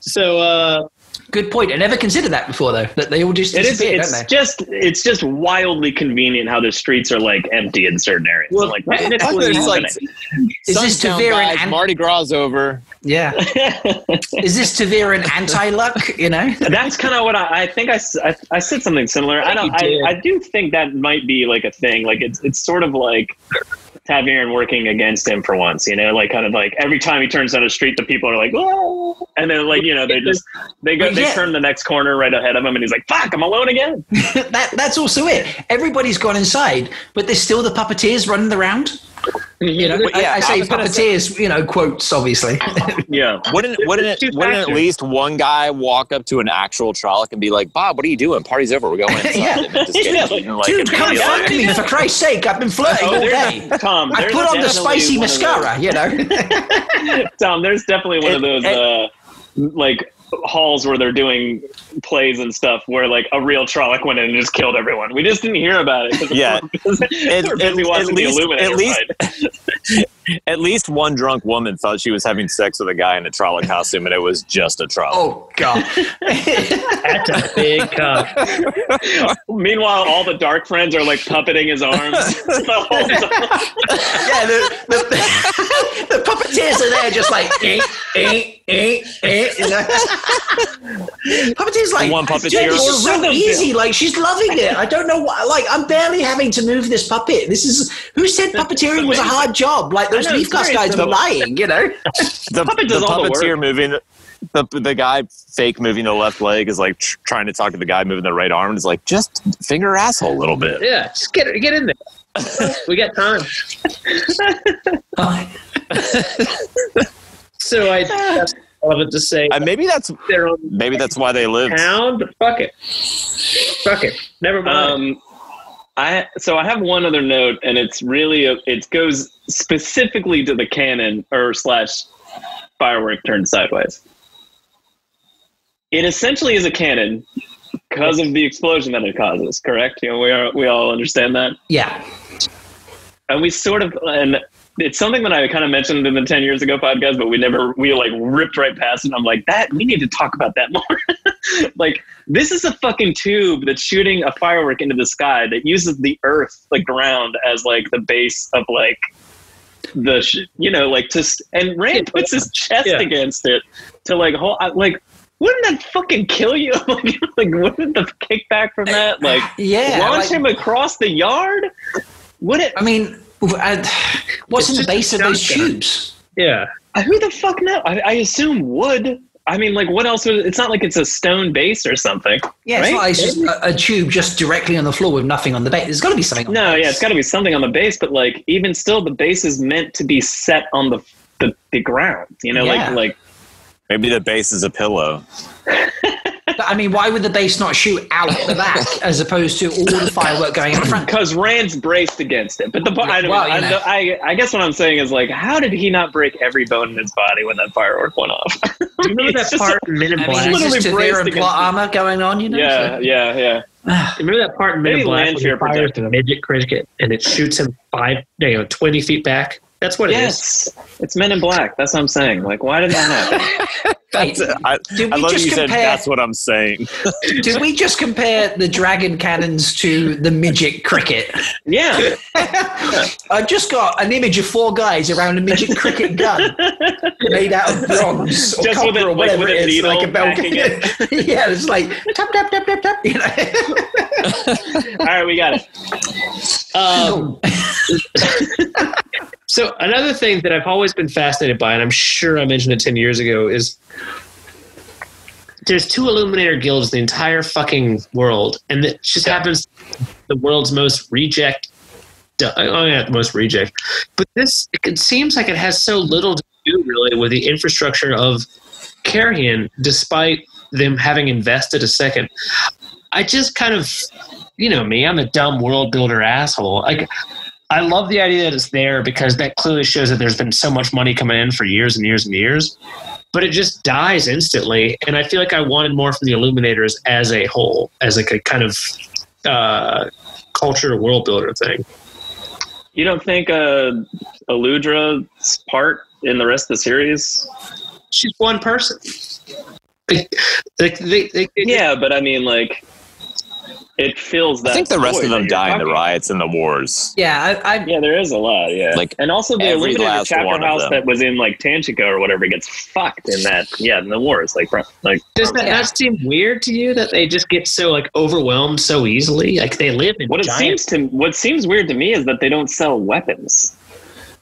So good point. I never considered that before, though. That they all just disappear, don't they? It's just wildly convenient how the streets are like empty in certain areas. Well, so, like, is this Taveran and Mardi Gras over? Yeah. Is this Taveran anti-luck? You know, that's kind of what I think. I said something similar. I do think that might be like a thing. Like it's sort of like to have Aaron working against him for once, you know, like kind of like every time he turns down a street, the people are like, oh, and then like, you know, they turn the next corner right ahead of him and he's like, fuck, I'm alone again. That's also it. Everybody's gone inside, but there's still the puppeteers running the round. You know, I say puppeteers, you know, quotes, obviously. Yeah. Wouldn't at least one guy walk up to an actual Trolloc and be like, Bob, what are you doing? Party's over. We're going inside. Yeah. Dude, come fuck me. For Christ's sake, I've been flirting all day. Tom, I put on the spicy mascara, you know. Tom, there's definitely one of those, like, halls where they're doing plays and stuff where like a real Trolloc went in and just killed everyone. We just didn't hear about it. Yeah. At least one drunk woman thought she was having sex with a guy in a Trolloc costume and it was just a Trolloc. Oh God. That's a big cup. Meanwhile, all the dark friends are like puppeting his arms the whole time. Yeah, the puppeteers are there just like eh, you know? Puppeteer's like, one puppeteer is so easy. Like, she's loving it. I don't know why. Like, I'm barely having to move this puppet. This is who said puppeteering was a hard job? Like, those Leafcast guys were lying, you know? The guy fake moving the left leg is like trying to talk to the guy moving the right arm. It's like, just finger her asshole a little bit. Yeah, just get in there. We got time. So I relevant to say. Maybe that's why they live. Fuck it. Never mind. I have one other note, and it's really it goes specifically to the cannon or / firework turned sideways. It essentially is a cannon because of the explosion that it causes. Correct? You know, we all understand that. Yeah. And we sort of It's something that I kind of mentioned in the 10 years ago podcast, but we like ripped right past it. And I'm like, we need to talk about that more. Like, this is a fucking tube that's shooting a firework into the sky that uses the earth, the ground as like the base of like and Rand puts his chest against it to like hold, like, wouldn't that fucking kill you? Like, wouldn't the kickback from that? Like, launch him across the yard? Would it? I mean, what's in the base of those tubes? Yeah. Who the fuck knows? I assume wood. I mean, like, what else? It's not like it's a stone base or something. Yeah, right? It's just a tube just directly on the floor with nothing on the base. There's got to be something on the base. Yeah, it's got to be something on the base, but, like, even still, the base is meant to be set on the ground, you know? Yeah. Like maybe the base is a pillow. I mean, why would the base not shoot out the back as opposed to all the firework going out the front? Because Rand's braced against it. But I guess what I'm saying is, like, how did he not break every bone in his body when that firework went off? Do you remember that part in Men in Black? I mean, it's just severe and plot armor going on, you know? Yeah. Remember that part in Men in Black where he fires the midget cricket and it shoots him 20 feet back? That's what it is. Yes, it's Men in Black. That's what I'm saying. Like, why did that happen? I love you said that's what I'm saying. Did we just compare the dragon cannons to the midget cricket? Yeah. I just got an image of four guys around a midget cricket gun made out of bronze or just copper or whatever it is, like a bell. Yeah, it's like tap tap tap tap tap. You know? All right, we got it. So another thing that I've always been fascinated by, and I'm sure I mentioned it 10 years ago, is there's 2 Illuminator guilds in the entire fucking world, and it just happens to be the world's most reject. But this, it seems like it has so little to do really with the infrastructure of Cairhien, despite them having invested a second. I just kind of, you know me, I'm a dumb world builder asshole. Like, I love the idea that it's there because that clearly shows that there's been so much money coming in for years and years and years, but it just dies instantly. And I feel like I wanted more from the Illuminators as a whole, as like a kind of culture world builder thing. You don't think Eludra's part in the rest of the series? She's one person. But I mean, like, it feels that. I think the rest of them die in the riots and the wars. Yeah, there is a lot. Yeah, like, and also the Illuminator chapter house that was in like Tanchico or whatever gets fucked in that. Yeah, in the wars. Like does that seem weird to you that they just get so like overwhelmed so easily? Like they live in what it seems weird to me is that they don't sell weapons.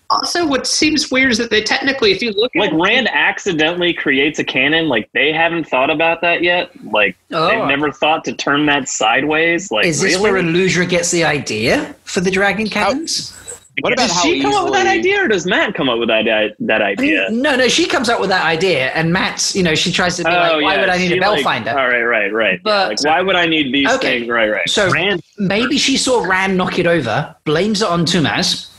Also, what seems weird is that they technically, if you look at it, Rand accidentally creates a canon. Like, they haven't thought about that yet. Like, they've never thought to turn that sideways. Like, is this really where Illusra gets the idea for the dragon cannons? Does she come up with that idea, or does Matt come up with that idea? No, she comes up with that idea, and Matt's, she tries to be why would I need a bell finder? All right, right. But why would I need these things? Right. So maybe she saw Rand knock it over, blames it on Tumaz,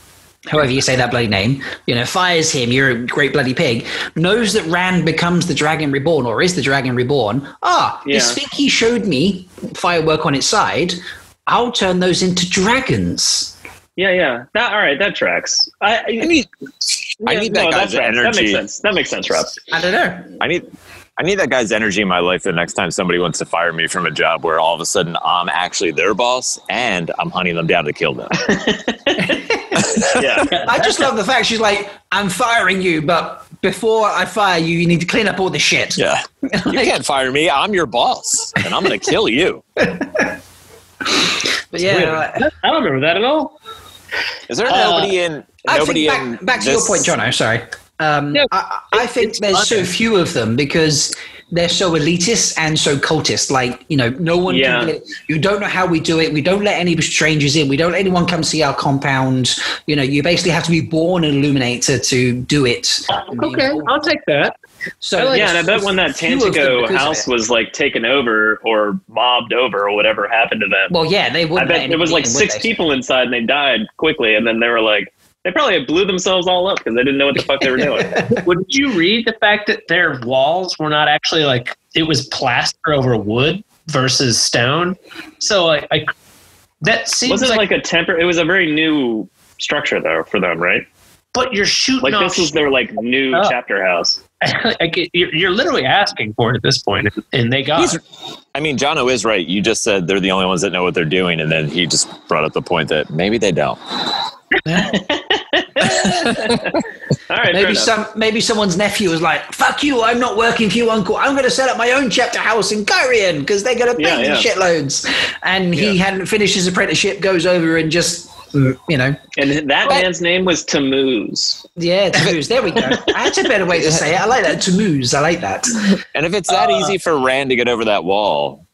however you say that bloody name, fires him, you're a great bloody pig, knows that Rand becomes the Dragon Reborn, or is the Dragon Reborn. This thing he showed me, firework on its side, I'll turn those into dragons. Yeah. That tracks. I need that guy's energy. That makes sense, Rob. I don't know. I need that guy's energy in my life the next time somebody wants to fire me from a job where all of a sudden I'm actually their boss and I'm hunting them down to kill them. Yeah. I just love the fact she's like, I'm firing you, but before I fire you, you need to clean up all this shit. Yeah. Like, you can't fire me. I'm your boss and I'm going to kill you. But I don't remember that at all. Is there nobody in? Back to your point, Jono. Sorry. I think there's so few of them because they're so elitist and so cultist. Like, no one can do it. You don't know how we do it. We don't let any strangers in. We don't let anyone come see our compound. You basically have to be born an Illuminator to do it. Okay, I'll take that. So and I bet when that Tantico house was taken over or mobbed over or whatever happened to them. Well, yeah, they would. I bet there was 6 people inside and they died quickly, and then they were like, they probably blew themselves all up because they didn't know what the fuck they were doing. Wouldn't you read the fact that their walls were not actually it was plaster over wood versus stone? So that seems it was a very new structure though for them, right? But you're shooting off. This was their new chapter house. You're literally asking for it at this point, and they got it. Jono is right. You just said they're the only ones that know what they're doing, and then he just brought up the point that maybe they don't. All right, maybe someone's nephew was like, fuck you, I'm not working for you, uncle, I'm going to set up my own chapter house in Cairhien because they're going to pay me shitloads, and he hadn't finished his apprenticeship, goes over and just and that man's name was Tammuz. Yeah, Tammuz. There we go. That's a better way to say it. I like that. Tammuz. I like that. And if it's that easy for Rand to get over that wall,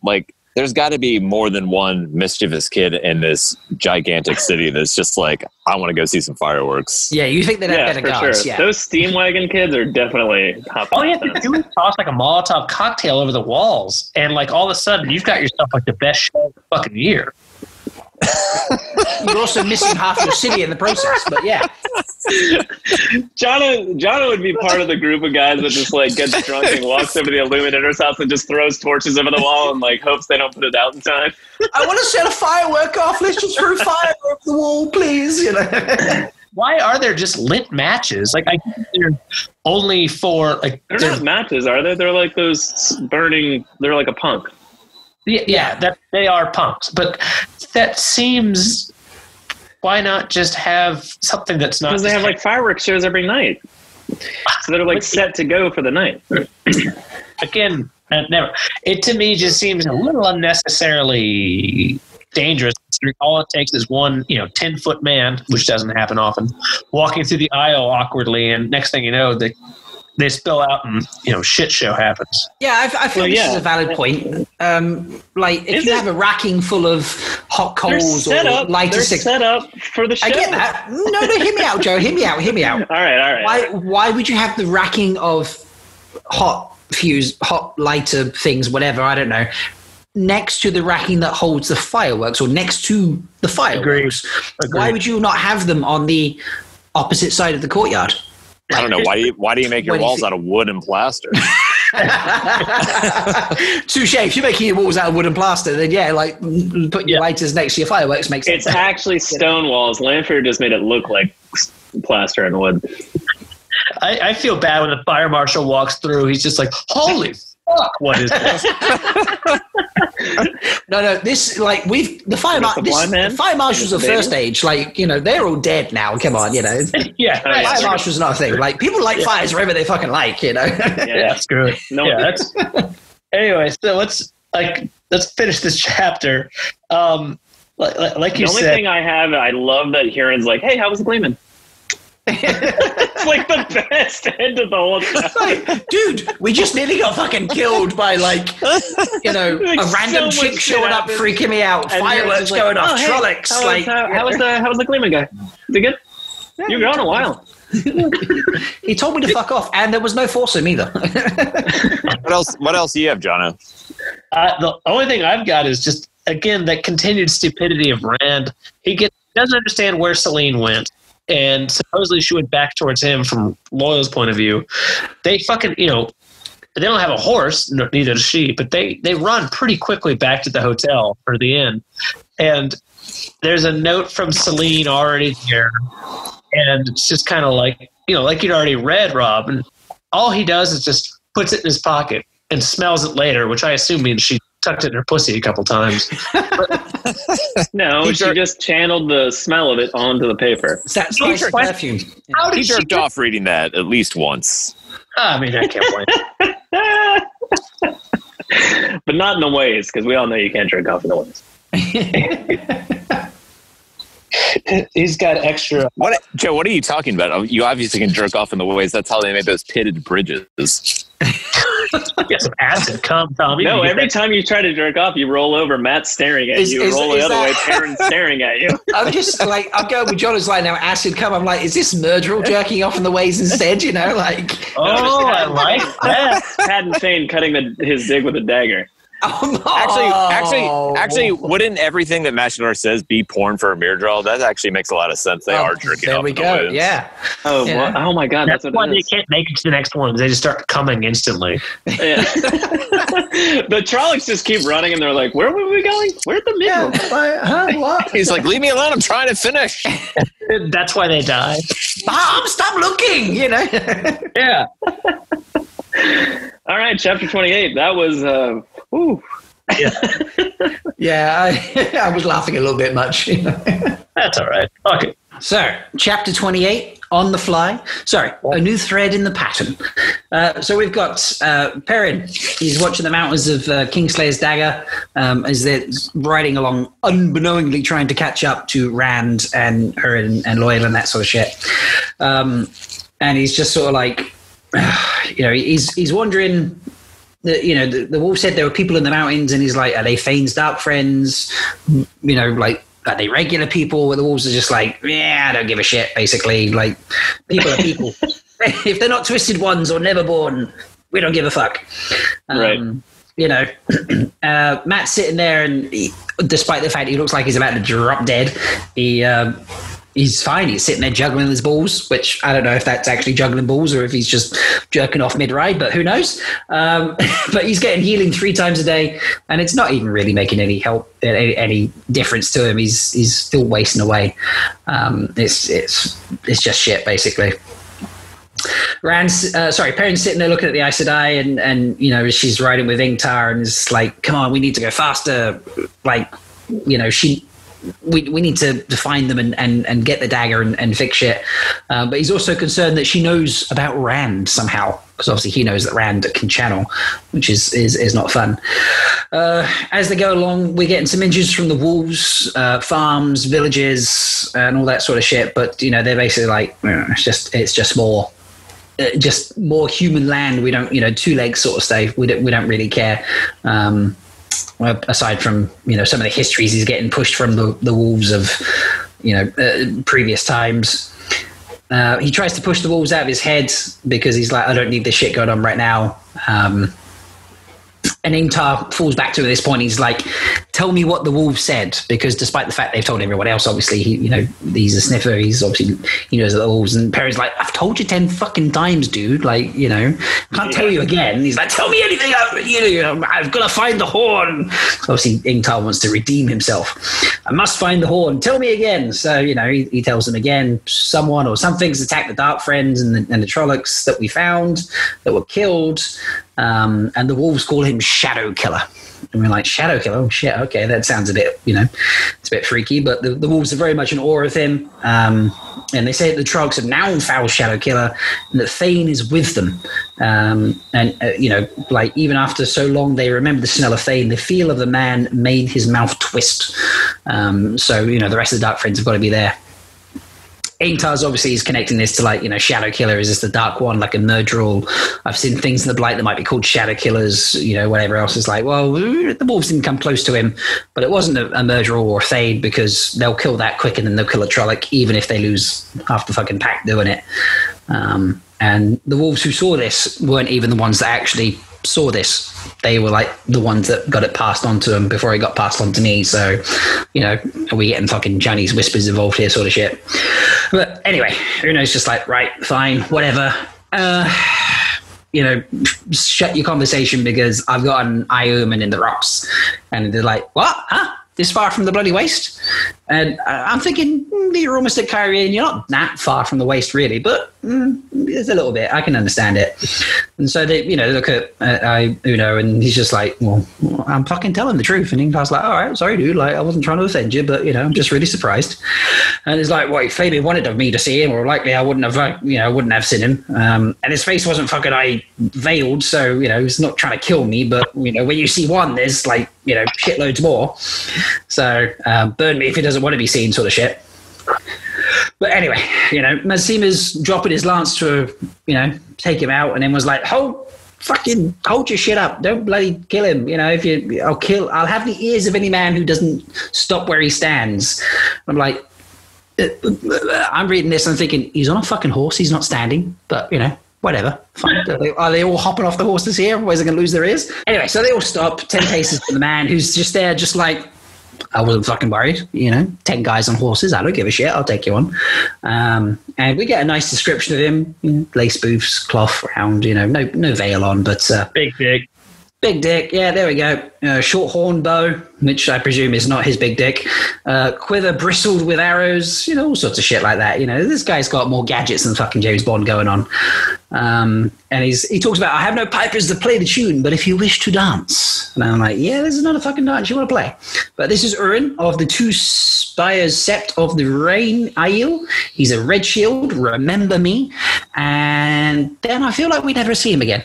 there's got to be more than one mischievous kid in this gigantic city that's just like, I want to go see some fireworks. Yeah, you think they'd have better guys. Sure. Yeah. Those steam wagon kids are definitely top. All you have to do is toss a Molotov cocktail over the walls, and all of a sudden you've got yourself the best show of the fucking year. You're also missing half your city in the process, but yeah. Jono would be part of the group of guys that just gets drunk and walks over to the Illuminator's house and just throws torches over the wall and hopes they don't put it out in time. I want to set a firework off. Let's just throw fire over the wall, please. Why are there just lit matches? I think they're only for they're not matches, are they? They're those burning. They're a punk. Yeah, that they are punks, but that seems. Why not just have something that's not? Because they have fireworks shows every night, so they're set to go for the night. Again, never. It to me just seems a little unnecessarily dangerous. All it takes is one, 10-foot man, which doesn't happen often, walking through the aisle awkwardly, and next thing you know, they spill out and, shit show happens. Yeah, I feel this is a valid point. If you have a racking full of hot coals or lighter sticks. They're set up for the show. I get that. No, hear me out, Joe. Hear me out. All right. Why would you have the racking of hot lighter things, whatever, I don't know, next to the racking that holds the fireworks or next to the fireworks? Agreed. Why would you not have them on the opposite side of the courtyard? I don't know. Why do you make your walls out of wood and plaster? Touche. If you're making your walls out of wood and plaster, then putting your lighters next to your fireworks makes sense. It's actually stone walls. Lanfear just made it look like plaster and wood. I feel bad when the fire marshal walks through. He's just like, holy fuck, what is this? No, this, the fire marshal's of first age, they're all dead now, come on, Yeah. Fire marshal's not a thing, people fires wherever they fucking . Yeah, screw it. No, anyway, so let's finish this chapter. The only thing I love that Huron's hey, how was the gleeman? It's like the best end of the whole time. Like, dude, we just nearly got fucking killed by like a random chick showing up, freaking me out. Fireworks like, going off, Trollocs. Hey, how was the Gleamer guy? Is it good? Yeah, you were on a while. He told me to fuck off, and there was no foursome either. What else do you have, Jono? The only thing I've got is just again that continued stupidity of Rand. He doesn't understand where Celine went, and supposedly she went back towards him from Loyal's point of view. They fucking they don't have a horse, neither does she, but they run pretty quickly back to the hotel or the inn, and there's a note from Celine already there. And it's just kind of like, like you'd already read, Rob. And all he does is just puts it in his pocket and smells it later, which I assume means she tucked it in her pussy a couple times. No, she just channeled the smell of it onto the paper. That's like perfume. He jerked off reading that at least once. I mean, I can't blame him. But not in the ways, because we all know you can't jerk off in the ways. He's got extra. What, Joe? What are you talking about? You obviously can jerk off in the ways. That's how they made those pitted bridges. Get some acid, come, Tommy. No, every time you try to jerk off, you roll over. Matt's staring at you. Roll the other way. Perrin's staring at you. I'm just like, I'm going with Jono's line now. Acid, come. I'm like, is this Myrddraal jerking off in the ways instead? I like that. Cad and Shane cutting his dick with a dagger. Oh, no. Actually, wouldn't everything that Mashadar says be porn for a Myrddraal? That actually makes a lot of sense. They are jerking off. There we go. Yeah. Oh, yeah. Well, oh my God. That's what it is. They can't make it to the next one. They just start coming instantly. Yeah. The Trollocs just keep running, and they're like, "Where were we going? Where the middle?" He's like, "Leave me alone. I'm trying to finish." That's why they die. Mom, stop looking. Yeah. All right, chapter 28. That was. Ooh. I was laughing a little bit much. That's all right. Okay. So, chapter 28, on the fly. Sorry, a new thread in the pattern. So we've got Perrin. He's watching the mountains of Kingslayer's Dagger as they're riding along, unknowingly trying to catch up to Rand and her and Loial and that sort of shit. And he's just sort of like, he's wondering. The wolf said there were people in the mountains, and he's like, are they Fane's dark friends? Are they regular people? Where the wolves are just like, yeah, I don't give a shit, basically. Like, people are people. If they're not twisted ones or never born, we don't give a fuck. Right. Matt's sitting there, and despite the fact he looks like he's about to drop dead, he's fine. He's sitting there juggling his balls, which I don't know if that's actually juggling balls or if he's just jerking off mid-ride, but who knows? But he's getting healing 3 times a day, and it's not even really making any difference to him. He's still wasting away. It's just shit, basically. Perrin's sitting there looking at the Aes Sedai, and she's riding with Ingtar, and it's like, come on, we need to go faster. We need to find them and get the dagger and fix shit. But he's also concerned that she knows about Rand somehow, because obviously he knows that Rand can channel, which is not fun. As they go along, we're getting some injuries from the wolves, farms, villages, and all that sort of shit. But, they're basically like, it's just more. Just more human land. We don't, 2 legs sort of stuff. We don't really care. Aside from some of the histories he's getting pushed from the wolves of previous times, he tries to push the wolves out of his head because he's like, I don't need this shit going on right now. And Ingtar falls back to him at this point. He's like, tell me what the wolves said, because despite the fact they've told everyone else, obviously he's a sniffer. He's obviously he knows the wolves. And Perrin's like, I've told you 10 fucking times, dude. Can't tell you again. And he's like, tell me anything. I've got to find the horn. Obviously, Ingtar wants to redeem himself. I must find the horn. Tell me again. So he tells them again. Someone or something's attacked the Dark Friends and the Trollocs that we found that were killed. And the wolves call him Shadow Killer. And we're like, Shadow Killer? Oh, shit, okay, that sounds a bit, it's a bit freaky. But the wolves are very much in awe of him. And they say that the Trollocs have now found Shadow Killer and that Thane is with them. Even after so long, they remember the smell of Thane. The feel of the man made his mouth twist. The rest of the Dark Friends have got to be there. Ingtar's obviously is connecting this to, like, you know, Shadow Killer. Is this the Dark One, like a Myrddraal? I've seen things in the Blight that might be called Shadow Killers, you know, whatever else. Is like, well, the wolves didn't come close to him, but it wasn't a Myrddraal or a Fade, because they'll kill that quicker than they'll kill a Trolloc, even if they lose half the fucking pack doing it. And the wolves who saw this weren't even the ones that actually saw this. They were like the ones that got it passed on to them before it got passed on to me. So, you know, are we getting fucking Chinese whispers involved here, sort of shit? But anyway, Uno's just like, right, fine, whatever. You know, shut your conversation, because I've got an Omen in the rocks. And they're like, what? Huh? This far from the bloody waste? And I'm thinking, you're almost at Cairhien, you're not that far from the waste, really, but there's a little bit. I can understand it. And so they, you know, look at Uno, and he's just like, well, I'm fucking telling the truth. And Ingtar's like, all right, sorry, dude. Like, I wasn't trying to offend you, but, you know, I'm just really surprised. And it's like, well, if Fabian wanted me to see him, or likely I wouldn't have, you know, I wouldn't have seen him. And his face wasn't fucking veiled, so, you know, he's not trying to kill me, but, you know, when you see one, there's, like, you know, shitloads more. So burn me if it doesn't want to be seen, sort of shit. But anyway, you know, Mazima's dropping his lance to, you know, take him out, and then was like, hold your shit up, don't bloody kill him, you know, if you, I'll have the ears of any man who doesn't stop where he stands. I'm like, I'm reading this and thinking, he's on a fucking horse, he's not standing, but, you know, whatever, fine. Are they all hopping off the horses here? Otherwise they're going to lose their ears. Anyway, so they all stop, 10 paces from the man who's just there, just like, I wasn't fucking worried, you know, 10 guys on horses, I don't give a shit, I'll take you on. And we get a nice description of him, you know, lace boots, cloth round, you know, no veil on, but big dick. Big dick, yeah, there we go. Short horn bow, which I presume is not his big dick. Quiver bristled with arrows, you know, all sorts of shit like that. You know, this guy's got more gadgets than fucking James Bond going on. And he talks about, I have no pipers to play the tune, but if you wish to dance. And I'm like, yeah, this is not a fucking dance you want to play. But this is Urin of the Two Spires Sept of the Rain Aiel. He's a red shield, remember me. And then I feel like we never see him again.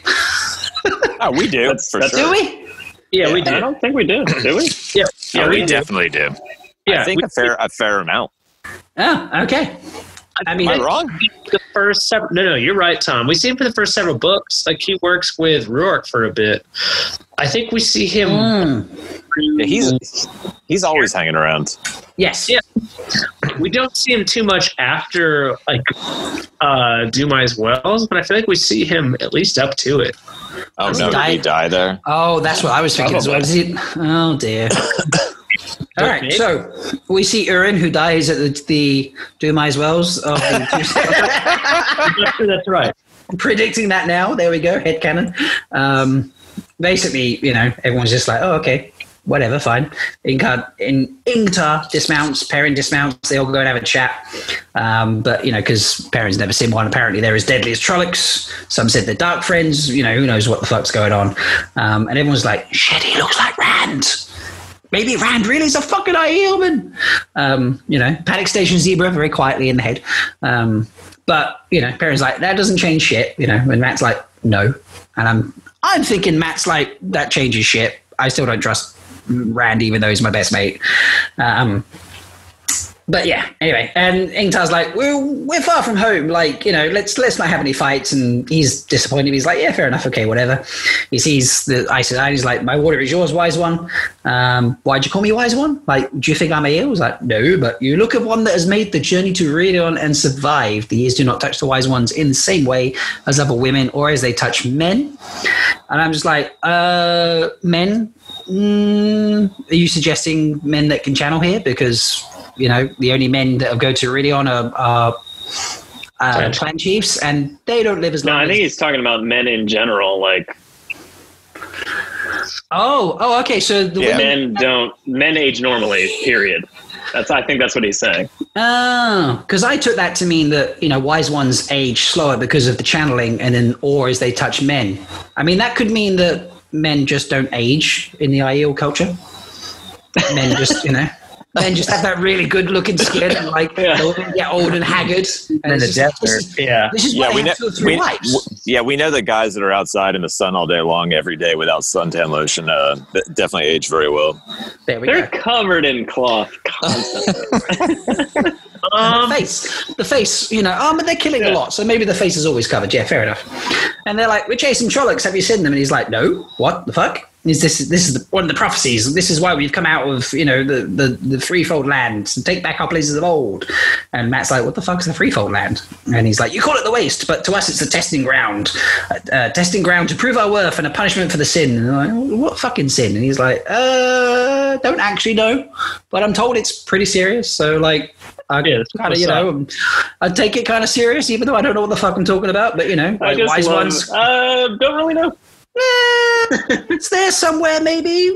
Oh, we do. That's sure. Do we? Yeah, we do. I don't think we do. Do we? Yeah, we definitely do. Yeah, I think a fair amount. Oh, okay. I mean, am I wrong? The first several, no, you're right, Tom. We see him for the first several books. Like, he works with Rourke for a bit. I think we see him. Yeah, he's always hanging around. Yes. Yeah. We don't see him too much after, like, Dumai's Wells, but I feel like we see him at least up to it. Oh, no, did he die there? Oh, that's what I was thinking as well. Oh, dear. All right, okay. So we see Urin, who dies at the Dumai's Wells. Of the that's right. Predicting that now. There we go, headcanon. Basically, you know, everyone's just like, oh, okay, whatever, fine. Ingtar dismounts, Perrin dismounts, they all go and have a chat. But, you know, because Perrin's never seen one, apparently they're as deadly as Trollocs. Some said they're dark friends, you know, who knows what the fuck's going on. And everyone's like, shit, he looks like Rand. Maybe Rand really is a fucking Aielman. You know, Panic Station Zebra, very quietly in the head. But, you know, Perrin's like, that doesn't change shit, you know, and Matt's like, no. And I'm thinking Matt's like, that changes shit. I still don't trust Rand, even though he's my best mate. But yeah, anyway, and Ingtar's like, we're far from home. Like, you know, let's not have any fights. And he's disappointed. He's like, yeah, fair enough. Okay, whatever. He sees the Aes Sedai. He's like, my water is yours, wise one. Why'd you call me wise one? Like, do you think I'm Aiel? He's like, no, but you look at one that has made the journey to Rhuidean and survived. The years do not touch the wise ones in the same way as other women or as they touch men. And I'm just like, men? Are you suggesting men that can channel here? Because, you know, the only men that go to Rhuidean are clan chiefs, and they don't live as long. No, I think he's talking about men in general, like. Oh, okay. So the women men age normally, period. I think that's what he's saying. Oh, because I took that to mean that, you know, wise ones age slower because of the channeling, and then or as they touch men. I mean, that could mean that men just don't age in the Aiel culture. Men just, you know. Men just have that really good-looking skin and, like, get old and haggard. And then the death hurt. Yeah. This is why we have 2 or 3 wives. Yeah, we know that guys that are outside in the sun all day long every day without suntan lotion definitely age very well. They're covered in cloth constantly. The face, you know, but they're killing a lot, so maybe the face is always covered. Yeah, fair enough. And they're like, we're chasing Trollocs. Have you seen them? And he's like, no. What the fuck? This is one of the prophecies. This is why we've come out of, you know, the threefold land and take back our places of old. And Matt's like, what the fuck's the threefold land? And he's like, you call it the waste, but to us it's a testing ground. A testing ground to prove our worth and a punishment for the sin. And they're like, what fucking sin? And he's like, don't actually know, but I'm told it's pretty serious. So, like, I take it kind of serious, even though I don't know what the fuck I'm talking about. But, you know, wise ones. Don't really know. It's there somewhere, maybe.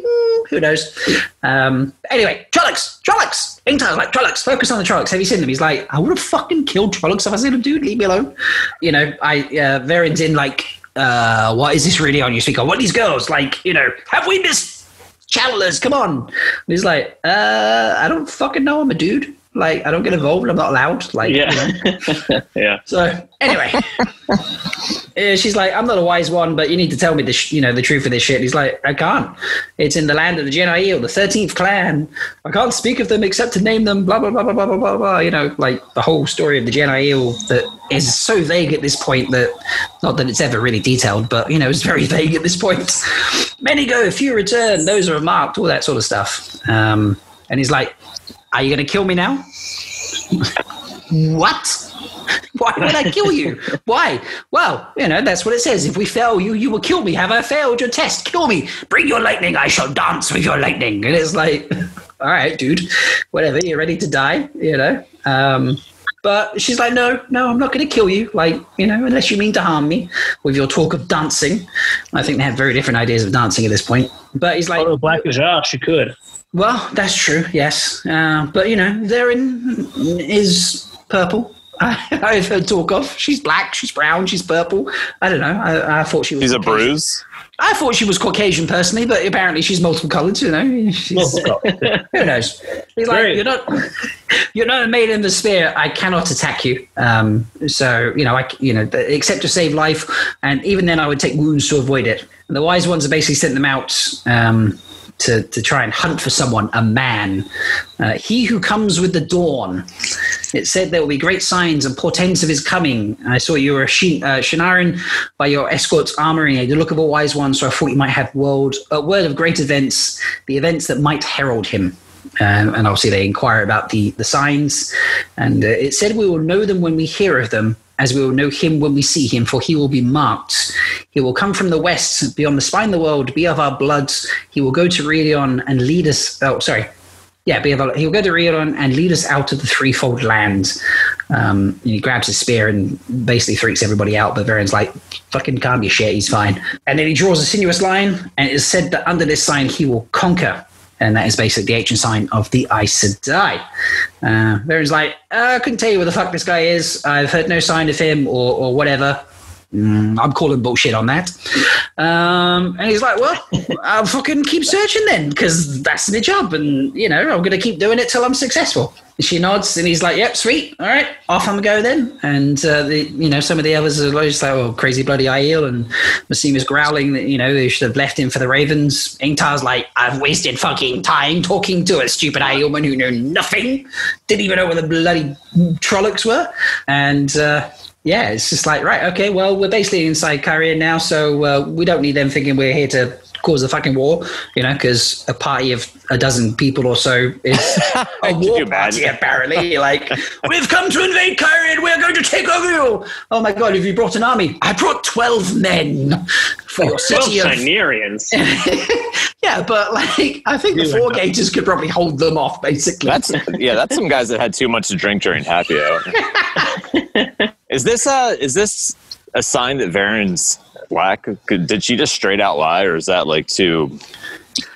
Who knows? Anyway, Trollocs. Ingtar's like, Trollocs, focus on the Trollocs. Have you seen them? He's like, I would have fucking killed Trollocs if I seen them, dude. Leave me alone. You know, Varen's in like, what is this really on you speak on? What are these girls? Like, you know, have we missed channelers? Come on. And he's like, I don't fucking know. I'm a dude. Like, I don't get involved. I'm not allowed. Like, you know. Yeah. So anyway, she's like, I'm not a wise one, but you need to tell me the truth of this shit. And he's like, I can't. It's in the land of the Aiel, the 13th clan. I can't speak of them except to name them. Blah blah blah blah blah blah blah. You know, like the whole story of the Aiel that is so vague at this point that, not that it's ever really detailed, but you know, it's very vague at this point. Many go, few return. Those are marked. All that sort of stuff. And he's like, are you going to kill me now? What? Why would I kill you? Why? Well, you know, that's what it says. If we fail you, you will kill me. Have I failed your test? Kill me. Bring your lightning. I shall dance with your lightning. And it's like, all right, dude, whatever. You're ready to die, you know. But she's like, no, I'm not going to kill you. Like, you know, unless you mean to harm me with your talk of dancing. I think they have very different ideas of dancing at this point. But he's like, although black as ass, she could. Well, that's true, yes. But, you know, Therin is purple. I've heard talk of. She's black, she's brown, she's purple. I don't know. I thought she was... She's Caucasian. A bruise? I thought she was Caucasian, personally, but apparently she's multiple-coloured, you know. Who knows? He's like, great. You're not a maiden in the spear. I cannot attack you. So, you know, except to save life, and even then I would take wounds to avoid it. And the wise ones have basically sent them out... To try and hunt for someone, a man. He who comes with the dawn. It said there will be great signs and portents of his coming. I saw you were a Shinarin by your escort's armory, the look of a wise one, so I thought you might have a word of great events, the events that might herald him. And obviously they inquire about the signs. And it said we will know them when we hear of them, as we will know him when we see him, for he will be marked. He will come from the west, beyond the spine of the world, be of our blood. He will go to Rhuidean and lead us... Oh, sorry. Yeah, he'll go to Rhuidean and lead us out of the threefold land. And he grabs his spear and basically freaks everybody out, but Varen's like, fucking calm your shit, he's fine. And then he draws a sinuous line, and it is said that under this sign he will conquer. And that is basically the ancient sign of the Aes Sedai. Varen's like, I couldn't tell you where the fuck this guy is. I've heard no sign of him or whatever. I'm calling bullshit on that. And he's like, well, I'll fucking keep searching then, because that's the job. And, you know, I'm going to keep doing it till I'm successful. She nods, and he's like, yep, sweet. All right, off I'm going then. And, you know, some of the others are just like, oh, crazy bloody Aiel. And Masima's growling that, you know, they should have left him for the Ravens. Ingtar's like, I've wasted fucking time talking to a stupid Aielman who knew nothing. Didn't even know where the bloody Trollocs were. And, yeah, it's just like, right, okay, well, we're basically inside Cairhien now, so we don't need them thinking we're here to cause a fucking war, you know, because a party of a dozen people or so is a war party, apparently. Like, we've come to invade Cairhien, we're going to take over you. Oh my God, have you brought an army? I brought 12 men for your city of... 12 Shiniarians. Yeah, but like, I think the four gauges could probably hold them off, basically. That's some guys that had too much to drink during happy hour. Is this a sign that Varen's black? Did she just straight out lie, or is that like too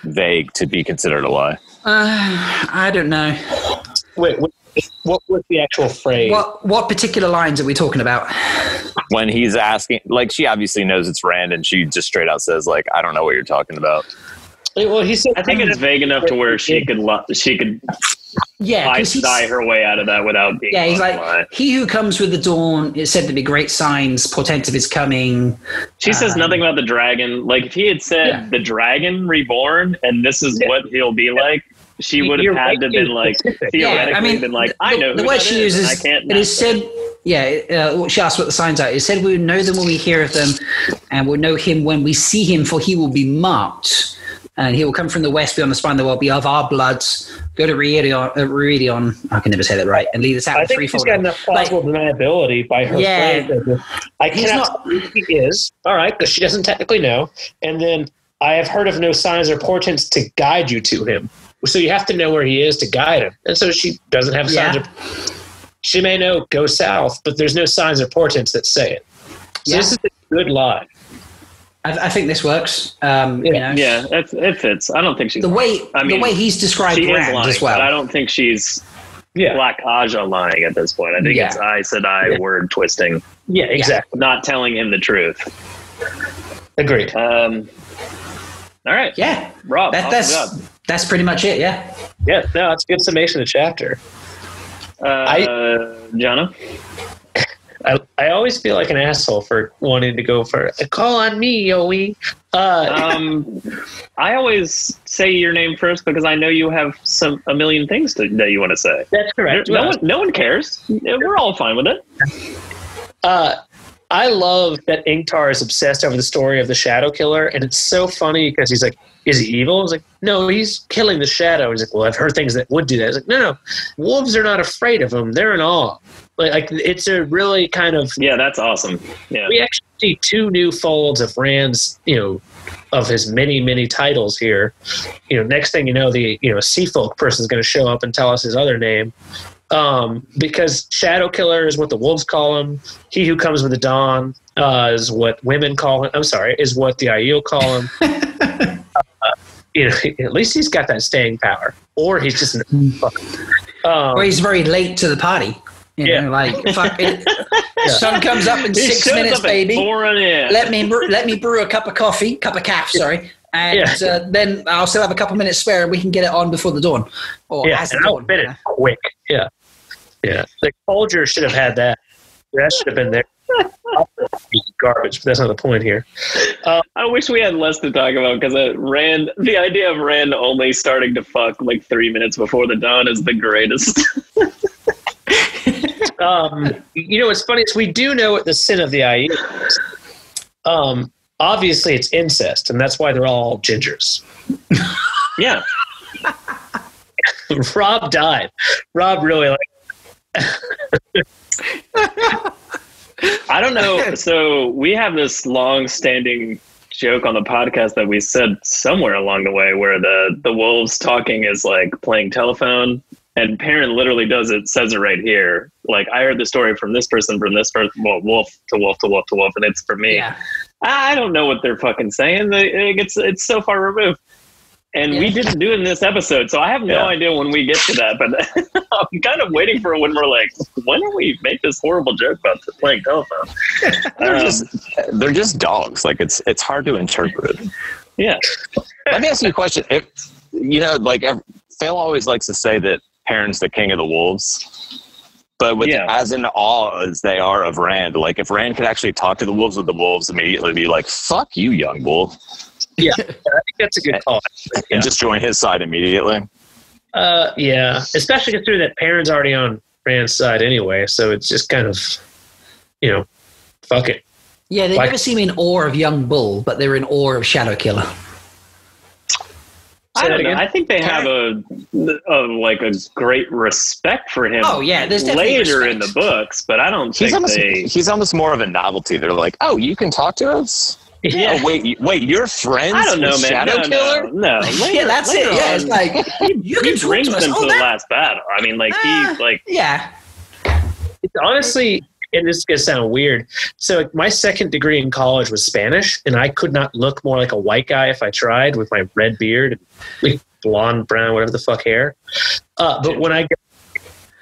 vague to be considered a lie? I don't know. Wait, what was the actual phrase? What particular lines are we talking about? When he's asking, like, she obviously knows it's Rand, and she just straight out says, like, I don't know what you're talking about. Well, he said, I think it's vague enough to where she could. Yeah, I sigh her way out of that without being. Yeah, he's like, he who comes with the dawn is said to be great signs, portent of his coming. She says nothing about the dragon. Like, if he had said the dragon reborn, and this is what he'll be like, she would have had to been like theoretically been like, I know the who way that she is, uses. I can't. It is said. Yeah, she asked what the signs are. It said we will know them when we hear of them, and we'll know him when we see him, for he will be marked, and he will come from the west beyond the spine. There will be of our bloods. Go to Rhuidean. I can never say that right. And lead us out. I think she's got enough plausible deniability by her. Yeah, I cannot believe he is. All right, because she doesn't technically know. And then I have heard of no signs or portents to guide you to him. So you have to know where he is to guide him. And so she doesn't have signs. She may know go south, but there's no signs or portents that say it. So this is a good lie. I think this works. It fits. I don't think she's the way he's described Rand lying, as well. But I don't think she's Black Aja lying at this point. I think it's Aes Sedai word twisting. Yeah, exactly. Not telling him the truth. Agreed. All right. Yeah, Rob. That's pretty much it. Yeah. Yeah. No, that's a good summation of the chapter. Jono. I always feel like an asshole for wanting to go for a call on me, Owie. I always say your name first because I know you have a million things that you want to say. That's correct. No one cares. We're all fine with it. I love that Ingtar is obsessed over the story of the Shadow Killer, and it's so funny because he's like, is he evil? I was like, no, he's killing the shadow. He's like, well, I've heard things that would do that. I was like, no, wolves are not afraid of him. They're in awe. Like it's a really kind of... Yeah, that's awesome. Yeah. We actually see two new folds of Rand's, of his many, many titles here. Next thing you know, the sea folk person is going to show up and tell us his other name. Because Shadow Killer is what the wolves call him. He who comes with the dawn is what women call him. I'm sorry, is what the Aiel call him. At least he's got that staying power, or he's just or he's very late to the party. Sun comes up in 6 minutes, baby. Let me brew a cup of coffee, and then I'll still have a couple minutes spare, and we can get it on before the dawn. I'll fit it quick. Yeah. The Folger should have had that. That should have been there. Garbage, but that's not the point here. I wish we had less to talk about because the idea of Rand only starting to fuck like 3 minutes before the dawn is the greatest. What's funny is we do know what the sin of the Aiel is. Obviously, it's incest, and that's why they're all gingers. Yeah. Rob died. Rob really I don't know. So we have this long-standing joke on the podcast that we said somewhere along the way where the wolves talking is like playing telephone, and Perrin literally says it right here. Like, I heard the story from this person, well, wolf to wolf, and it's for me. Yeah. I don't know what they're fucking saying. It's so far removed. And we didn't do it in this episode, so I have no idea when we get to that. But I'm kind of waiting for when we're like, when do we make this horrible joke about playing telephone? They're just dogs. Like it's hard to interpret. Yeah. Let me ask you a question. If, Phil always likes to say that Perrin's the king of the wolves, but with as in awe as they are of Rand, like if Rand could actually talk to the wolves, would the wolves immediately be like, "Fuck you, young wolf"? Yeah, I think that's a good call. And just join his side immediately. Especially considering that Perrin's already on Rand's side anyway, so it's just kind of, fuck it. Yeah, they never seem in awe of Young Bull, but they're in awe of Shadow Killer. I don't know. I think they have a great respect for him. Oh yeah, there's definitely later respect in the books, but I don't think he's almost more of a novelty. They're like, oh, you can talk to us. Yeah. Oh, wait! You're friends? I don't know, man. Shadow Killer? No. Later it. Yeah, it's like you can brings them to the last battle. I mean, It's honestly, and this is gonna sound weird. So my second degree in college was Spanish, and I could not look more like a white guy if I tried with my red beard and blonde, brown, whatever the fuck hair. But when I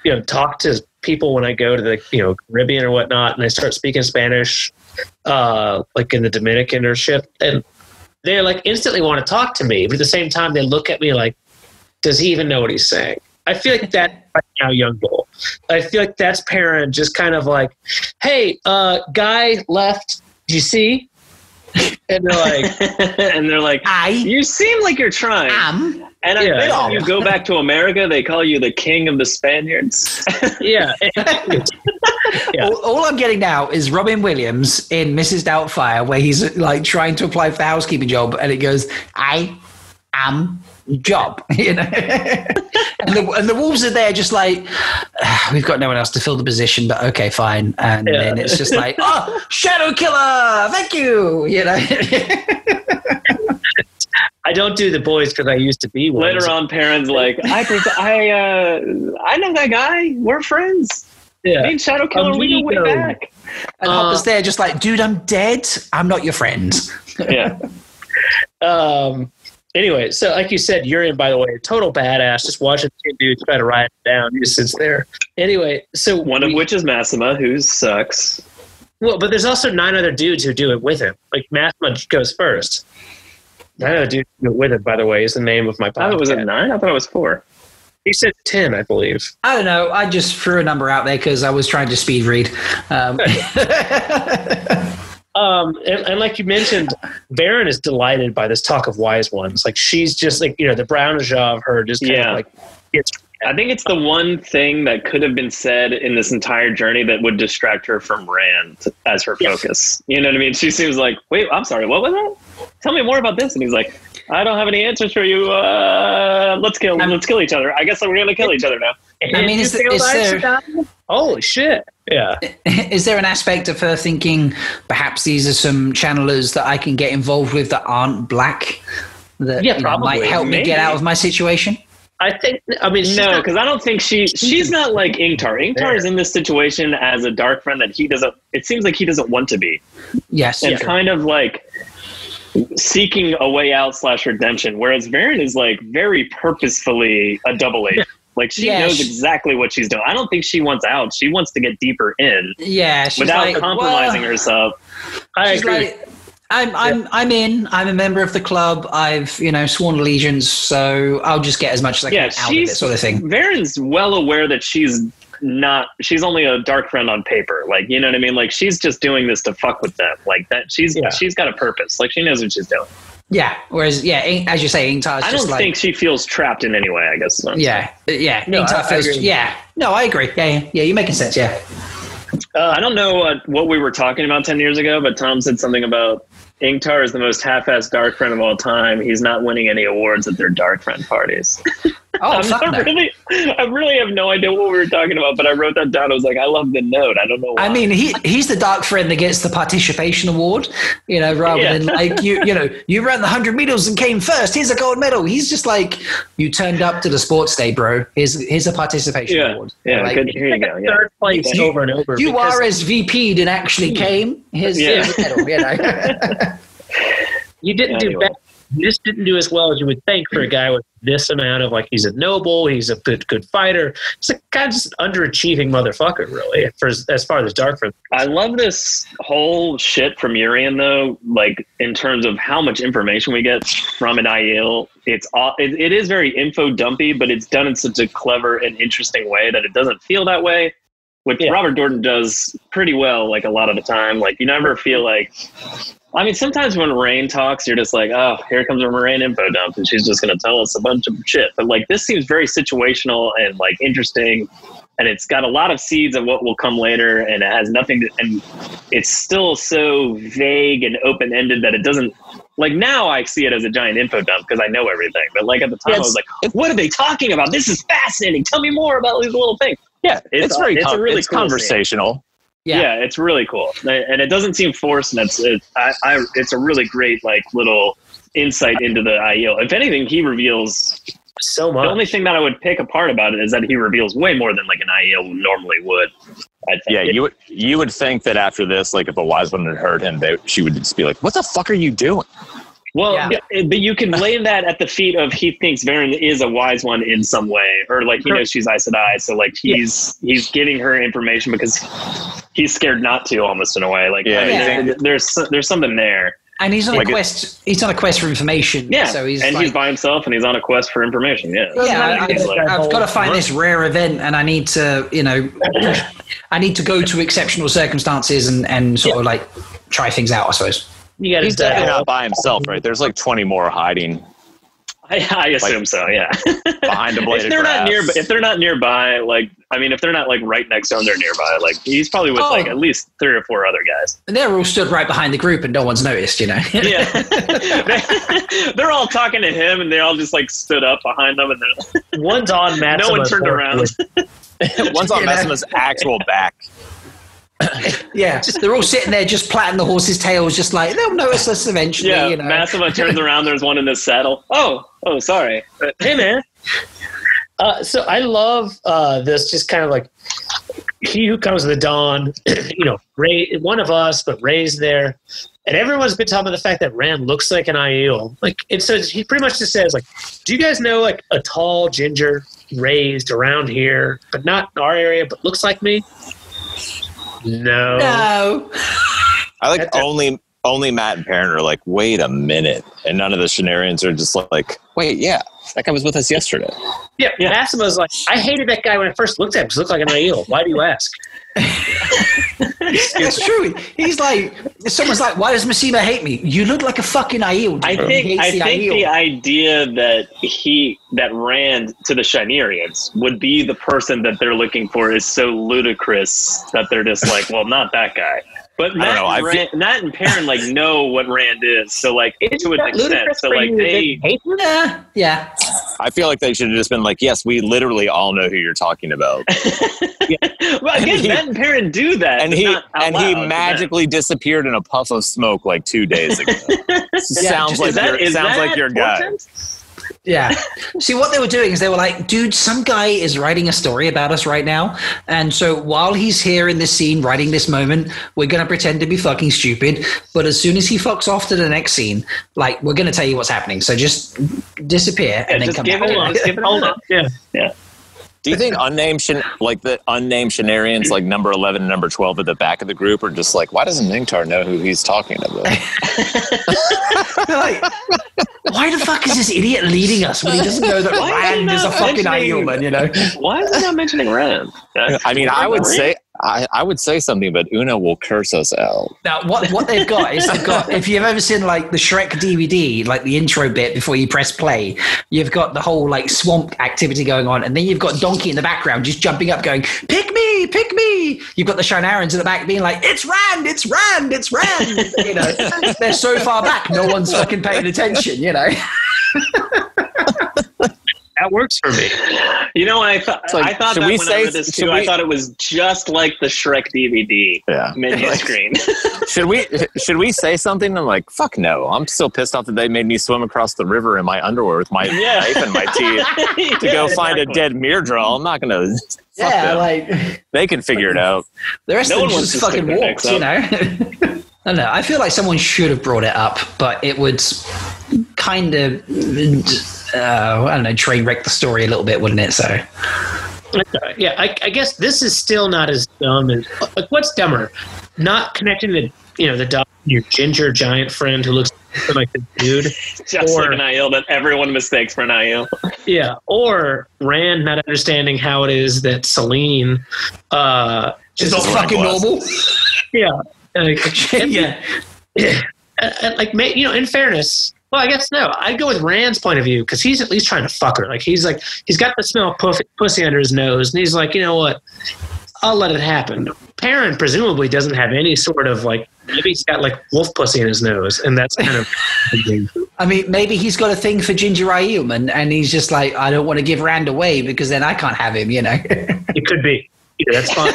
go, talk to people when I go to the Caribbean or whatnot, and I start speaking Spanish. Like in the Dominican or shit, and they like instantly want to talk to me, but at the same time they look at me like, does he even know what he's saying? I feel like that right now, Young Bull. I feel like that's Perrin just kind of like, hey, guy left, do you see? And they're like, you seem like you're trying. And I think if you go back to America, they call you the king of the Spaniards. All I'm getting now is Robin Williams in Mrs. Doubtfire, where he's like trying to apply for the housekeeping job, and it goes, I am job, you know. and the wolves are there just like, we've got no one else to fill the position, but okay, fine. And then it's just like, oh, shadow killer, thank you, you know. I don't do the boys because I used to be one. Later on, Perrin's like, I know that guy, we're friends. Yeah. Me and shadow killer, we go way back. And Hopper's there just like, dude, I'm dead, I'm not your friend. Yeah. Anyway, so like you said, Urian, by the way, total badass. Just watching two dudes try to ride it down. He just sits there. Anyway, so one of which is Massima, who sucks. Well, but there's also 9 other dudes who do it with him. Like, Massima goes first. 9 other dudes who do it with him, by the way, is the name of my podcast. I thought it was 9? I thought it was 4. He said 10, I believe. I don't know. I just threw a number out there because I was trying to speed read. And like you mentioned, Baron is delighted by this talk of wise ones. Like, she's just like, you know, the brownish of her just kind of like. I think it's the one thing that could have been said in this entire journey that would distract her from Rand as her focus. You know what I mean? She seems like, wait, I'm sorry, what was that? Tell me more about this. And he's like, I don't have any answers for you. Let's kill each other. I guess we're going to kill each other now. I mean, holy shit. Yeah. Is there an aspect of her thinking, perhaps these are some channelers that I can get involved with that aren't black that might help me get out of my situation? I think, I mean, no, because I don't think she's not like Ingtar. Ingtar is in this situation as a dark friend that it seems like he doesn't want to be. Yes. And kind of like seeking a way out / redemption. Whereas Varen is like very purposefully a double agent. Like, she knows exactly what she's doing. I don't think she wants out. She wants to get deeper in. Yeah, she's without like, compromising herself. I agree. Like, I'm in. I'm a member of the club. I've, you know, sworn allegiance, so I'll just get as much as I can out of it, sort of thing. Varen's well aware that she's only a dark friend on paper. Like, you know what I mean? Like, she's just doing this to fuck with them. Like, that she's got a purpose. Like, she knows what she's doing. Yeah, whereas, as you say, Ingtar's just like... I don't think she feels trapped in any way, I guess. Yeah. No, Ingtar feels... Yeah. No, I agree. Yeah, you're making sense, yeah. I don't know what we were talking about 10 years ago, but Tom said something about Ingtar is the most half-assed dark friend of all time. He's not winning any awards at their dark friend parties. I really have no idea what we were talking about, but I wrote that down. I was like, I love the note. I don't know why. I mean, he's the dark friend that gets the participation award, you know, rather than like, you know, you ran the 100 meters and came first. Here's a gold medal. He's just like, you turned up to the sports day, bro. Here's a participation award. Yeah, like, good. Here you go. Yeah. Third place over and over. You RSVP'd and actually came. Here's a medal, you know. You didn't do bad. This didn't do as well as you would think for a guy with this amount of, like, he's a noble, he's a good fighter. It's a kind of just an underachieving motherfucker, really, for as far as dark friend. I love this whole shit from Urian, though, like, in terms of how much information we get from an Aiel. It is very info dumpy, but it's done in such a clever and interesting way that it doesn't feel that way, which Robert Jordan does pretty well, like, a lot of the time. Like, you never feel like... I mean, sometimes when Moraine talks, you're just like, oh, here comes a Moraine info dump, and she's just going to tell us a bunch of shit. But, like, this seems very situational and, like, interesting, and it's got a lot of seeds of what will come later, and it has nothing to... And it's still so vague and open-ended that it doesn't... Like, now I see it as a giant info dump because I know everything. But, like, at the time, I was like, what are they talking about? This is fascinating. Tell me more about these little things. Yeah, it's cool conversational. Scene. Yeah, it's really cool, and it doesn't seem forced. And it's a really great like little insight into the Aiel. If anything, he reveals so much. The only thing that I would pick apart about it is that he reveals way more than like an Aiel normally would. I think. Yeah, you would think that after this, like if a wise one had heard him, she would just be like, "What the fuck are you doing?" Well, but you can lay that at the feet of he thinks Varen is a wise one in some way, or like he knows she's Aes Sedai, so like he's giving her information because he's scared not to, almost in a way. Like there's something there, and he's on a quest. He's on a quest for information. Yeah, so he's by himself, and he's on a quest for information. Yeah, I've got to find this rare event, and I need to, you know, I need to go to exceptional circumstances and sort of like try things out, I suppose. He's definitely not by himself, right? There's like 20 more hiding. I assume like, so. Yeah. Behind a blade of grass. If they're not nearby, like, I mean, if they're not like right next to him, they're nearby. Like he's probably with like at least 3 or 4 other guys. And they're all stood right behind the group and no one's noticed, you know? Yeah. They're all talking to him and they all just like stood up behind them. And one's on Maximus. No one turned around. One's on Maximus' actual back. Yeah, they're all sitting there just plaiting the horses' tails, just like they'll notice us eventually. Yeah, you know. Massima turns around. There's one in his saddle. Oh, sorry. Hey, man. So I love this. Just kind of like he who comes with the dawn. You know, Ray, one of us, but Ray's there, and everyone's been talking about the fact that Rand looks like an Aiel. Like it says, he pretty much just says, like, do you guys know like a tall ginger raised around here, but not in our area, but looks like me? No. I like only Matt and Perrin are like, wait a minute. And none of the Shinarians are just like, wait, yeah, that guy was with us yesterday. Yeah. Massimo's like, I hated that guy when I first looked at him. He looked like an Aiel. Why do you ask? That's true. He's like, someone's like, why does Massima hate me? You look like a fucking Aiel. I think the idea that that Rand to the Shinarians would be the person that they're looking for is so ludicrous that they're just like, well, not that guy. But Matt and Perrin like know what Rand is, so like to an extent. So like they hate him? Yeah. I feel like they should have just been like, yes, we literally all know who you're talking about. Yeah. Well, again, Matt and Perrin do that, and he magically disappeared in a puff of smoke like 2 days ago. Sounds like your guy. Yeah. See, what they were doing is they were like, dude, some guy is writing a story about us right now. And so while he's here in this scene writing this moment, we're going to pretend to be fucking stupid. But as soon as he fucks off to the next scene, like, we're going to tell you what's happening. So just disappear and then come back. Hold on. Yeah. Do you think the unnamed Shinarians, like number 11 and number 12 at the back of the group, are just like, why doesn't Ingtar know who he's talking about? Like, why the fuck is this idiot leading us when he doesn't know that Rand is a fucking Aielman, you know? Why is he not mentioning Rand? I mean, I would say something, but Una will curse us out. Now, what they've got is if you've ever seen like the Shrek DVD, like the intro bit before you press play, you've got the whole like swamp activity going on, and then you've got Donkey in the background just jumping up going, pick me, pick me. You've got the Shinarans in the back being like, it's Rand, it's Rand, it's Rand. You know, they're so far back, no one's fucking paying attention, you know. That works for me. You know, I thought it was just like the Shrek DVD menu screen. Should we say something? I'm like, fuck no. I'm still pissed off that they made me swim across the river in my underwear with my knife and my teeth to go find a dead Myrddraal. I'm not going to... like... They can figure it out. The rest of them just fucking walks, you know? I don't know. I feel like someone should have brought it up, but it would kind of, train wreck the story a little bit, wouldn't it? So, yeah, I guess this is still not as dumb as, like, what's dumber? Not connecting the dot, your ginger giant friend who looks like the dude. Just like an Aiel that everyone mistakes for an Aiel. Yeah, or Rand not understanding how it is that Celine is all fucking normal. Yeah. In fairness, well, I guess no. I'd go with Rand's point of view because he's at least trying to fuck her. Like he's got the smell of pussy under his nose, and he's like, you know what? I'll let it happen. Perrin presumably doesn't have any sort of like. Maybe he's got like wolf pussy in his nose, and that's kind of. I mean, maybe he's got a thing for ginger Aiel, and he's just like, I don't want to give Rand away because then I can't have him. You know, it could be. Yeah, that's fine.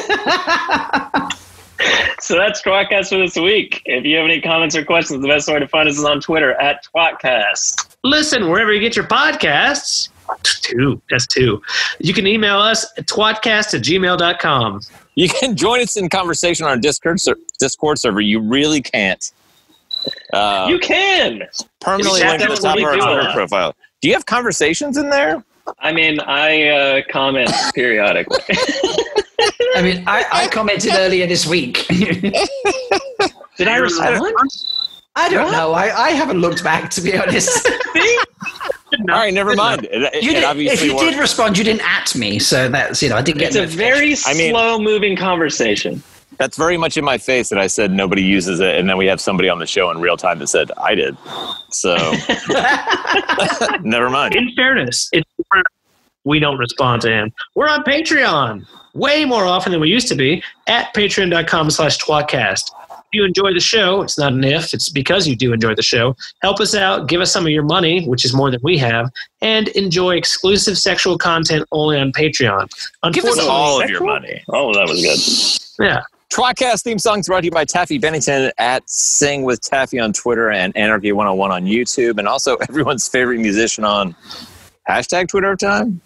So that's tWoTcast for this week. If you have any comments or questions, the best way to find us is on Twitter at tWoTcast. Listen, wherever you get your podcasts, that's two. You can email us at tWoTcast@gmail.com. You can join us in conversation on our Discord server. You really can't. You can! Permanently linked to the top of our Twitter profile. Do you have conversations in there? I mean, I comment periodically. I mean, I commented earlier this week. Did I respond? I don't know. I haven't looked back, to be honest. All right, never mind. If you did respond, you didn't at me, so that's, I didn't get it. It's a very slow-moving conversation. That's very much in my face that I said nobody uses it, and then we have somebody on the show in real time that said I did. So never mind. In fairness, it's we don't respond to him. We're on Patreon way more often than we used to be at patreon.com/tWoTcast. If you enjoy the show, it's not an if, it's because you do enjoy the show. Help us out, give us some of your money, which is more than we have, and enjoy exclusive sexual content only on Patreon. Give us all of your money. Oh, that was good. Yeah. TWoTcast theme songs brought to you by Taffy Bennington at Sing with Taffy on Twitter and Anarchy 101 on YouTube, and also everyone's favorite musician on #TwitterTime.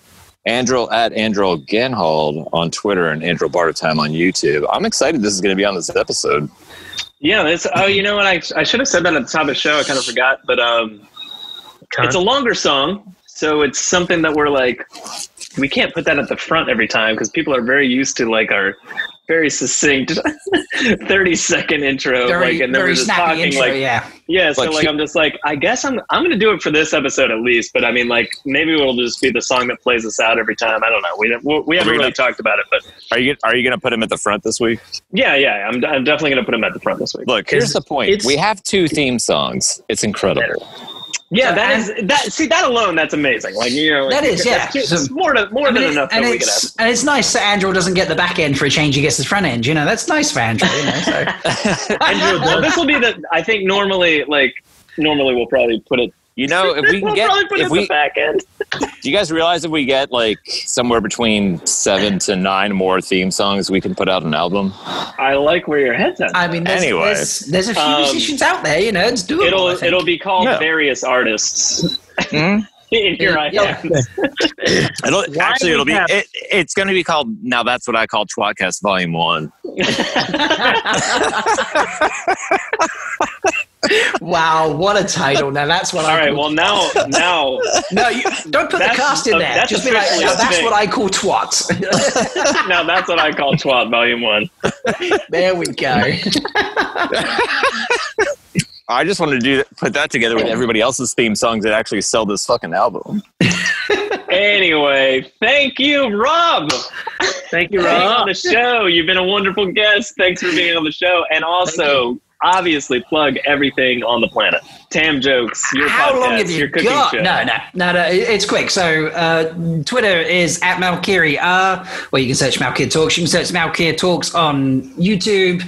Andrel at Andrel Genhold on Twitter and Andrel Bartertime on YouTube. I'm excited this is going to be on this episode. Yeah, you know what? I should have said that at the top of the show. I kind of forgot, but it's a longer song, so it's something that we're like, we can't put that at the front every time because people are very used to like our very succinct 30-second intro, and then we're just talking intro, yeah. So like, I'm just like, I guess I'm gonna do it for this episode at least, but I mean, like, maybe it'll just be the song that plays us out every time. I don't know. We haven't really talked about it, but are you gonna put him at the front this week? Yeah. I'm definitely gonna put him at the front this week. Look, here's the point: we have 2 theme songs. It's incredible. Yeah, that is that. See, that alone, that's amazing. Like, you know, that is, yeah. It's more than enough that we could have. And it's nice that Andrel doesn't get the back end for a change; he gets the front end. You know, that's nice for Andrel. You know, so. Andrel, this will be the. I think normally we'll probably put it. You know, if we can we'll get put if it we the back end. Do you guys realize if we get like somewhere between 7 to 9 more theme songs, we can put out an album? I like where your head's at. I mean, there's a few musicians out there. You know, it's doable. It'll be called Various Artists. Mm-hmm. And here I am. It's going to be called. Now that's what I call tWoTcast Volume 1. Wow, what a title! Now that's what. All right. Well, now. No, you don't put the cast in there. Just be like, that's what I call twat. Now that's what I call twat. Volume 1. There we go. I just want to put that together with everybody else's theme songs that actually sell this fucking album. Anyway, thank you, Rob. Thank you, Rob, on the show. You've been a wonderful guest. Thanks for being on the show, and also. Obviously, plug everything on the planet. Tam jokes, your podcast, your cooking show. No, it's quick. So Twitter is at Malkier. Well, you can search Malkier Talks. You can search Malkier Talks on YouTube,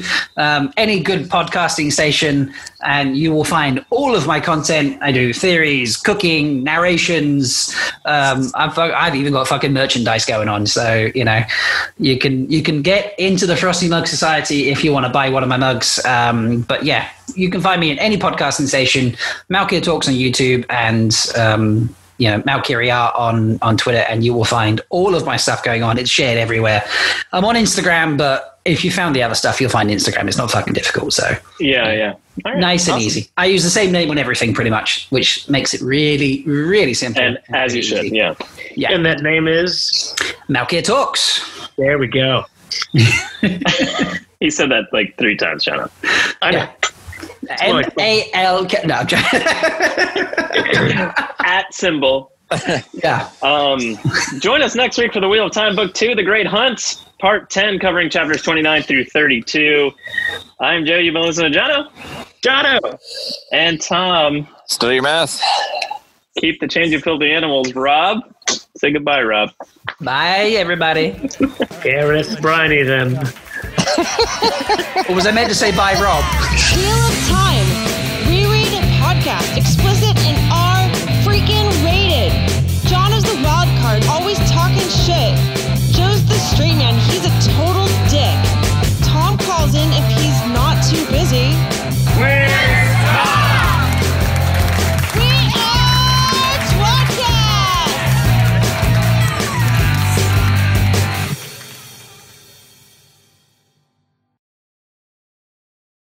any good podcasting station, and you will find all of my content. I do theories, cooking, narrations. I've even got fucking merchandise going on. So, you know, you can get into the Frosty Mug Society if you want to buy one of my mugs. But yeah, you can find me in any podcasting station, Malkier Talks on YouTube, and Malkier on Twitter, and you will find all of my stuff going on. It's shared everywhere. I'm on Instagram, but if you found the other stuff, you'll find Instagram. It's not fucking difficult. So yeah. All right. Nice and easy. I use the same name on everything pretty much, which makes it really, really simple. And as you should, yeah. And that name is? Malkier Talks. There we go. He said that like 3 times, Jono. I know. MALK. No, I'm joking. At symbol. Yeah. Join us next week for the Wheel of Time Book 2, The Great Hunt, Part 10, covering chapters 29 through 32. I'm Joe. You've been listening to Jono. And Tom. Study your math. Keep the change you filled the animals, Rob. Say goodbye, Rob. Bye, everybody. Gareth Briney, then. Or was I meant to say bye, Rob? Wheel of Time. Reread a podcast explicit.